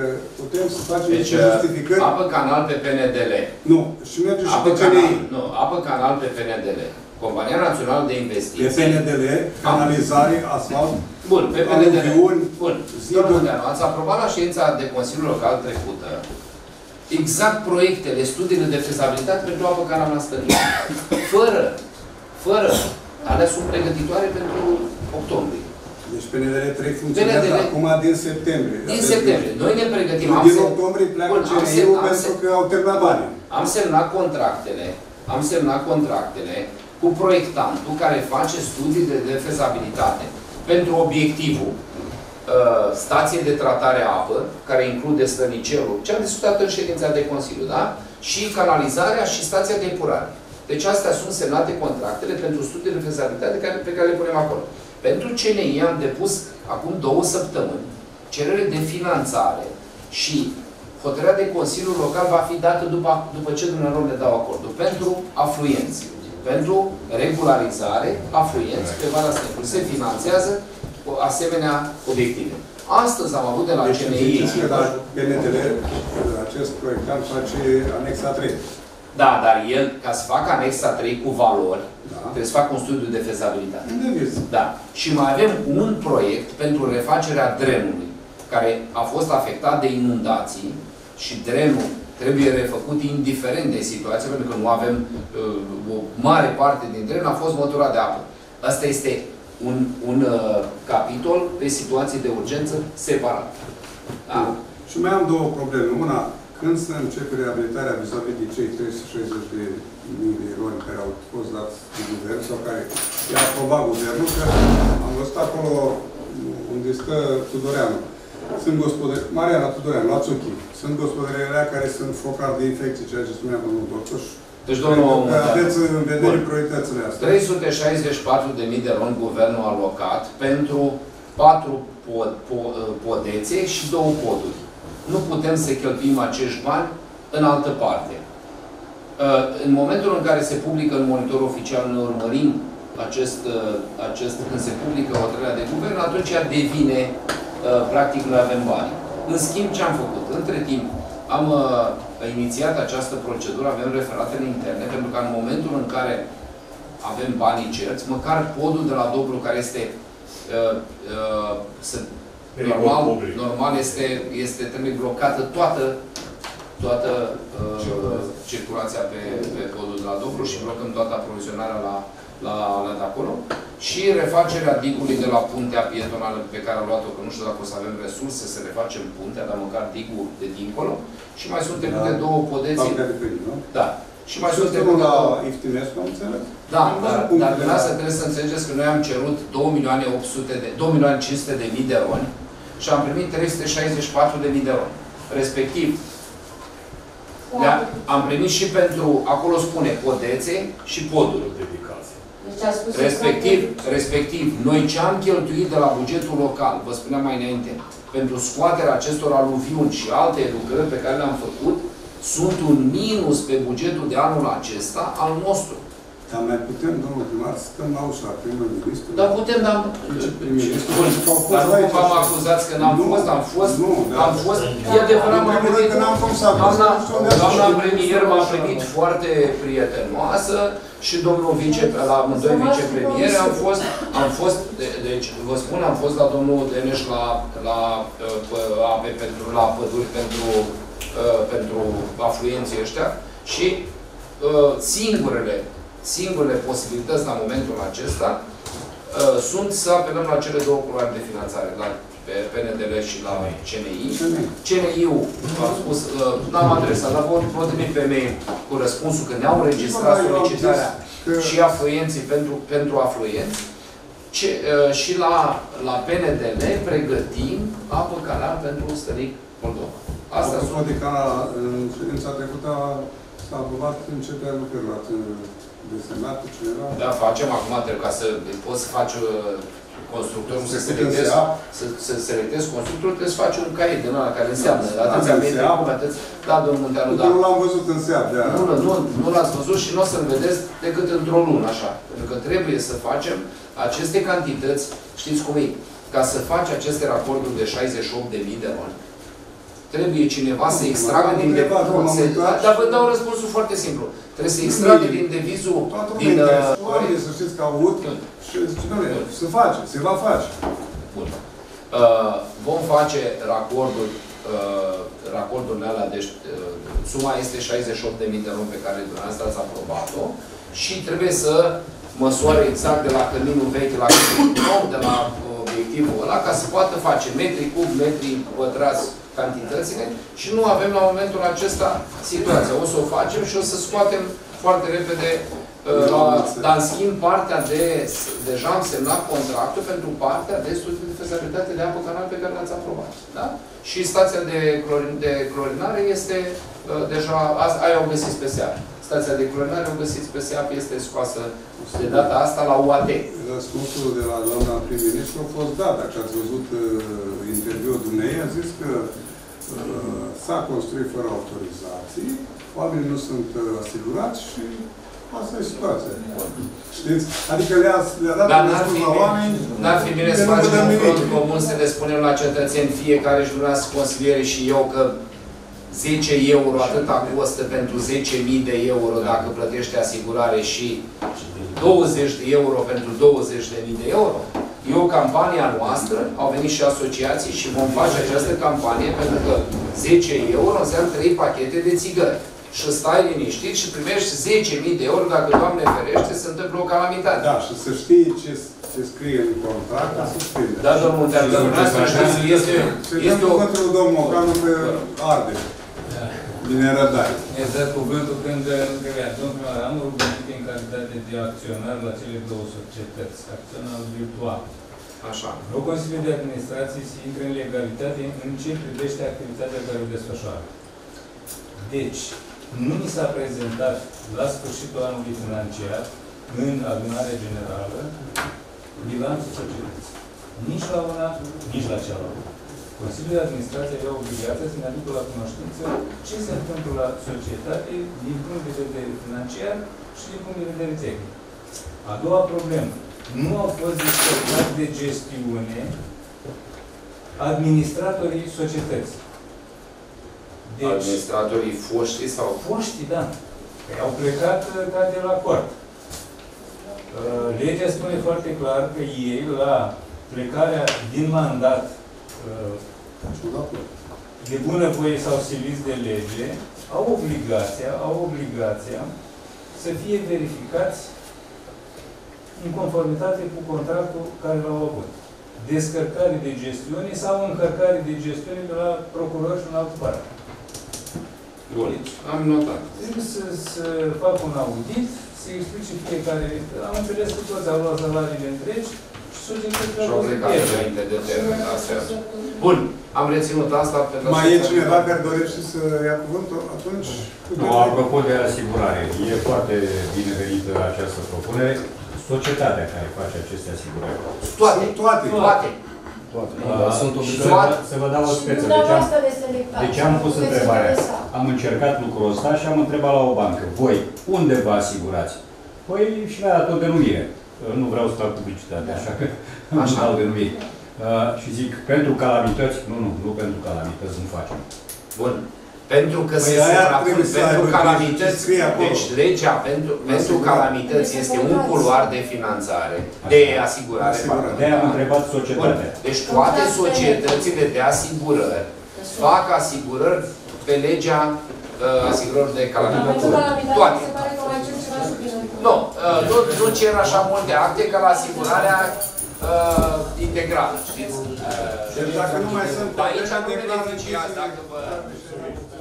putem să facem deci, niște justificări. Apă canal pe P N D L. Nu, și merge și apă pe canal, nu, apă canal pe P N D L. Compania Națională de Investiții. Pe P N D L, canalizare, asfalt, bun, pe P N D L. Aluviuni, bun. Domnul, ați aprobat la ședința de Consiliul Local trecută exact proiectele, studiile de fezabilitate pentru apă canal la Slănic. Fără, fără, alea sunt pregătitoare pentru octombrie. Deci P N D L trei funcționează acum din septembrie. Din septembrie. Noi ne pregătim. Din octombrie pleacă C N I-ul pentru că au terminat banii. Am semnat contractele. Am semnat contractele cu proiectantul care face studii de fezabilitate pentru obiectivul stației de tratare a apă, care include Slănicelul, ce am discutat în ședința de Consiliu, da? Și canalizarea și stația de epurare. Deci astea sunt semnate contractele pentru studii de fezabilitate pe care le punem acolo. Pentru C N I am depus acum două săptămâni cerere de finanțare și hotărârea de Consiliul Local va fi dată după, după ce dumneavoastră le dau acordul. Pentru afluenți, pentru regularizare, afluenți pe Valea Slănicului se finanțează cu asemenea obiective. Astăzi am avut de la deci, C N I... Deci, la P N D L, acest proiectant face anexa trei. Da, dar el, ca să facă anexa trei cu valori, da, trebuie să facă un studiu de fezabilitate. Da. Și mai avem un proiect pentru refacerea drenului, care a fost afectat de inundații și drenul trebuie refăcut indiferent de situație, pentru că nu avem uh, o mare parte din dren a fost măturat de apă. Asta este un, un uh, capitol pe situații de urgență separat. Da. Și mai am două probleme. Una, când să începe reabilitarea vis-a-vis de cei trei sute șaizeci de mii de lei care au fost dați de guvern sau care i-a aprobat guvernul, că am văzut acolo unde stă Tudoreanu. Sunt gospodării, Mariana Tudoreanu, la Țuchi. Sunt gospodăriile care sunt focar de infecții, ceea ce spunea domnul doctor. Deci, domnul aveți în vedere prioritățile astea. trei sute șaizeci și patru de mii de lei guvernul a alocat pentru patru pod, po, podețe și două poduri. Nu putem să cheltuim acești bani în altă parte. În momentul în care se publică în monitor oficial, noi urmărim acest, acest, când se publică hotărârea de guvern, atunci ea devine, practic, noi avem bani. În schimb, ce am făcut? Între timp, am inițiat această procedură, avem referatele interne, pentru că în momentul în care avem banii cerți, măcar podul de la Dobru, care este uh, uh, să Normal, normal este, este trebuie blocată toată, toată uh, circulația pe, pe podul de la Dobru și blocăm toată aprovizionarea la, la, la de acolo. Și refacerea digului de la puntea pietonală pe care am luat-o, că nu știu dacă o să avem resurse să refacem puntea, dar măcar digul de dincolo. Și mai sunt trecute da, două podeții. Da. Și mai sunt trecute la Iftinescu, am înțeles? Da, dar, dar de asta trebuie să înțelegeți că noi am cerut două milioane cinci sute de mii de roni și am primit trei sute șaizeci și patru de mii de roni. Respectiv, am primit și pentru, acolo spune, podețe și poduri. Deci a spus respectiv, respectiv, noi ce am cheltuit de la bugetul local, vă spuneam mai înainte, pentru scoaterea acestor aluviuni și alte lucrări pe care le-am făcut, sunt un minus pe bugetul de anul acesta al nostru. Dar mai putem, domnul primar, să stăm la ușa primului ministru. Dar putem, dar... Dar nu v-am acuzat că n-am fost, am fost, am fost... E adevărat, m-am primit... Doamna premier m-a primit foarte prietenoasă și domnul vicepremier, la doi vicepremiere am fost, am fost, deci vă spun, am fost la domnul Deneș la ape pentru, la păduri pentru afluenții ăștia și singurele Singurele posibilități la momentul acesta uh, sunt să apelăm la cele două culoare de finanțare, la P N D L și la C N I. C N I-ul, am spus, uh, n-am adresat, dar vor primi pe mail cu răspunsul că ne-au înregistrat solicitarea și afluenții pentru, pentru afluenți. Ce, uh, și la, la P N D L pregătim apă canal pentru Slănic Moldova. Asta sunt. De ca ședința trecută s-a aprobat începerea lucrărilor. Desemnat, cineva... Da, facem acum, ca să poți să faci constructorul, să selectezi, să, să selectezi constructorul, trebuie să faci un caiet din ăla care înseamnă. Atâția metri, atâția... Da, domnul Munteanu, da. Nu l-am văzut în seară, de-aia. Nu, nu, nu l-ați văzut și nu o să-l vedeți decât într-o lună, așa. Pentru că trebuie să facem aceste cantități, știți cum e, ca să faci aceste raporturi de șaizeci și opt de mii de loni. Trebuie cineva să extragă din devizul... Dar vă dau răspunsul foarte simplu. Trebuie să extragă din devizul... Din... Oamenii să știți că au avut și se face, se va face. Bun. Vom face racordul, racordurile alea, deci suma este șaizeci și opt de mii de luni pe care dumneavoastră ați aprobat-o și trebuie să măsoare exact de la căminul vechi la căminul nou, de la obiectivul ăla, ca să poată face metri cub, metri pătrați, cantitățile și nu avem la momentul acesta situația. O să o facem și o să scoatem foarte repede la, dar în schimb partea de, deja am semnat contractul pentru partea de studii de fezabilitate de apă canal pe care l-ați aprobat. Da? Și stația de, clorin, de clorinare este uh, deja, aia o găsiți pe seapă. Stația de clorinare o găsiți pe seapă, este scoasă de data asta la U A D. Răspunsul de la doamna prim-ministru a fost da, dacă ați văzut uh, interviul dumneavoastră, a zis că s-a construit fără autorizații, oamenii nu sunt asigurați și asta e situația. Știți? Adică le-a dat răspuns la oameni... N-ar fi bine să facem un front comun, să le spunem la cetățeni fiecare și dumneavoastră consiliere și eu că zece euro atâta costă pentru zece mii de euro dacă plătește asigurare și douăzeci de euro pentru douăzeci de mii de euro. E o campanie a noastră, au venit și asociații și vom face această campanie pentru că zece euro înseamnă trei pachete de țigări. Și stai liniștit și primești zece mii de euro dacă, Doamne ferește, se întâmplă o calamitate. Da, și să știi ce, ce scrie în contract, ca să scrie. Da, domnul Munteanu, să știți, este o... Este cuvântul domnul Mocanu pe arde. Din nerăbdare. Exact cuvântul când îngrevea. Domnul, am rugat în calitate de acționar la cele două societăți, acționar virtual. Așa. O Consiliul de Administrație se intră în legalitate în ce privește activitatea care o desfășoară. Deci, nu mi s-a prezentat la sfârșitul anului financiar, în adunare generală, bilanțul societății. Nici la una, nici la cealaltă. Consiliul de Administrație avea obligația să ne aducă la cunoștință ce se întâmplă la societate din punct de vedere financiar și din punct de vedere tehnic. A doua problemă. Nu au fost descărcați de gestiune administratorii societății. Deci, administratorii foștii sau? Foștii, da. Păi au plecat ca de la cort. Legea spune foarte clar că ei, la plecarea din mandat de bunăvoie sau siliți de lege, au obligația, au obligația să fie verificați în conformitate cu contractul care l-au avut. Descărcare de gestiune sau încărcare de gestiune de la procuror și în altă parte. Deci, am notat. Trebuie să, să fac un audit, să explice fiecare. Am înțeles că toți au luat salariile întregi. Și au plecat înainte de termen, astea. Bun, am reținut asta pentru... Mai e cineva care dorește să ia cuvântul atunci? Nu, apropo de asigurare, e foarte binevenită această propunere. societatea care face aceste asigurări. Toate, toate, toate. Toate. Sunt obligat să vă dau o speță. Deci am pus întrebarea. Am încercat lucrul ăsta și am întrebat la o bancă. Voi, unde vă asigurați? Păi și mi-a dat o denumire. Nu vreau să fac publicitate, așa că îmi dau denumire. Și zic, pentru calamități? Nu, nu, nu pentru calamități, nu facem. Bun. Pentru că se suprapun, pentru calamități, deci legea pentru, pentru calamități este un culoar de finanțare, de asigurare. De-aia am întrebat societatea. Deci toate societățile de asigurări fac asigurări pe legea asigurări de calamități. Toate. Nu, nu cer așa multe acte ca la asigurarea integrală, știți? Deci dacă nu mai sunt aici, nu beneficiați dacă vă...